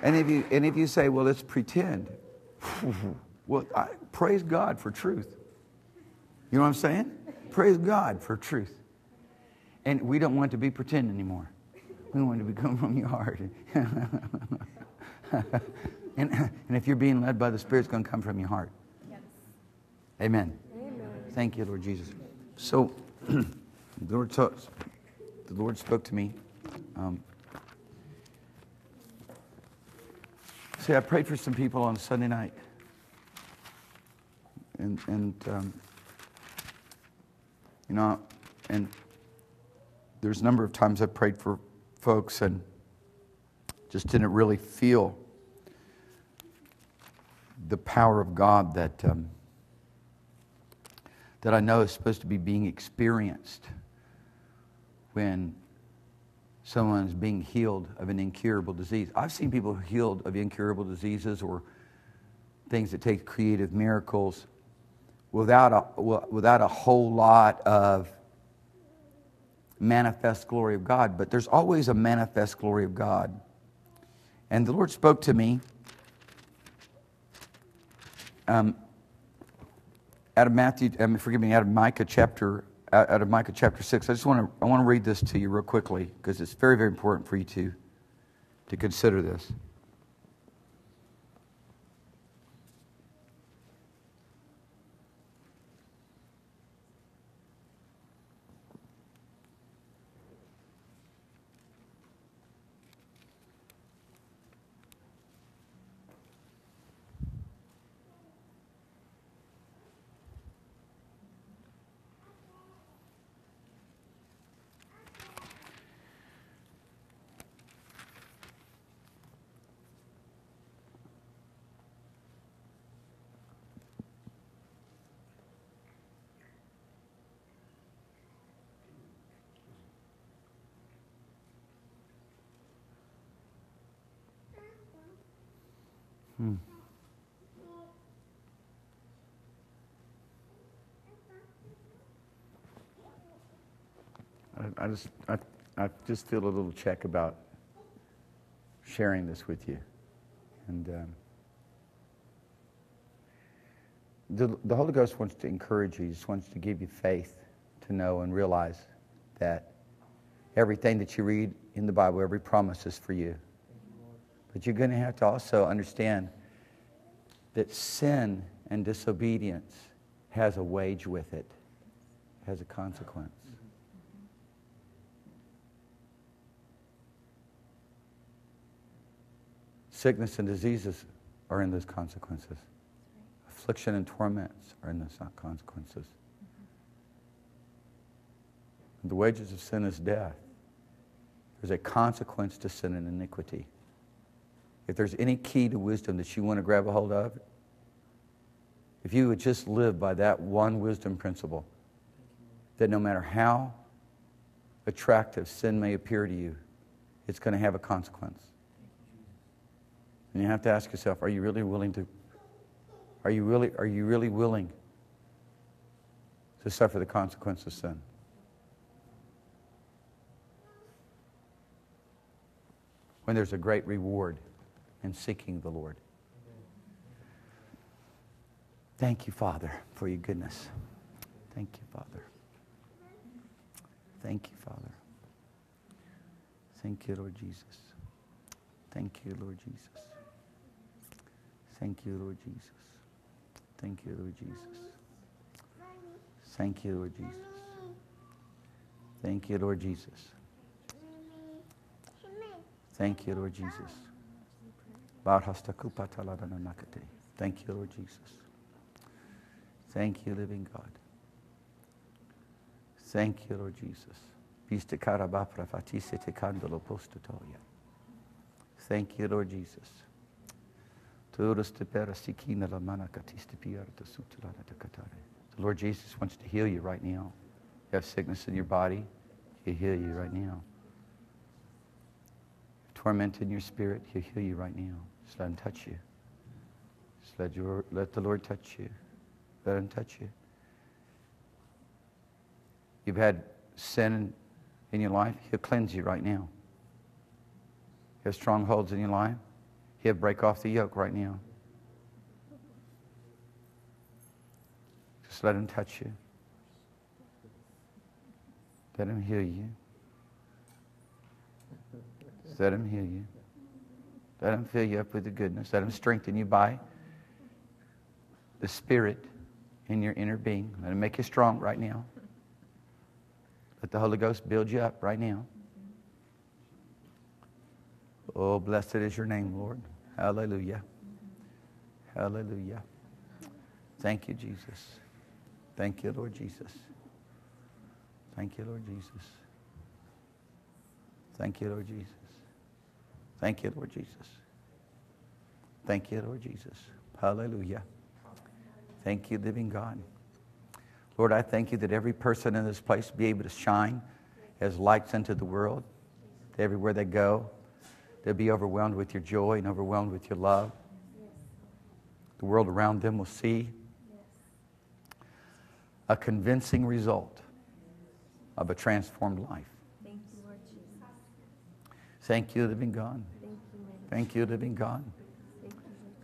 and if you and if you say, well, let's pretend. well, I, praise God for truth. You know what I'm saying? Praise God for truth. And we don't want to be pretend anymore. We want to become from your heart. And, and if you're being led by the Spirit, it's going to come from your heart. Yes. Amen. Amen. Thank you, Lord Jesus. So, the, Lord talk, the Lord spoke to me. Um, see, I prayed for some people on Sunday night. And, and um, you know, and there's a number of times I prayed for folks and just didn't really feel the power of God that um, that I know is supposed to be being experienced when someone's being healed of an incurable disease. I've seen people healed of incurable diseases or things that take creative miracles without a, without a whole lot of manifest glory of God. But there's always a manifest glory of God. And the Lord spoke to me Um, out of Matthew, I mean, forgive me, out of Micah chapter, out of Micah chapter six. I just want to, I want to read this to you real quickly because it's very, very important for you to, to consider this. Hmm. I, I just I, I just feel a little check about sharing this with you, and um, the the Holy Ghost wants to encourage you. He just wants to give you faith to know and realize that everything that you read in the Bible, every promise is for you. But you're going to have to also understand that sin and disobedience has a wage with it, has a consequence. Sickness and diseases are in those consequences. Affliction and torments are in those consequences. And the wages of sin is death. There's a consequence to sin and iniquity. If there's any key to wisdom that you want to grab a hold of, if you would just live by that one wisdom principle, that no matter how attractive sin may appear to you, it's going to have a consequence. And you have to ask yourself, are you really willing to, are you really, are you really willing to suffer the consequence of sin? When there's a great reward in seeking the Lord. Thank you, Father, for your goodness. Thank you, Father. Thank you, Father. Thank you, Lord Jesus. Thank you, Lord Jesus. Thank you, Lord Jesus. Thank you, Lord Jesus. Thank you, Lord Jesus. Thank you, Lord Jesus. Thank you, Lord Jesus. Thank you, Lord Jesus. Thank you, living God. Thank you, Lord Jesus. Thank you, Lord Jesus. The Lord Jesus wants to heal you right now. If you have sickness in your body, He'll heal you right now. If torment in your spirit, He'll heal you right now. Just let Him touch you. Just let, your, let the Lord touch you. Let Him touch you. You've had sin in your life, He'll cleanse you right now. You have strongholds in your life, He'll break off the yoke right now. Just let Him touch you. Let Him heal you. Just let Him heal you. Let Him fill you up with the goodness. Let Him strengthen you by the Spirit in your inner being. Let Him make you strong right now. Let the Holy Ghost build you up right now. Oh, blessed is your name, Lord. Hallelujah. Hallelujah. Thank you, Jesus. Thank you, Lord Jesus. Thank you, Lord Jesus. Thank you, Lord Jesus. Thank you, Lord Jesus. Thank you, Lord Jesus. Hallelujah. Thank you, living God. Lord, I thank you that every person in this place be able to shine as lights into the world. Everywhere they go, they'll be overwhelmed with your joy and overwhelmed with your love. The world around them will see a convincing result of a transformed life. Thank you, Lord Jesus. Thank you, living God. Thank you, living God.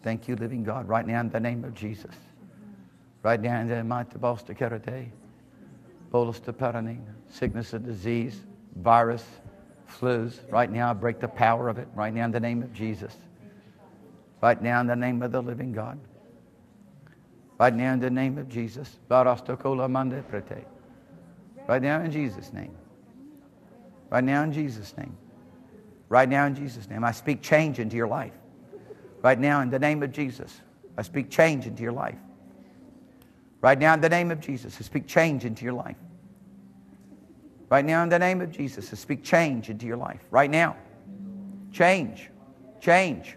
Thank you, living God. Right now, in the name of Jesus. Right now, in the mighty boss to karate, bolus to paraning, sickness and disease, virus, flus. Right now, I break the power of it. Right now, in the name of Jesus. Right now, in the name of the living God. Right now, in the name of Jesus. Right now, in Jesus' name. Right now, in Jesus' name. Right now, in Jesus' name. I speak change into your life. Right now, in the name of Jesus. I speak change into your life. Right now, in the name of Jesus, I speak change into your life. Right now, in the name of Jesus, I speak change into your life. Right now. Change. Change.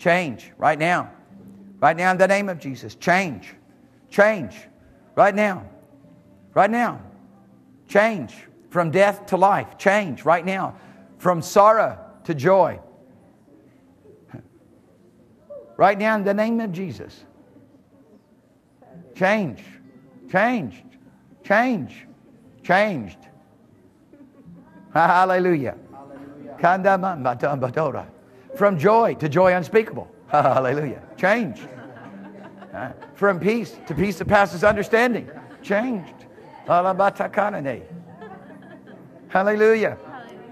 Change. Right now. Right now, in the name of Jesus. Change. Change. Right now. Right now. Change. From death to life. Change. Right now. From sorrow to joy. Right now in the name of Jesus. Changed. Changed. Changed. Changed. Hallelujah. Hallelujah. From joy to joy unspeakable. Hallelujah. Changed. From peace to peace that passes understanding. Changed. Hallelujah.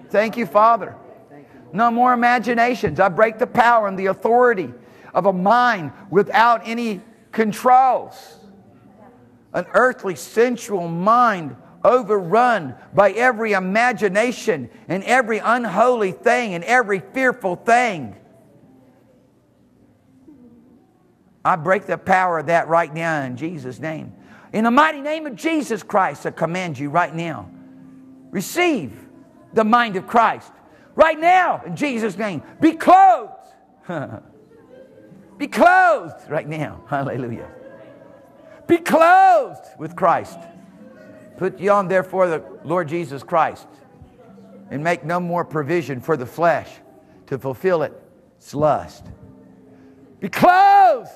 Thank you, Father. No more imaginations. I break the power and the authority of a mind without any controls. An earthly, sensual mind overrun by every imagination and every unholy thing and every fearful thing. I break the power of that right now in Jesus' name. In the mighty name of Jesus Christ, I command you right now. Receive the mind of Christ. Right now, in Jesus' name, be clothed. Be clothed right now. Hallelujah. Be clothed with Christ. Put ye on, therefore, the Lord Jesus Christ, and make no more provision for the flesh to fulfill its lust. Be clothed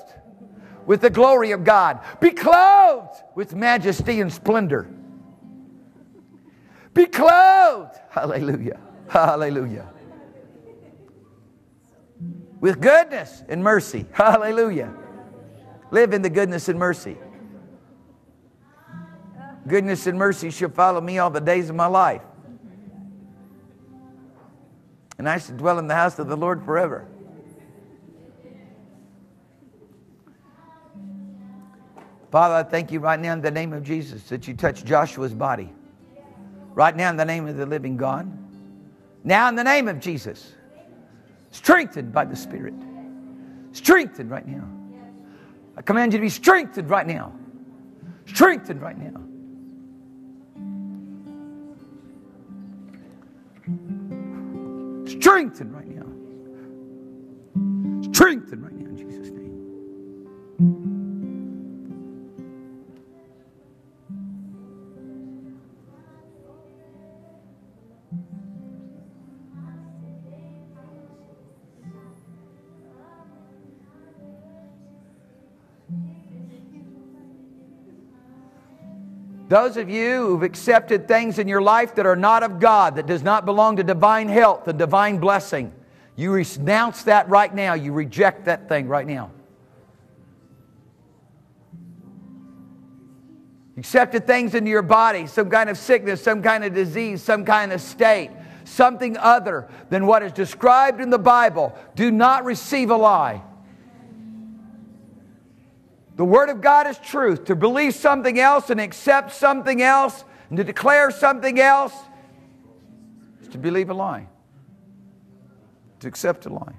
with the glory of God. Be clothed with majesty and splendor. Be clothed. Hallelujah. Hallelujah. With goodness and mercy. Hallelujah. Live in the goodness and mercy. Goodness and mercy shall follow me all the days of my life. And I shall dwell in the house of the Lord forever. Father, I thank you right now in the name of Jesus that you touch Joshua's body. Right now in the name of the living God. Now in the name of Jesus. Strengthened by the Spirit. Strengthened right now. I command you to be strengthened right now. Strengthened right now. Strengthened right now. Strengthened right now in Jesus' name. Those of you who've accepted things in your life that are not of God, that does not belong to divine health and divine blessing, you renounce that right now. You reject that thing right now. Accepted things into your body, some kind of sickness, some kind of disease, some kind of state, something other than what is described in the Bible. Do not receive a lie. The Word of God is truth. To believe something else and accept something else and to declare something else is to believe a lie, to accept a lie.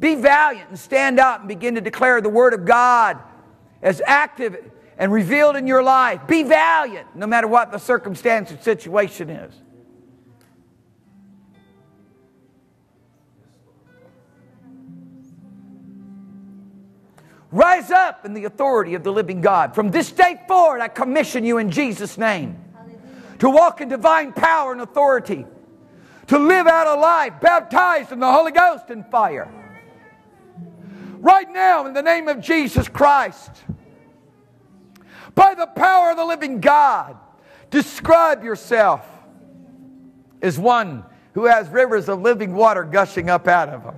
Be valiant and stand up and begin to declare the Word of God as active and revealed in your life. Be valiant no matter what the circumstance or situation is. Rise up in the authority of the living God. From this day forward, I commission you in Jesus' name. Hallelujah. To walk in divine power and authority. To live out a life baptized in the Holy Ghost and fire. Right now, in the name of Jesus Christ, by the power of the living God, describe yourself as one who has rivers of living water gushing up out of him.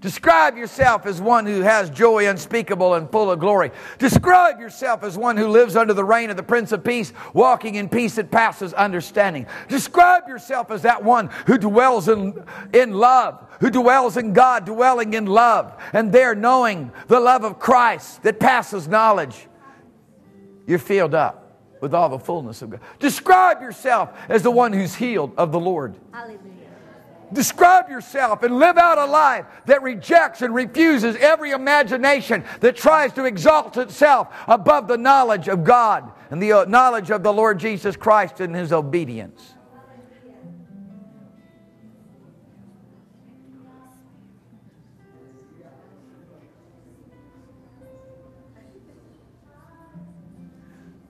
Describe yourself as one who has joy unspeakable and full of glory. Describe yourself as one who lives under the reign of the Prince of Peace, walking in peace that passes understanding. Describe yourself as that one who dwells in, in love, who dwells in God, dwelling in love, and there knowing the love of Christ that passes knowledge. You're filled up with all the fullness of God. Describe yourself as the one who's healed of the Lord. Hallelujah. Describe yourself and live out a life that rejects and refuses every imagination that tries to exalt itself above the knowledge of God and the knowledge of the Lord Jesus Christ and His obedience.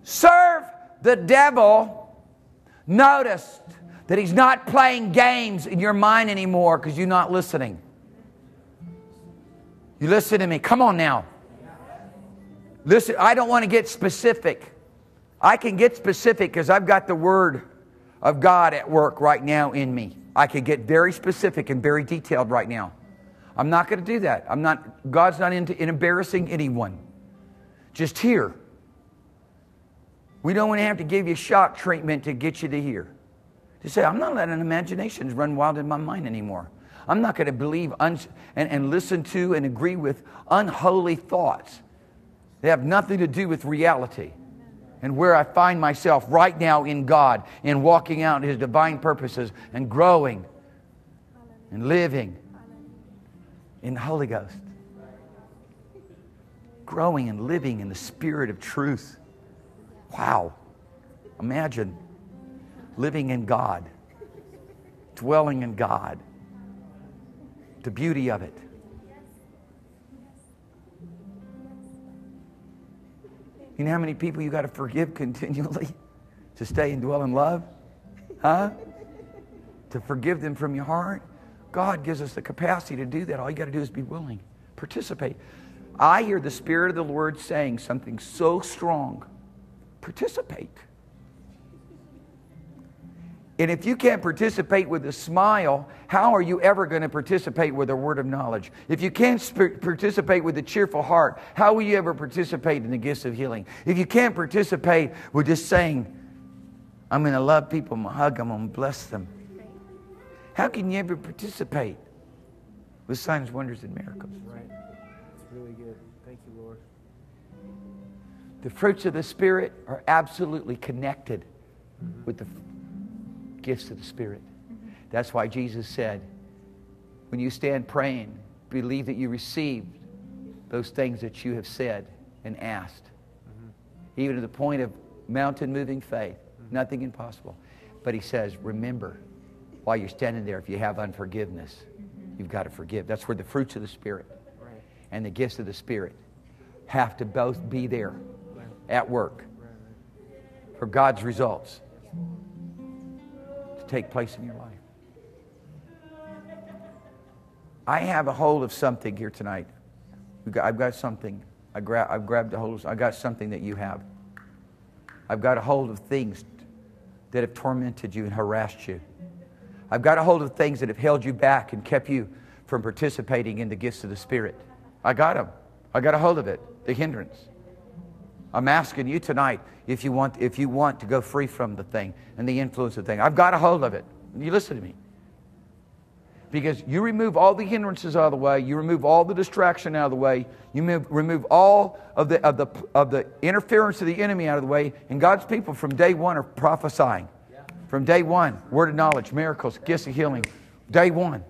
Serve the devil, notice, That He's not playing games in your mind anymore because you're not listening. You listen to me. Come on now. Listen, I don't want to get specific. I can get specific because I've got the Word of God at work right now in me. I can get very specific and very detailed right now. I'm not going to do that. I'm not. God's not into in embarrassing anyone. Just hear. We don't want to have to give you shock treatment to get you to hear. To say, I'm not letting imaginations run wild in my mind anymore. I'm not going to believe un- and, and listen to and agree with unholy thoughts. They have nothing to do with reality. And where I find myself right now in God, in walking out His divine purposes and growing and living in the Holy Ghost. Growing and living in the Spirit of truth. Wow. Imagine living in God, dwelling in God, the beauty of it. You know how many people you got to forgive continually to stay and dwell in love? Huh? To forgive them from your heart? God gives us the capacity to do that. All you got to do is be willing. Participate. I hear the Spirit of the Lord saying something so strong. Participate. And if you can't participate with a smile, how are you ever going to participate with a word of knowledge? If you can't sp- participate with a cheerful heart, how will you ever participate in the gifts of healing? If you can't participate with just saying, I'm going to love people, I'm going to hug them, I'm going to bless them. How can you ever participate with signs, wonders, and miracles? Right. That's really good. Thank you, Lord. The fruits of the Spirit are absolutely connected mm-hmm. with the gifts of the Spirit. Mm-hmm. That's why Jesus said, when you stand praying, believe that you received those things that you have said and asked. Mm-hmm. Even to the point of mountain-moving faith, mm-hmm. nothing impossible. But He says, remember, while you're standing there, if you have unforgiveness, mm-hmm. you've got to forgive. That's where the fruits of the Spirit right. and the gifts of the Spirit have to both be there right. at work right. for God's results take place in your life. I have a hold of something here tonight. I've got something. I gra- I've grabbed a hold of, I've got something that you have. I've got a hold of things that have tormented you and harassed you. I've got a hold of things that have held you back and kept you from participating in the gifts of the Spirit. I got them. I got a hold of it. The hindrance. I'm asking you tonight if you want if you want to go free from the thing and the influence of the thing. I've got a hold of it. You listen to me. Because you remove all the hindrances out of the way, you remove all the distraction out of the way, you move, remove all of the of the of the interference of the enemy out of the way, and God's people from day one are prophesying. Yeah. From day one, word of knowledge, miracles, gifts of healing. Day one.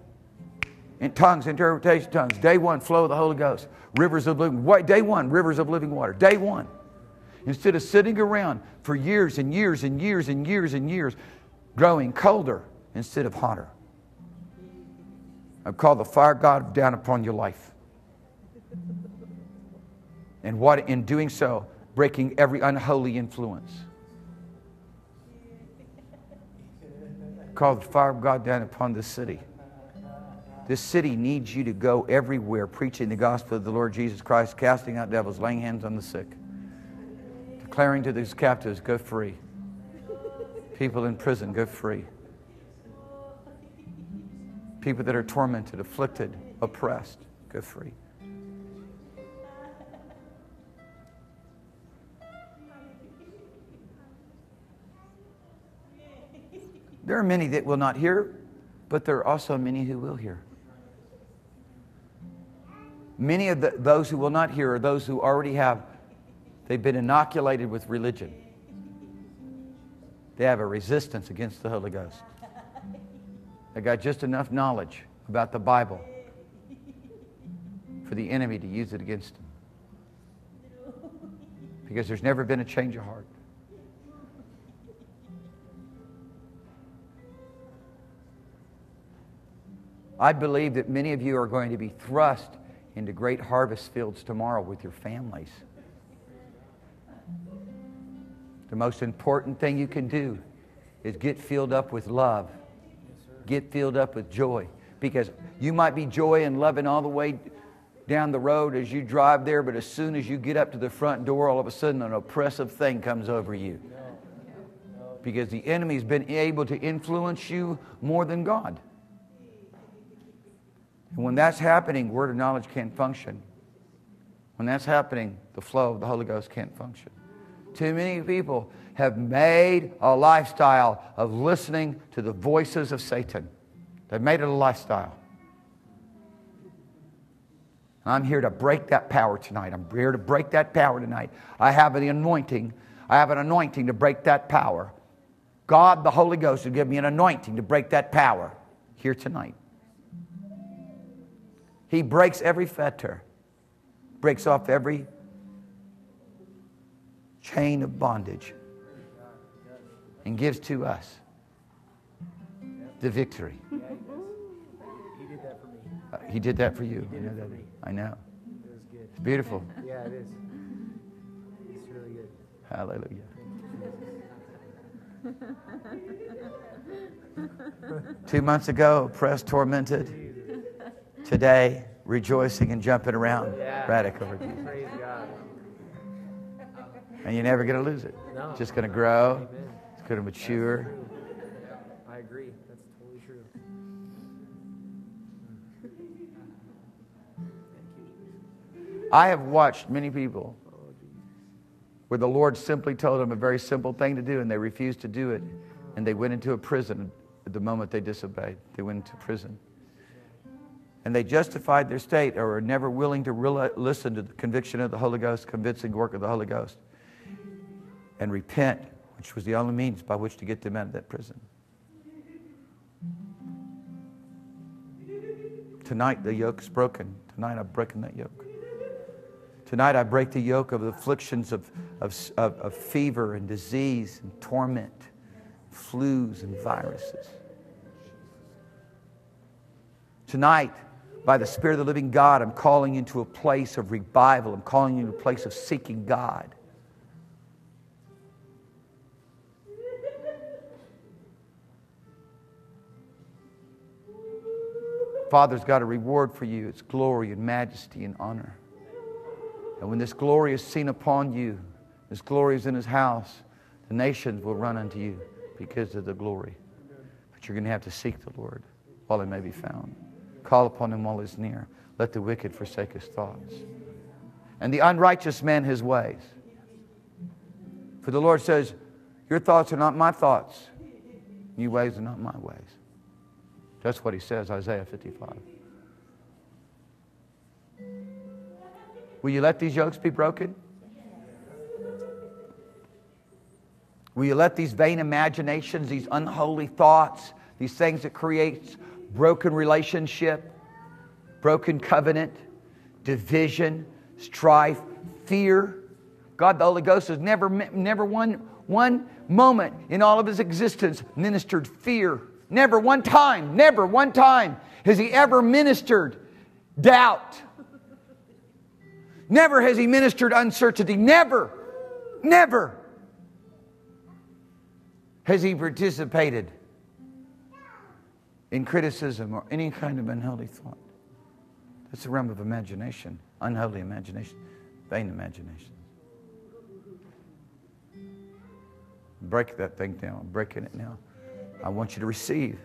In tongues, interpretation of tongues. Day one, flow of the Holy Ghost. Rivers of living water. Day one, rivers of living water. Day one. Instead of sitting around for years and years and years and years and years, growing colder instead of hotter. I've called the fire of God down upon your life. And what in doing so, breaking every unholy influence. Call the fire of God down upon this city. This city needs you to go everywhere, preaching the gospel of the Lord Jesus Christ, casting out devils, laying hands on the sick. Declaring to these captives, go free. People in prison, go free. People that are tormented, afflicted, oppressed, go free. There are many that will not hear, but there are also many who will hear. Many of the, those who will not hear are those who already have. They've been inoculated with religion. They have a resistance against the Holy Ghost. They got just enough knowledge about the Bible for the enemy to use it against them. Because there's never been a change of heart. I believe that many of you are going to be thrust into great harvest fields tomorrow with your families. The most important thing you can do is get filled up with love. Get filled up with joy. Because you might be joy and loving all the way down the road as you drive there, but as soon as you get up to the front door, all of a sudden an oppressive thing comes over you. Because the enemy's been able to influence you more than God. And when that's happening, word of knowledge can't function. When that's happening, the flow of the Holy Ghost can't function. Too many people have made a lifestyle of listening to the voices of Satan. They've made it a lifestyle. And I'm here to break that power tonight. I'm here to break that power tonight. I have an anointing. I have an anointing to break that power. God, the Holy Ghost, will give me an anointing to break that power here tonight. He breaks every fetter, breaks off every chain of bondage, and gives to us the victory. Yeah, he, did. he did that for me. Uh, he did that for you. He did I know. It for me. I know. It was good. It's beautiful. Yeah, it is. It's really good. Hallelujah. Two months ago, oppressed, tormented. Today, rejoicing and jumping around. Yeah. Radical. Praise God. And you're never going to lose it. No, it's just going to grow. Amen. It's going to mature. I agree. That's totally true. I have watched many people where the Lord simply told them a very simple thing to do, and they refused to do it. And they went into a prison at the moment they disobeyed. They went into prison. And they justified their state or were never willing to re- listen to the conviction of the Holy Ghost, convincing work of the Holy Ghost, and repent, which was the only means by which to get them out of that prison. Tonight the yoke is broken. Tonight I've broken that yoke. Tonight I break the yoke of the afflictions of, of, of, of fever and disease and torment, flus and viruses. Tonight, by the Spirit of the living God, I'm calling you into a place of revival. I'm calling you into a place of seeking God. Father's got a reward for you. It's glory and majesty and honor. And when this glory is seen upon you, this glory is in His house, the nations will run unto you because of the glory. But you're going to have to seek the Lord while He may be found. Call upon Him while He's near. Let the wicked forsake his thoughts, and the unrighteous man his ways. For the Lord says, your thoughts are not my thoughts. Your ways are not my ways. That's what He says, Isaiah fifty-five. Will you let these yokes be broken? Will you let these vain imaginations, these unholy thoughts, these things that creates broken relationship, broken covenant, division, strife, fear? God the Holy Ghost has never, never one, one moment in all of His existence ministered fear. Never one time, never one time has He ever ministered doubt. Never has He ministered uncertainty. Never, never has He participated in criticism or any kind of unholy thought. That's the realm of imagination, unholy imagination, vain imagination. Break that thing down. I'm breaking it now. I want you to receive.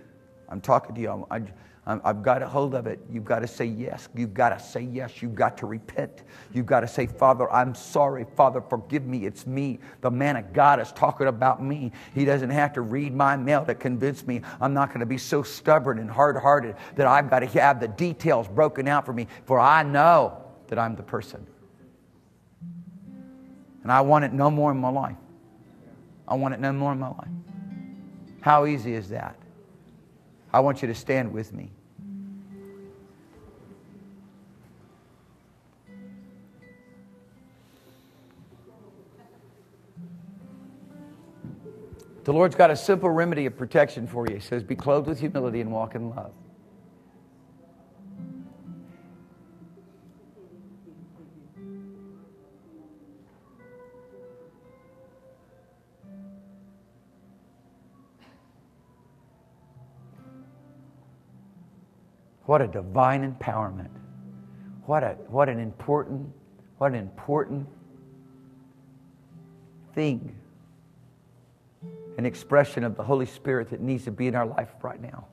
I'm talking to you. I, I, I've got a hold of it. You've got to say yes. You've got to say yes. You've got to repent. You've got to say, Father, I'm sorry. Father, forgive me. It's me. The man of God is talking about me. He doesn't have to read my mail to convince me. I'm not going to be so stubborn and hard-hearted that I've got to have the details broken out for me, for I know that I'm the person. And I want it no more in my life. I want it no more in my life. How easy is that? I want you to stand with me. The Lord's got a simple remedy of protection for you. He says, be clothed with humility and walk in love. What a divine empowerment. What, a, what an important, what an important thing. An expression of the Holy Spirit that needs to be in our life right now.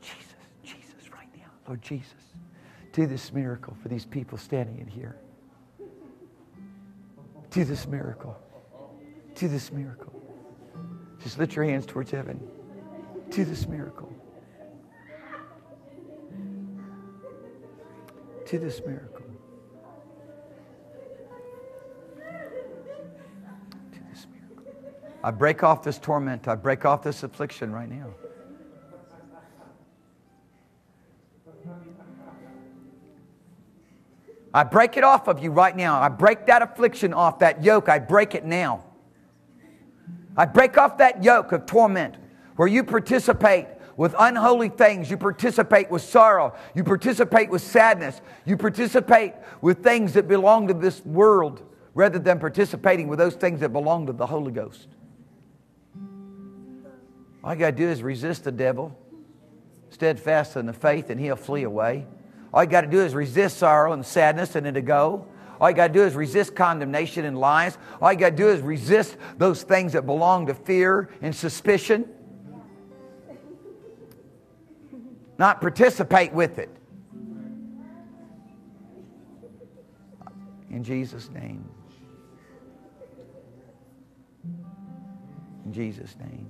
Jesus, Jesus, right now. Lord Jesus, do this miracle for these people standing in here. Do this miracle. Do this miracle. Just lift your hands towards heaven. Do this miracle. Do this miracle. Do this miracle. I break off this torment. I break off this affliction right now. I break it off of you right now. I break that affliction off, that yoke. I break it now. I break off that yoke of torment where you participate with unholy things. You participate with sorrow. You participate with sadness. You participate with things that belong to this world rather than participating with those things that belong to the Holy Ghost. All you got to do is resist the devil, steadfast in the faith, and he'll flee away. All you got to do is resist sorrow and sadness, and it'll go. All you got to do is resist condemnation and lies. All you got to do is resist those things that belong to fear and suspicion. Not participate with it. In Jesus' name. In Jesus' name.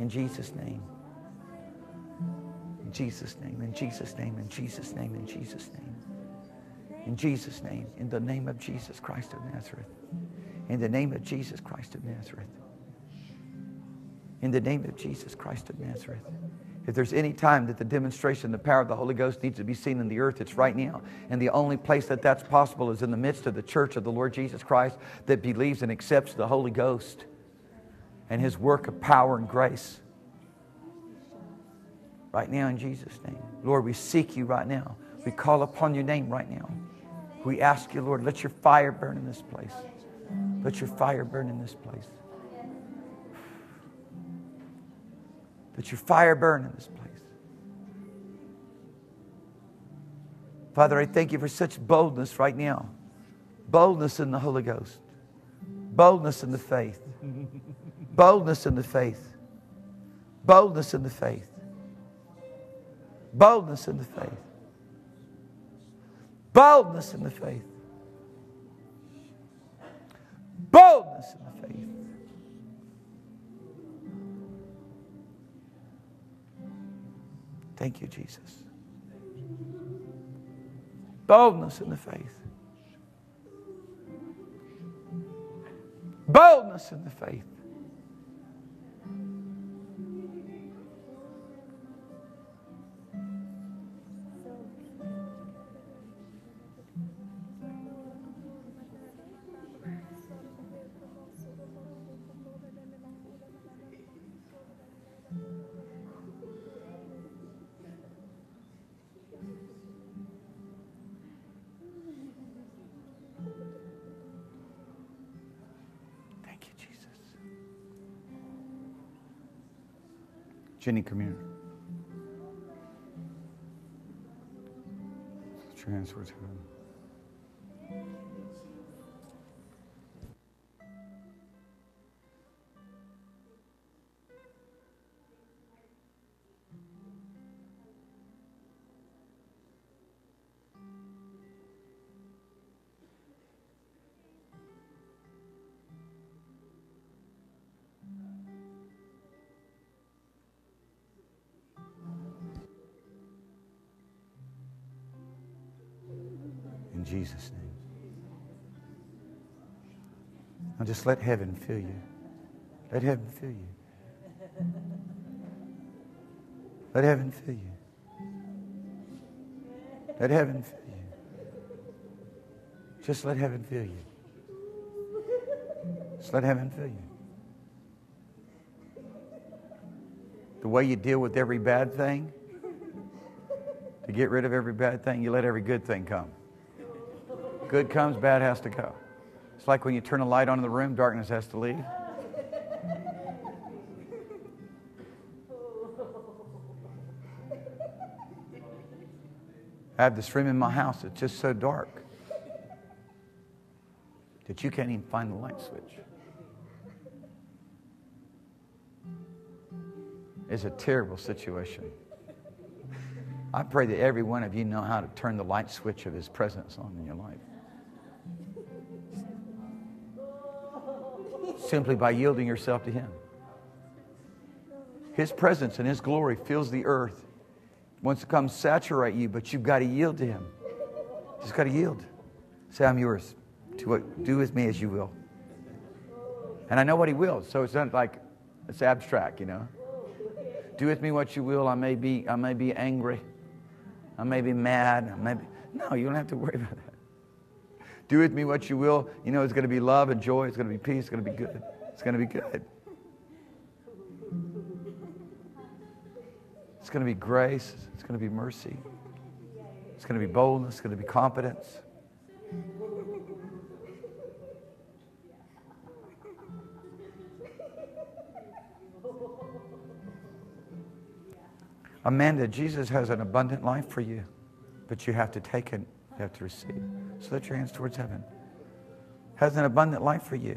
In Jesus' name. In Jesus' name, in Jesus' name, in Jesus' name, in Jesus' name. In Jesus' name, in the name of Jesus Christ of Nazareth. In the name of Jesus Christ of Nazareth. In the name of Jesus Christ of Nazareth. If there's any time that the demonstration, the power of the Holy Ghost needs to be seen in the earth, it's right now. And the only place that that's possible is in the midst of the church of the Lord Jesus Christ that believes and accepts the Holy Ghost and His work of power and grace. Right now in Jesus' name. Lord, we seek you right now. We call upon your name right now. We ask you, Lord, let your fire burn in this place. Let your fire burn in this place. Let your fire burn in this place. Father, I thank you for such boldness right now. Boldness in the Holy Ghost. Boldness in the faith. Boldness in the faith. Boldness in the faith. Boldness in the faith. Boldness in the faith. Boldness in the faith. Thank you, Jesus. Boldness in the faith. Boldness in the faith. Jenny, come here. Put your hands towards heaven. Jesus' name. Now just let heaven fill you. Let heaven fill you. Let heaven fill you. Let heaven fill you. Just let heaven fill you. Just let heaven fill you. The way you deal with every bad thing, to get rid of every bad thing, you let every good thing come. Good comes, bad has to go. It's like when you turn a light on in the room, darkness has to leave. I have this room in my house, it's just so dark that you can't even find the light switch. It's a terrible situation. I pray that every one of you know how to turn the light switch of His presence on in your life. Simply by yielding yourself to Him. His presence and His glory fills the earth. It wants to come saturate you, but you've got to yield to Him. Just got to yield. Say, I'm yours. Do, what, do with me as you will. And I know what He will, so it's not like it's abstract, you know. Do with me what you will. I may be, I may be angry. I may be mad. I may be, no, you don't have to worry about that. Do with me what you will. You know, it's going to be love and joy. It's going to be peace. It's going to be good. It's going to be good. It's going to be grace. It's going to be mercy. It's going to be boldness. It's going to be competence. Amanda, Jesus has an abundant life for you, but you have to take it. You have to receive it. So lift your hands towards heaven. Has an abundant life for you,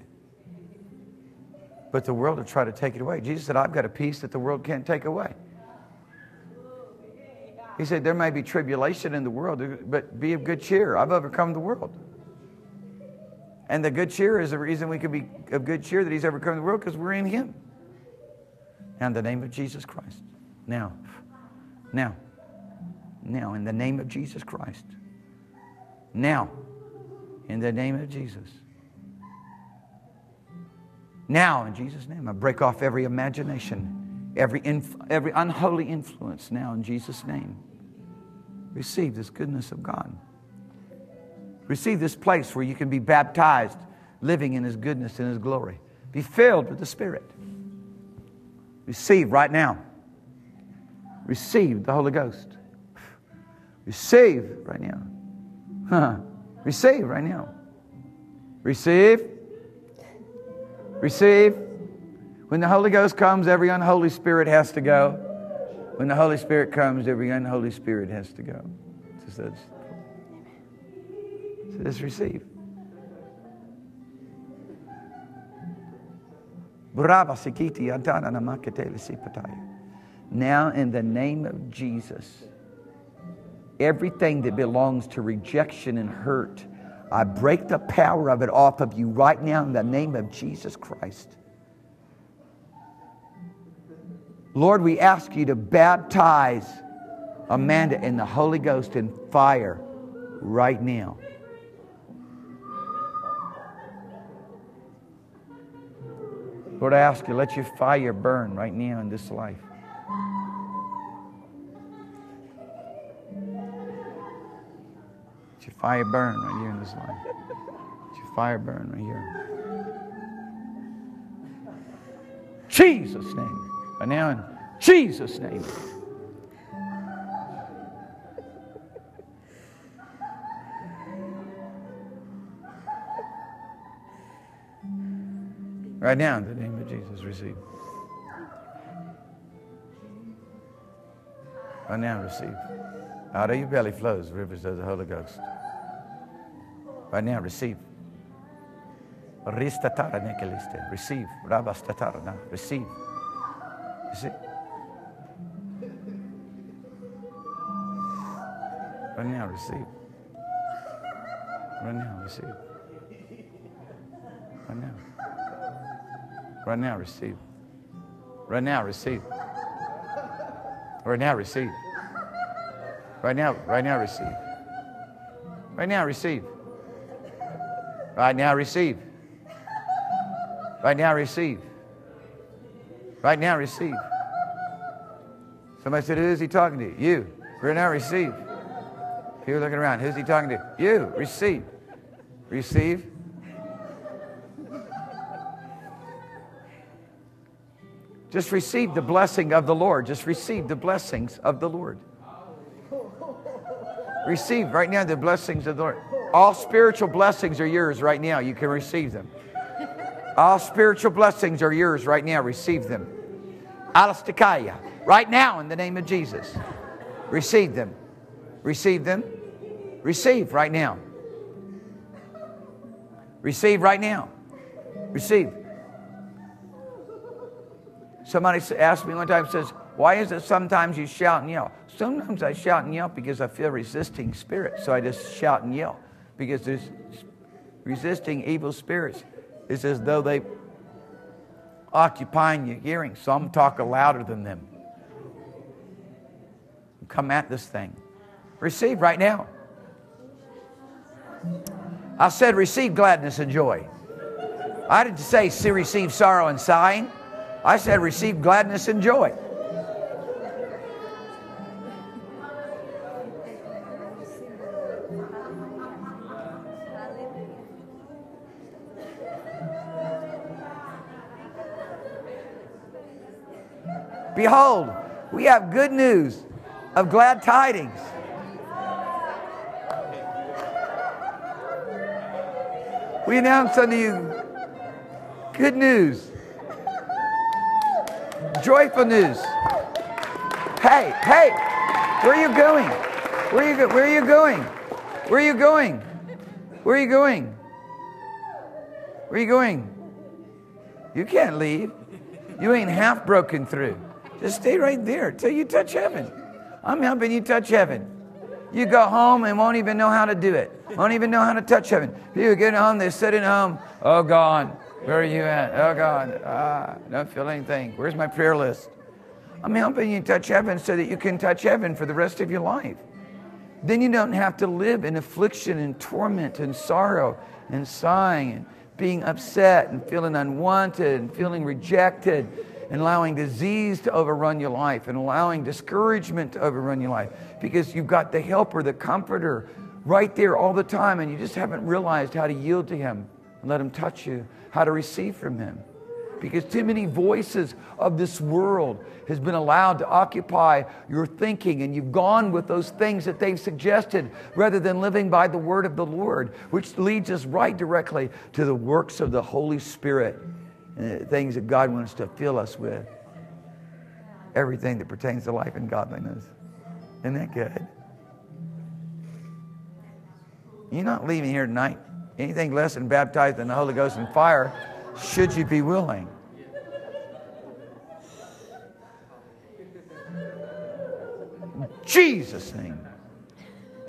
but the world will try to take it away. Jesus said, I've got a peace that the world can't take away. He said, there may be tribulation in the world, but be of good cheer. I've overcome the world. And the good cheer is the reason we can be of good cheer that He's overcome the world, because we're in Him. Now, in the name of Jesus Christ. Now, now, now, in the name of Jesus Christ. Now, in the name of Jesus. Now, in Jesus' name, I break off every imagination. Every, inf- every unholy influence now in Jesus' name. Receive this goodness of God. Receive this place where you can be baptized, living in His goodness and His glory. Be filled with the Spirit. Receive right now. Receive the Holy Ghost. Receive right now. Huh. Receive right now. Receive. Receive. When the Holy Ghost comes, every unholy spirit has to go. When the Holy Spirit comes, every unholy spirit has to go. Just, just, just receive. Now, in the name of Jesus, everything that belongs to rejection and hurt, I break the power of it off of you right now in the name of Jesus Christ. Lord, we ask you to baptize Amanda in the Holy Ghost in fire right now. Lord, I ask you, let your fire burn right now in this life. Let your fire burn right here in this life. Let your fire burn right here. Jesus' name. But now in Jesus' name. Right now in the name of Jesus, receive. Right now, receive. Out of your belly flows rivers of the Holy Ghost. Right now, receive. Receive. Receive. You see? Right now, receive. Right now, receive. Right now. Right now, receive. Right now, receive. Right now, receive. Right now, right now, receive. Right now, receive. Right now, receive. Right now, receive. Right now, receive. Somebody said, who is he talking to? You. Right now, receive. People looking around. Who's he talking to? You. Receive. Receive. Just receive the blessing of the Lord. Just receive the blessings of the Lord. Receive right now the blessings of the Lord. All spiritual blessings are yours right now. You can receive them. All spiritual blessings are yours right now. Receive them. Alastakaya. Right now in the name of Jesus. Receive them. Receive them. Receive right now. Receive right now. Receive. Somebody asked me one time, says, why is it sometimes you shout and yell? Sometimes I shout and yell because I feel resisting spirits. So I just shout and yell because there's resisting evil spirits. It's as though they occupying your hearing. Some talk louder than them. Come at this thing. Receive right now. I said receive gladness and joy. I didn't say receive sorrow and sighing. I said receive gladness and joy. Behold, we have good news of glad tidings. We announce unto you good news, joyful news. Hey, hey, where are you going? Where are you, go where are you going? Where are you going? Where are you going? Where are you going? You can't leave. You ain't half broken through. Just stay right there till you touch heaven. I'm helping you touch heaven. You go home and won't even know how to do it. Won't even know how to touch heaven. People get home, they're sitting home. Oh, God, where are you at? Oh, God, ah, don't feel anything. Where's my prayer list? I'm helping you touch heaven so that you can touch heaven for the rest of your life. Then you don't have to live in affliction and torment and sorrow and sighing and being upset and feeling unwanted and feeling rejected. And allowing disease to overrun your life and allowing discouragement to overrun your life because you've got the helper, the comforter right there all the time and you just haven't realized how to yield to him and let him touch you, how to receive from him. Because too many voices of this world has been allowed to occupy your thinking and you've gone with those things that they've suggested rather than living by the word of the Lord, which leads us right directly to the works of the Holy Spirit. And the things that God wants to fill us with. Everything that pertains to life and godliness. Isn't that good? You're not leaving here tonight. Anything less than baptized in the Holy Ghost and fire, should you be willing. In Jesus' name.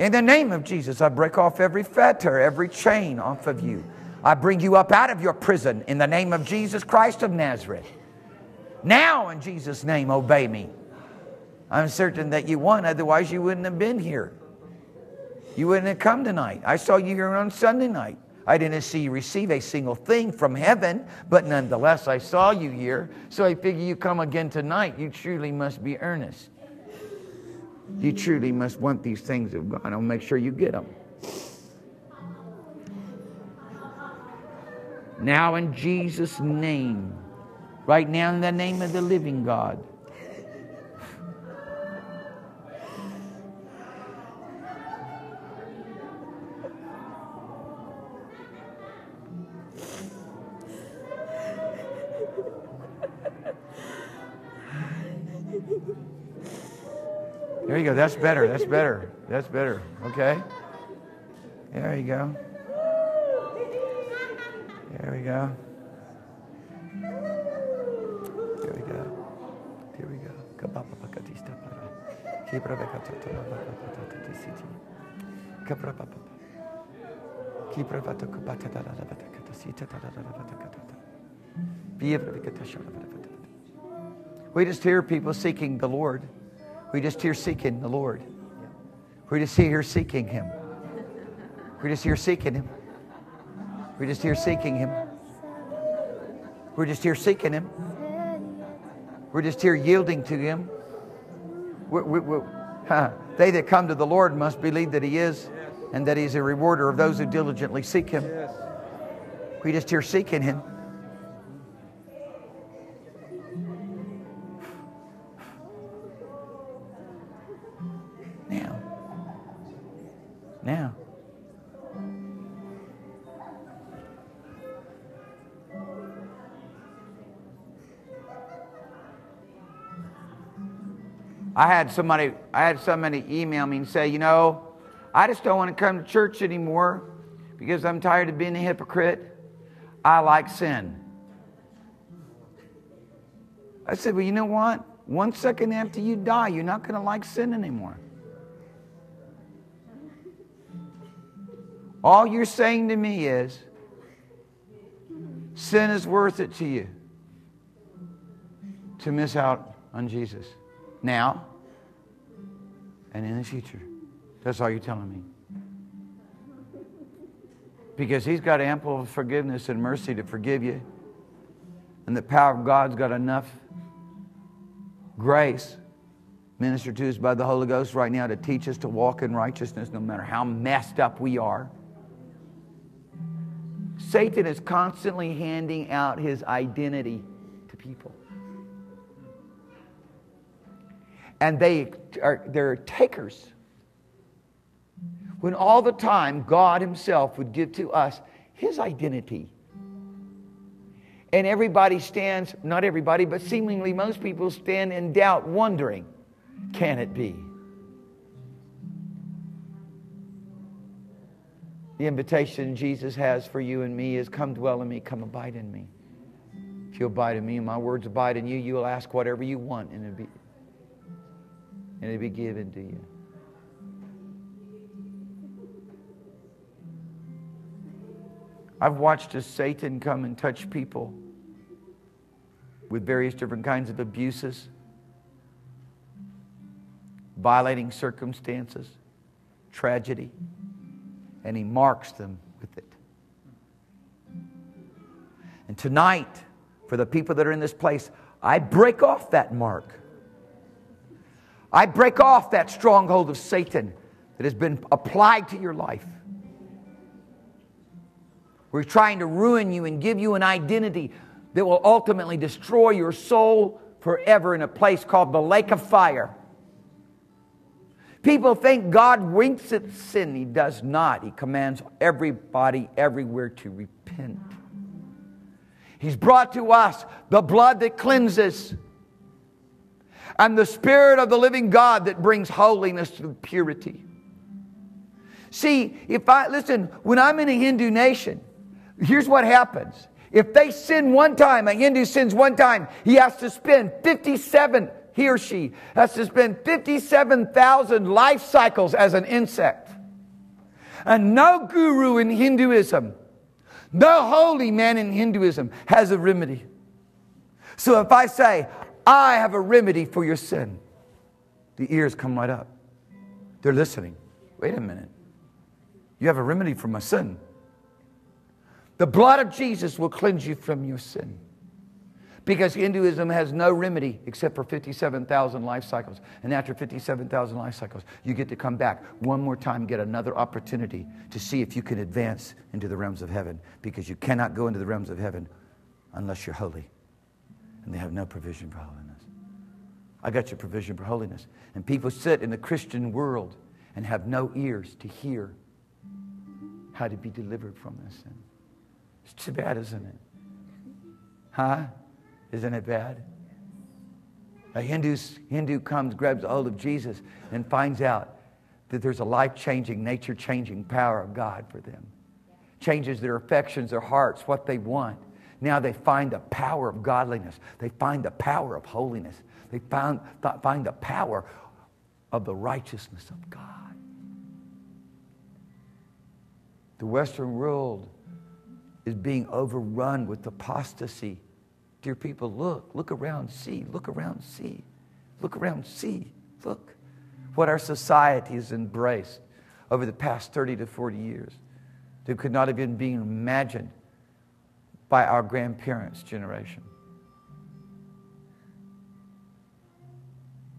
In the name of Jesus, I break off every fetter, every chain off of you. I bring you up out of your prison in the name of Jesus Christ of Nazareth. Now, in Jesus' name, obey me. I'm certain that you won, otherwise you wouldn't have been here. You wouldn't have come tonight. I saw you here on Sunday night. I didn't see you receive a single thing from heaven, but nonetheless, I saw you here. So I figure you come again tonight. You truly must be earnest. You truly must want these things of God. I'll make sure you get them. Now in Jesus' name, right now in the name of the living God. There you go, that's better, that's better, that's better, okay? There you go. There we go. Here we go. Here we go. We just hear people seeking the Lord. We just hear seeking the Lord. We just hear seeking him. We just hear seeking him. We're just here seeking him. We're just here seeking him. We're just here yielding to him. We're, we're, we're, huh. They that come to the Lord must believe that he is and that he's a rewarder of those who diligently seek him. We're just here seeking him. Now. Now. I had somebody, I had somebody email me and say, you know, I just don't want to come to church anymore because I'm tired of being a hypocrite. I like sin. I said, well, you know what? One second after you die, you're not going to like sin anymore. All you're saying to me is, sin is worth it to you to miss out on Jesus now and in the future. That's all you're telling me. Because he's got ample forgiveness and mercy to forgive you. And the power of God's got enough grace ministered to us by the Holy Ghost right now to teach us to walk in righteousness no matter how messed up we are. Satan is constantly handing out his identity to people. And they are, they're takers. When all the time God himself would give to us his identity. And everybody stands, not everybody, but seemingly most people stand in doubt, wondering, can it be? The invitation Jesus has for you and me is, come dwell in me, come abide in me. If you abide in me and my words abide in you, you will ask whatever you want and it'll be, and it'll be given to you. I've watched as Satan come and touch people with various different kinds of abuses, violating circumstances, tragedy, and he marks them with it. And tonight, for the people that are in this place, I break off that mark. I break off that stronghold of Satan that has been applied to your life. We're trying to ruin you and give you an identity that will ultimately destroy your soul forever in a place called the lake of fire. People think God winks at sin. He does not. He commands everybody everywhere to repent. He's brought to us the blood that cleanses and the Spirit of the living God that brings holiness to purity. See, if I, listen, when I'm in a Hindu nation, here's what happens. If they sin one time, a Hindu sins one time, he has to spend fifty-seven, he or she has to spend fifty-seven thousand life cycles as an insect. And no guru in Hinduism, no holy man in Hinduism has a remedy. So if I say, I have a remedy for your sin, the ears come right up. They're listening. Wait a minute. You have a remedy for my sin. The blood of Jesus will cleanse you from your sin. Because Hinduism has no remedy except for fifty-seven thousand life cycles. And after fifty-seven thousand life cycles, you get to come back one more time, get another opportunity to see if you can advance into the realms of heaven. Because you cannot go into the realms of heaven unless you're holy. And they have no provision for holiness. I got your provision for holiness. And people sit in the Christian world and have no ears to hear how to be delivered from this sin. It's too bad, isn't it? Huh? Isn't it bad? A Hindu, Hindu comes, grabs a hold of Jesus, and finds out that there's a life-changing, nature-changing power of God for them. Changes their affections, their hearts, what they want. Now they find the power of godliness. They find the power of holiness. They find, find the power of the righteousness of God. The Western world is being overrun with apostasy. Dear people, look, look around, see, look around, see, look around, see, look. What our society has embraced over the past thirty to forty years that could not have been being imagined by our grandparents' generation.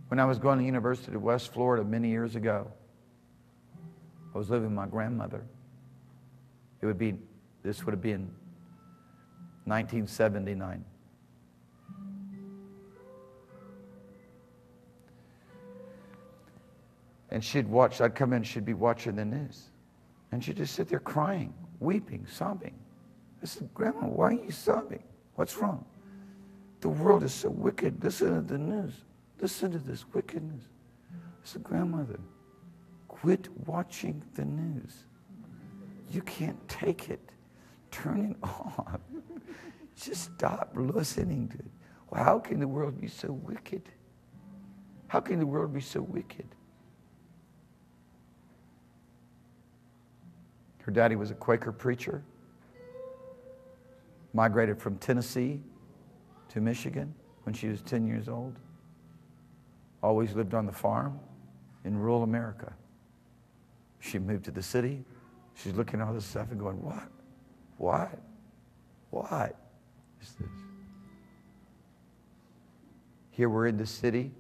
When I was going to the University of West Florida many years ago, I was living with my grandmother. It would be, this would have been nineteen seventy-nine. And she'd watch, I'd come in, she'd be watching the news. And she'd just sit there crying, weeping, sobbing. I said, Grandma, why are you sobbing? What's wrong? The world is so wicked. Listen to the news. Listen to this wickedness. I said, grandmother, quit watching the news. You can't take it. Turn it off. Just stop listening to it. Well, how can the world be so wicked? How can the world be so wicked? Her daddy was a Quaker preacher, migrated from Tennessee to Michigan when she was ten years old. Always lived on the farm in rural America. She moved to the city. She's looking at all this stuff and going, what? What? What is this? Here we're in the city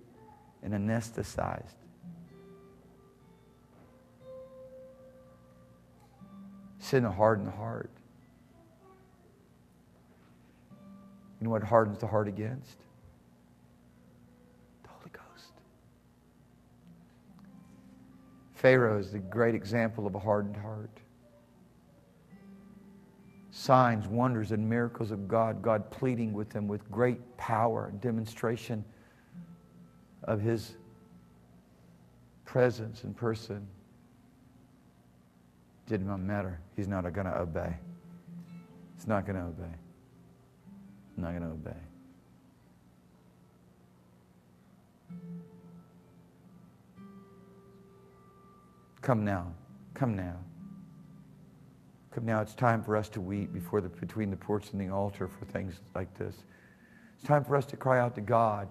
and anesthetized. Sin hardened the heart. You know what hardens the heart against? The Holy Ghost. Pharaoh is the great example of a hardened heart. Signs, wonders, and miracles of God, God pleading with them with great power and demonstration of His presence in person. Did not matter. He's not going to obey. He's not going to obey. He's not going to obey. Come now. Come now. Come now, it's time for us to weep before the, between the porch and the altar for things like this. It's time for us to cry out to God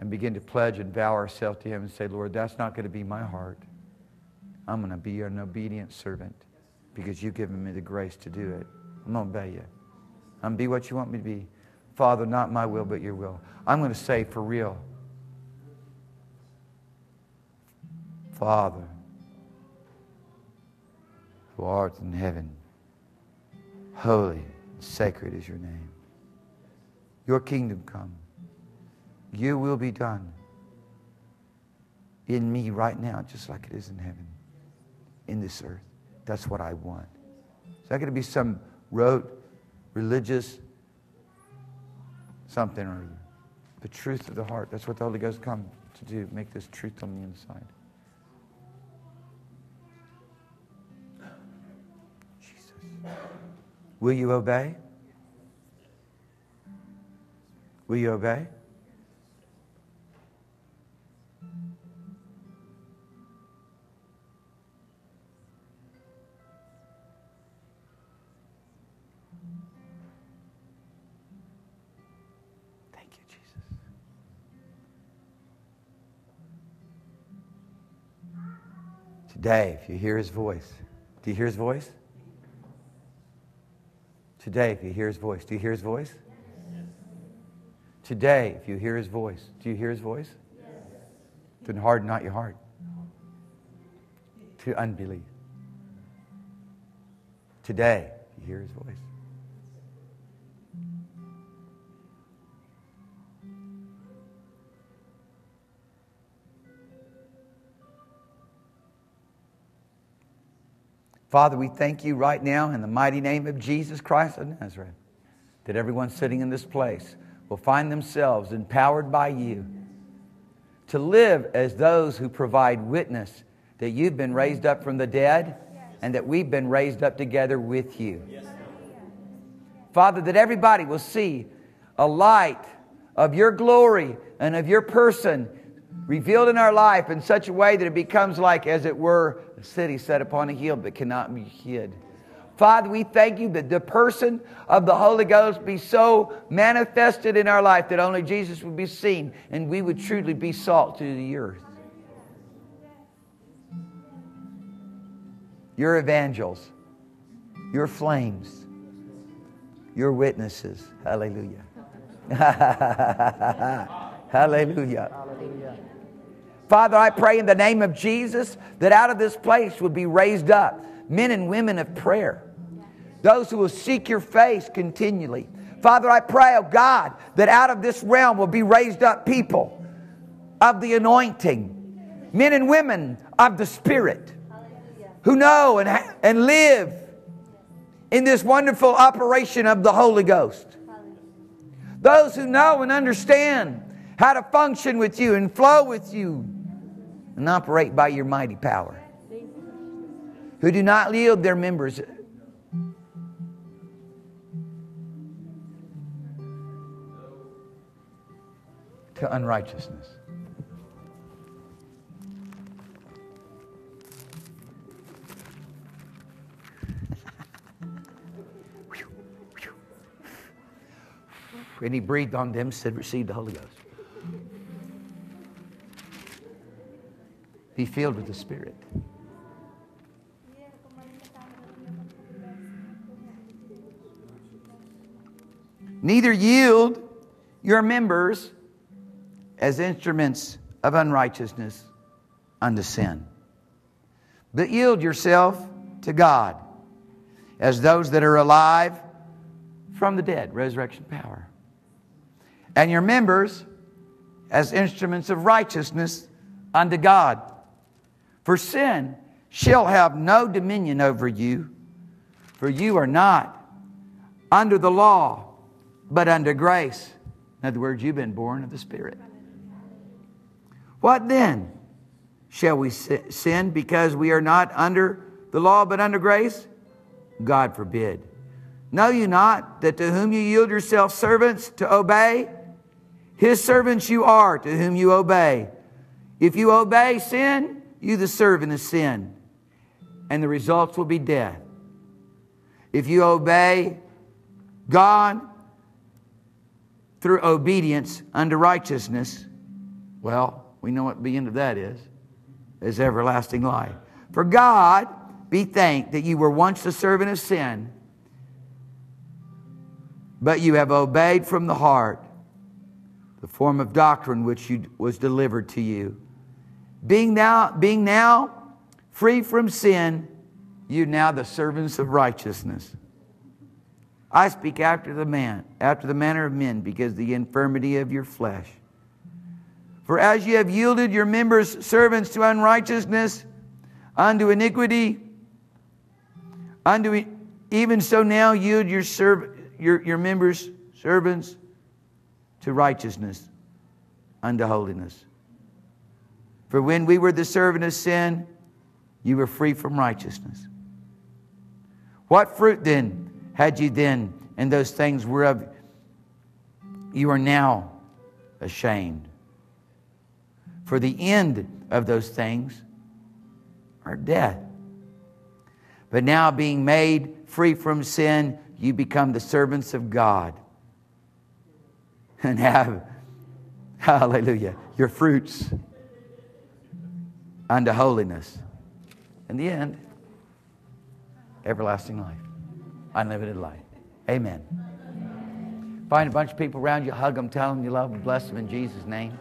and begin to pledge and vow ourselves to Him and say, Lord, that's not going to be my heart. I'm going to be an obedient servant because You've given me the grace to do it. I'm going to obey You. I'm going to be what You want me to be. Father, not my will, but Your will. I'm going to say for real, Father, who art in heaven, holy and sacred is Your name. Your kingdom come. Your will be done in me right now, just like it is in heaven, in this earth. That's what I want. It's not going to be some rote, religious something or other. The truth of the heart. That's what the Holy Ghost comes to do, make this truth on the inside. Will you obey? Will you obey? Thank you, Jesus. Today, if you hear His voice, do you hear His voice? Today, if you hear His voice, do you hear His voice? Yes. Today, if you hear His voice, do you hear His voice? Yes. Then harden not your heart to unbelief. Today, if you hear His voice. Father, we thank You right now in the mighty name of Jesus Christ of Nazareth that everyone sitting in this place will find themselves empowered by You to live as those who provide witness that You've been raised up from the dead and that we've been raised up together with You. Father, that everybody will see a light of Your glory and of Your person revealed in our life in such a way that it becomes like, as it were, a city set upon a hill but cannot be hid. Father, we thank You that the person of the Holy Ghost be so manifested in our life that only Jesus would be seen and we would truly be salt to the earth. Your evangelists, Your flames, Your witnesses. Hallelujah. Hallelujah. Hallelujah. Father, I pray in the name of Jesus that out of this place would be raised up men and women of prayer, those who will seek Your face continually. Father, I pray, oh God, that out of this realm will be raised up people of the anointing, men and women of the Spirit, who know and, and live in this wonderful operation of the Holy Ghost. Those who know and understand how to function with you and flow with you and operate by your mighty power. Who do not yield their members. To unrighteousness. And he breathed on them, said, receive the Holy Ghost. Be filled with the Spirit. Neither yield your members as instruments of unrighteousness unto sin, but yield yourself to God as those that are alive from the dead, resurrection power, and your members as instruments of righteousness unto God. For sin shall have no dominion over you, for you are not under the law, but under grace. In other words, you've been born of the Spirit. What then? Shall we sin because we are not under the law but under grace? God forbid. Know you not that to whom you yield yourselves servants to obey, his servants you are to whom you obey. If you obey sin, you the servant of sin, and the results will be death. If you obey God through obedience unto righteousness, well, we know what the end of that is, is everlasting life. For God be thanked that you were once the servant of sin, but you have obeyed from the heart the form of doctrine which you, was delivered to you. Being now, being now free from sin, you now the servants of righteousness. I speak after the man, after the manner of men, because the infirmity of your flesh. For as you have yielded your members servants to unrighteousness, unto iniquity, unto even so now yield your, serv your, your members servants to righteousness, unto holiness. For when we were the servant of sin, you were free from righteousness. What fruit then had you then in those things whereof you are now ashamed? For the end of those things are death. But now being made free from sin, you become the servants of God. And have, hallelujah, your fruits unto holiness. In the end, everlasting life, unlimited life. Amen. Find a bunch of people around you, hug them, tell them you love them, bless them in Jesus' name.